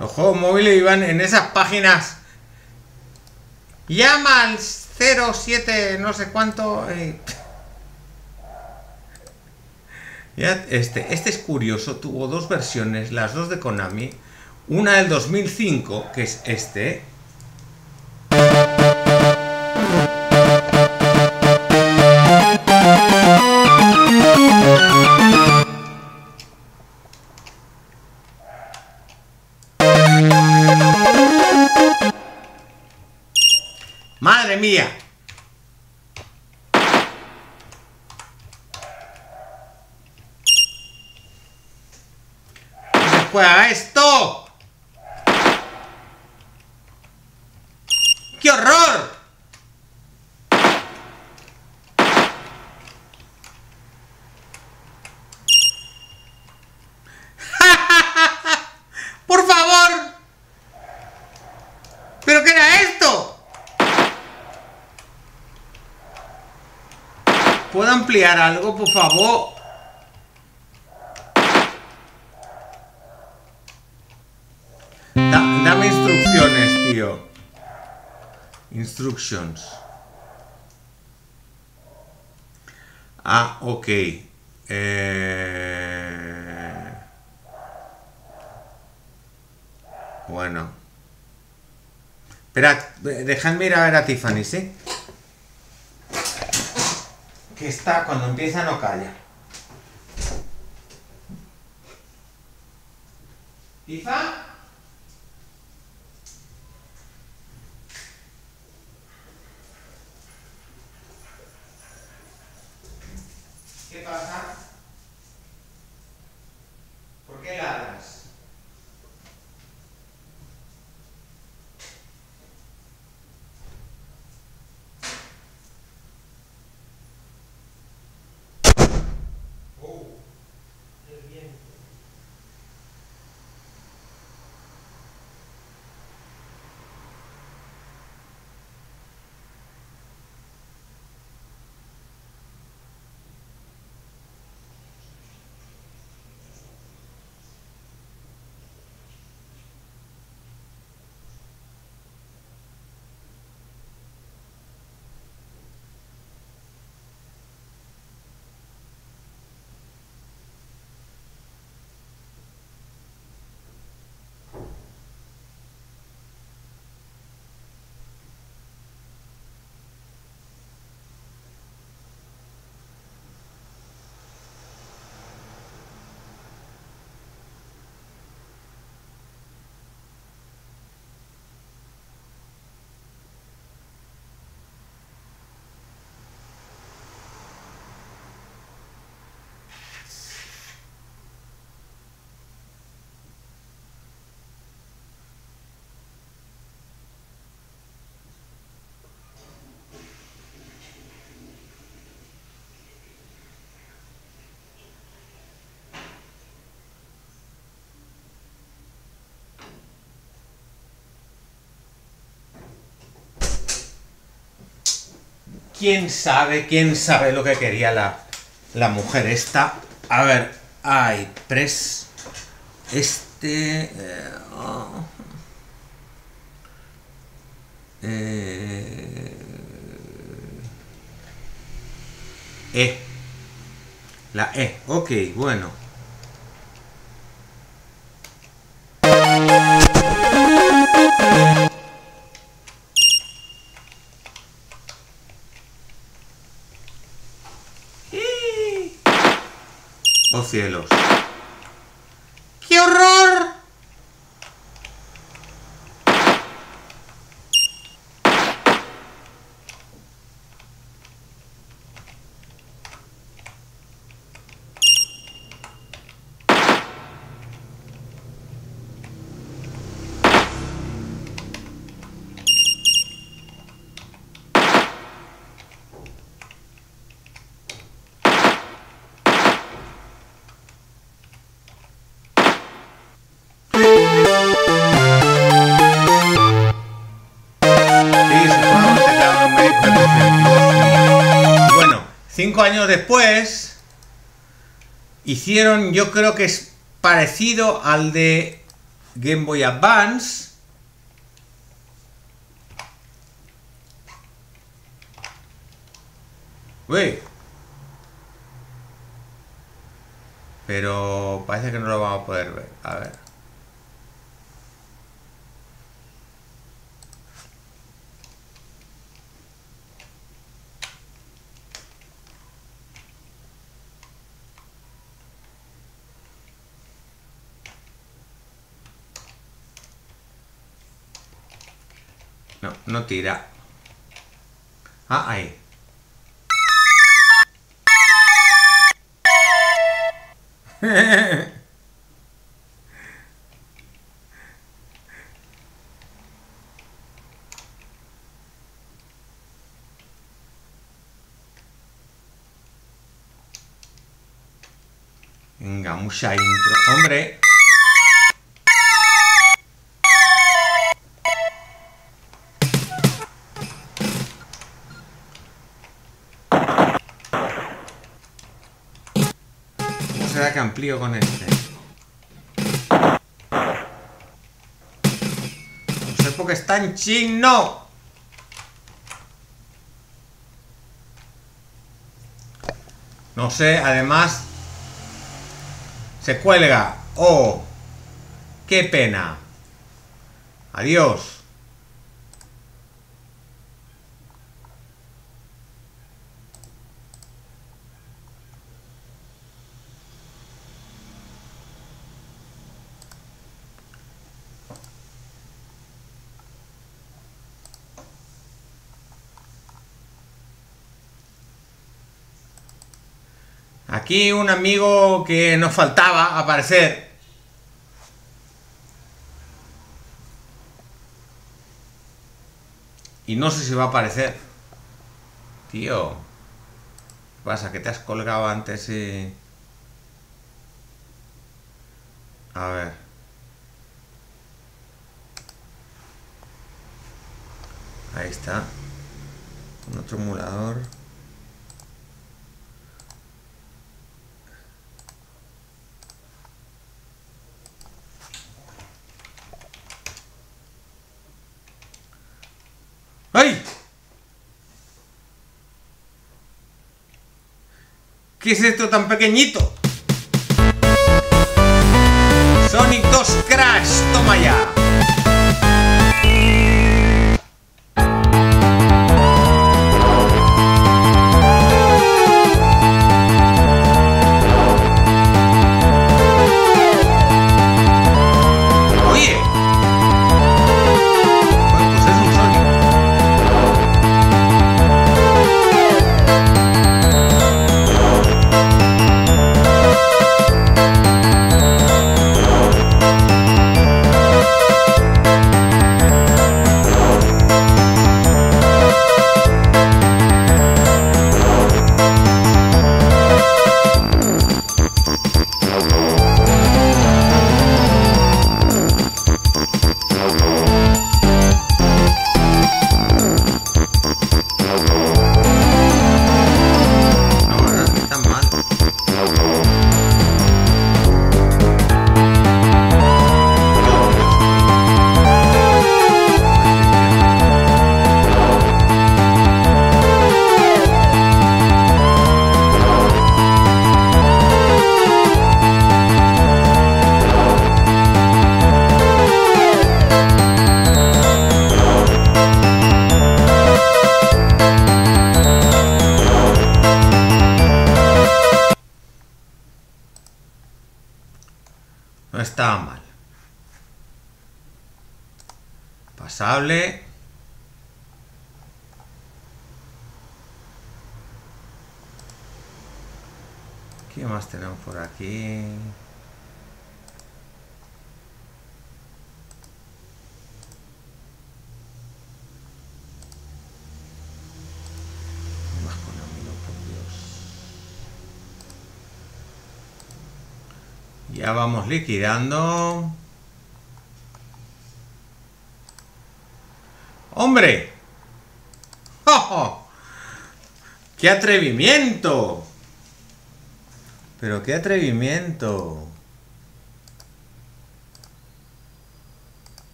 Juegos móviles iban en esas páginas. Llama al cero siete no sé cuánto. Eh. Ya, este, este es curioso. Tuvo dos versiones, las dos de Konami. Una del dos mil cinco, que es este. Mía. ¡No se juega esto! ¡Qué horror! ¡Por favor! ¿Pero qué era esto? ¿Puedo ampliar algo, por favor? Da, dame instrucciones, tío. Instructions. Ah, ok. Eh... Bueno. Esperad, dejadme ir a ver a Tiffany, ¿sí? Que está cuando empieza no calla. ¿Tifa? ¿Qué pasa? ¿Por qué ladras? ¿Quién sabe? ¿Quién sabe lo que quería la, la mujer esta? A ver, ay, press. Este... Eh, oh, eh, e. La E. Ok, bueno. cielos. ¡Qué horror! Cinco años después hicieron, yo creo que es parecido al de Game Boy Advance, uy, pero parece que no lo vamos a poder ver. A ver, no, no tira. Ah, ahí. Venga, mucha intro, hombre. Que amplío con este, no sé por qué está en chino. No sé, además se cuelga. Oh, qué pena. Adiós. Aquí un amigo que nos faltaba aparecer. Y no sé si va a aparecer. Tío, ¿qué pasa? ¿Que te has colgado antes y...? A ver. Ahí está. Con otro emulador. ¡Ay! ¿Qué es esto tan pequeñito? Sonic dos Crash, toma ya. Pasable. ¿Qué más tenemos por aquí? Ya vamos liquidando. ¡Hombre! ¡Oh! ¡Qué atrevimiento! Pero qué atrevimiento.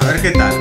A ver qué tal.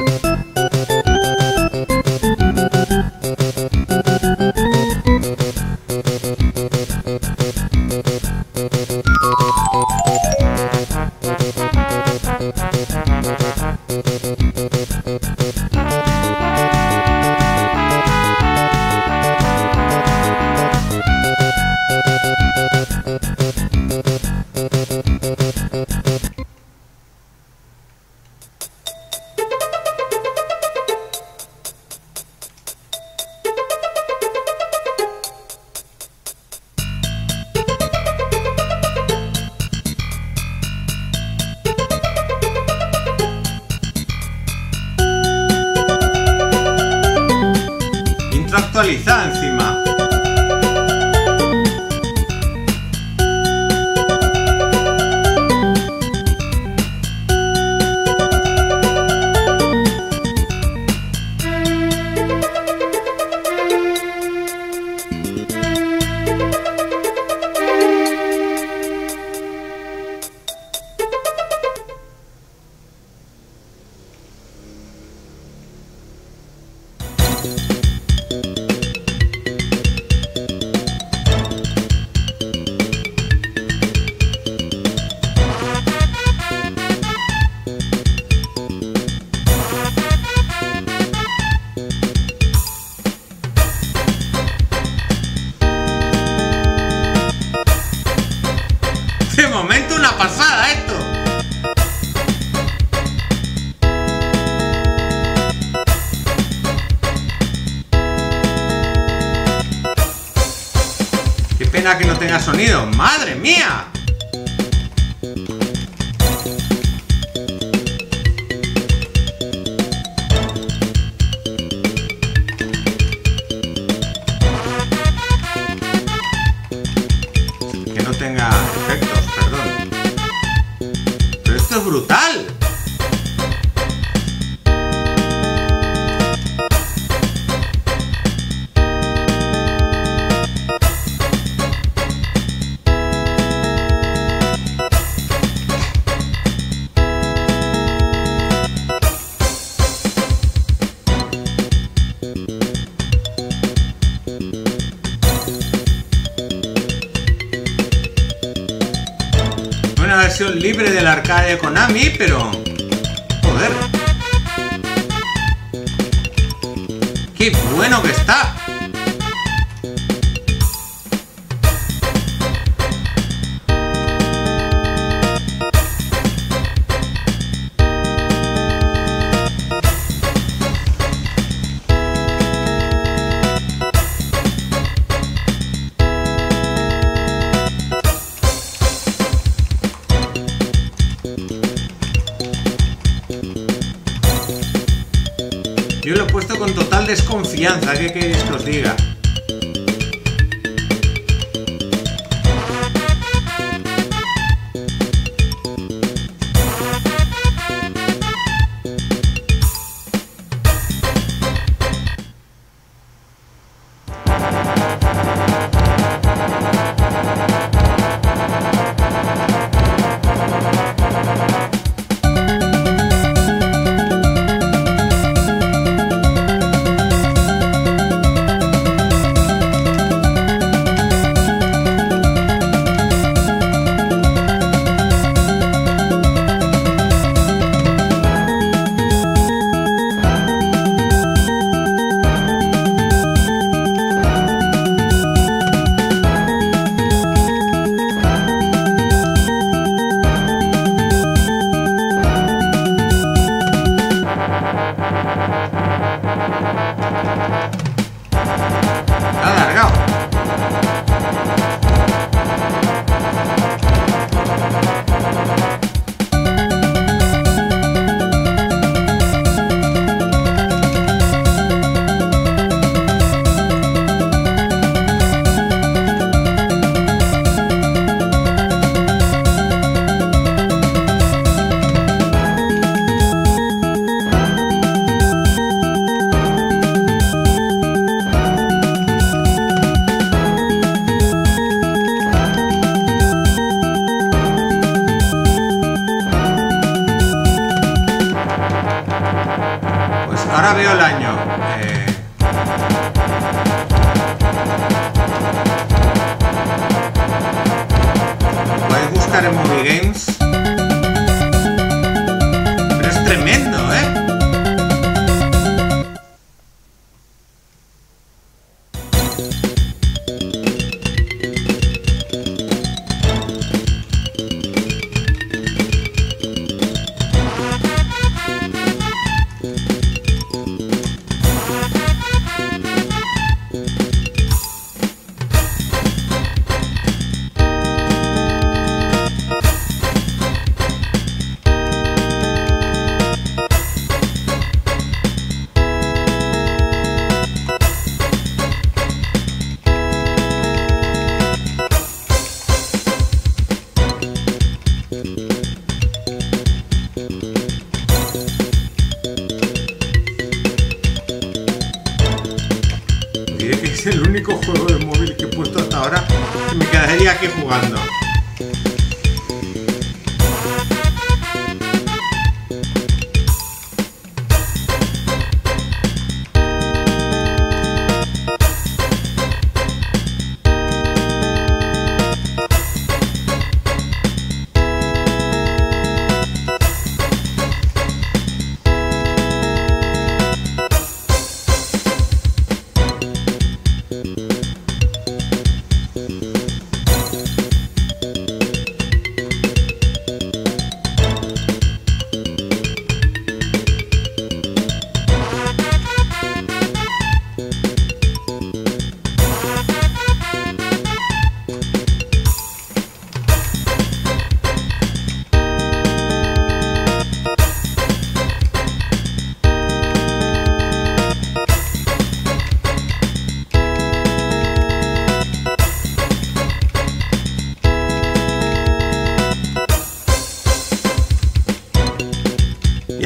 Sonido, madre mía. Que no tenga efectos, perdón. Pero esto es brutal. Libre del arcade de Konami, pero... joder, qué bueno que está. Desconfianza, ¿qué queréis que os diga? me quedaría aquí jugando.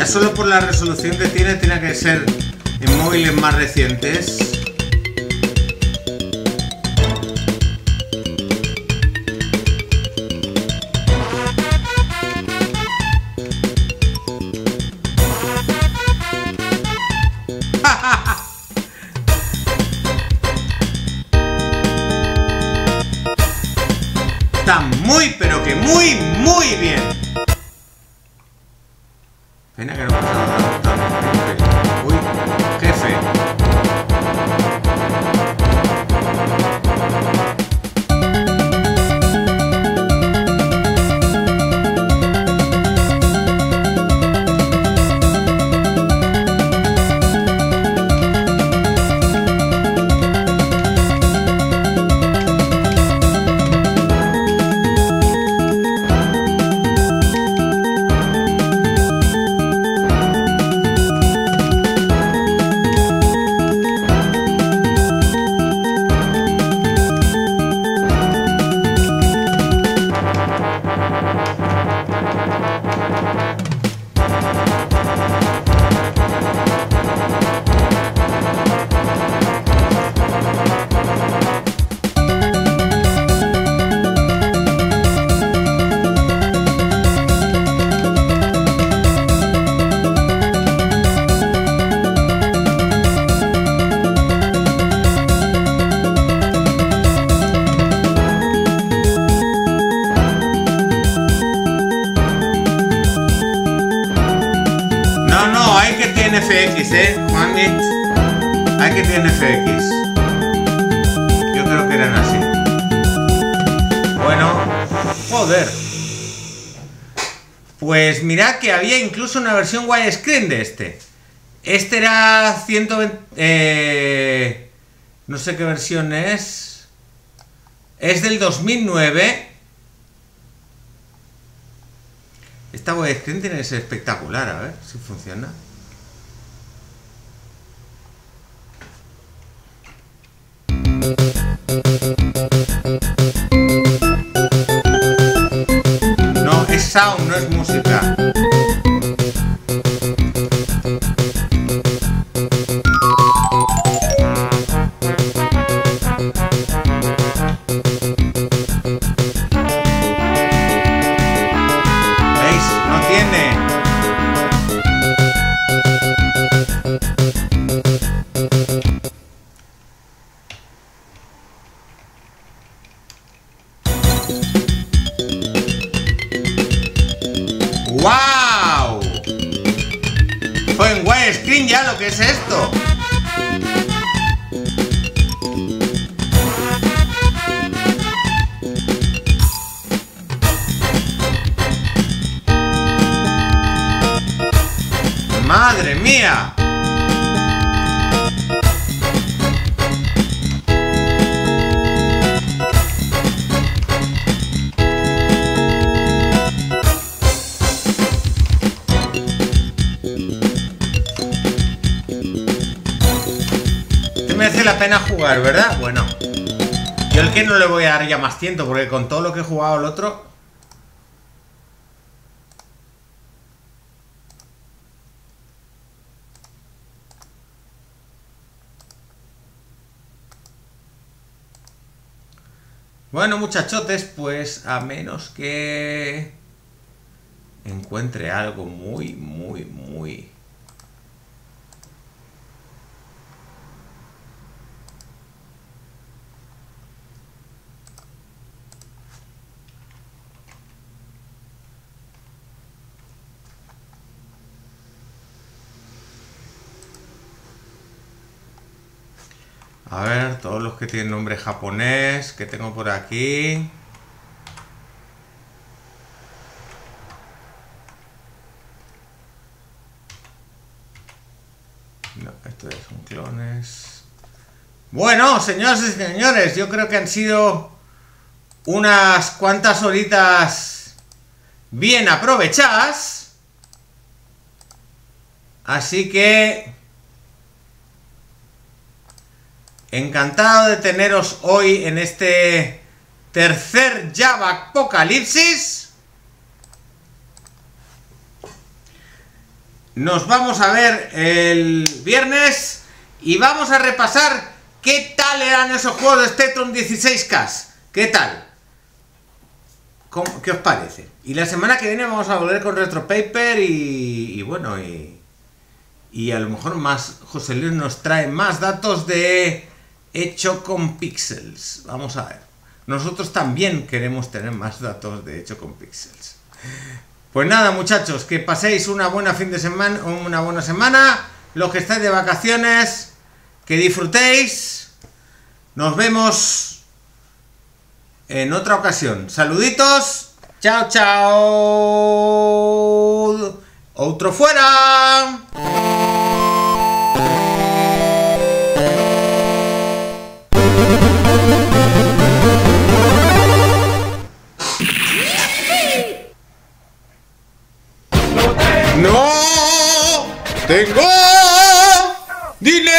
Solo por la resolución que tiene, tiene que ser en móviles más recientes. Está muy, pero que muy, muy bien. Pena que no me ha gustado. Uy, jefe. Había incluso una versión widescreen de este. Este era ciento veinte... Eh, no sé qué versión es. Es del dos mil nueve. Esta widescreen tiene que ser espectacular. A ver si funciona. No, es sound, no es música. ¿Verdad? Bueno, yo el que no le voy a dar ya más tiempo, porque con todo lo que he jugado el otro. Bueno, muchachotes, pues a menos que encuentre algo muy, muy, muy... A ver, todos los que tienen nombre japonés, que tengo por aquí. No, estos son clones. Bueno, señoras y señores, yo creo que han sido unas cuantas horitas bien aprovechadas. Así que... encantado de teneros hoy en este tercer JAVApocalypsis. Nos vamos a ver el viernes y vamos a repasar qué tal eran esos juegos de Spectrum dieciséis K. ¿Qué tal? ¿Cómo, ¿Qué os parece? Y la semana que viene vamos a volver con Retro Paper y, y bueno, y, y a lo mejor más. José Luis nos trae más datos de... Hecho con píxeles. Vamos a ver. Nosotros también queremos tener más datos de hecho con píxeles. Pues nada, muchachos, que paséis una buena fin de semana, una buena semana. Los que estáis de vacaciones, que disfrutéis. Nos vemos en otra ocasión. Saluditos. Chao, chao. Otro fuera. ¡No tengo dinero!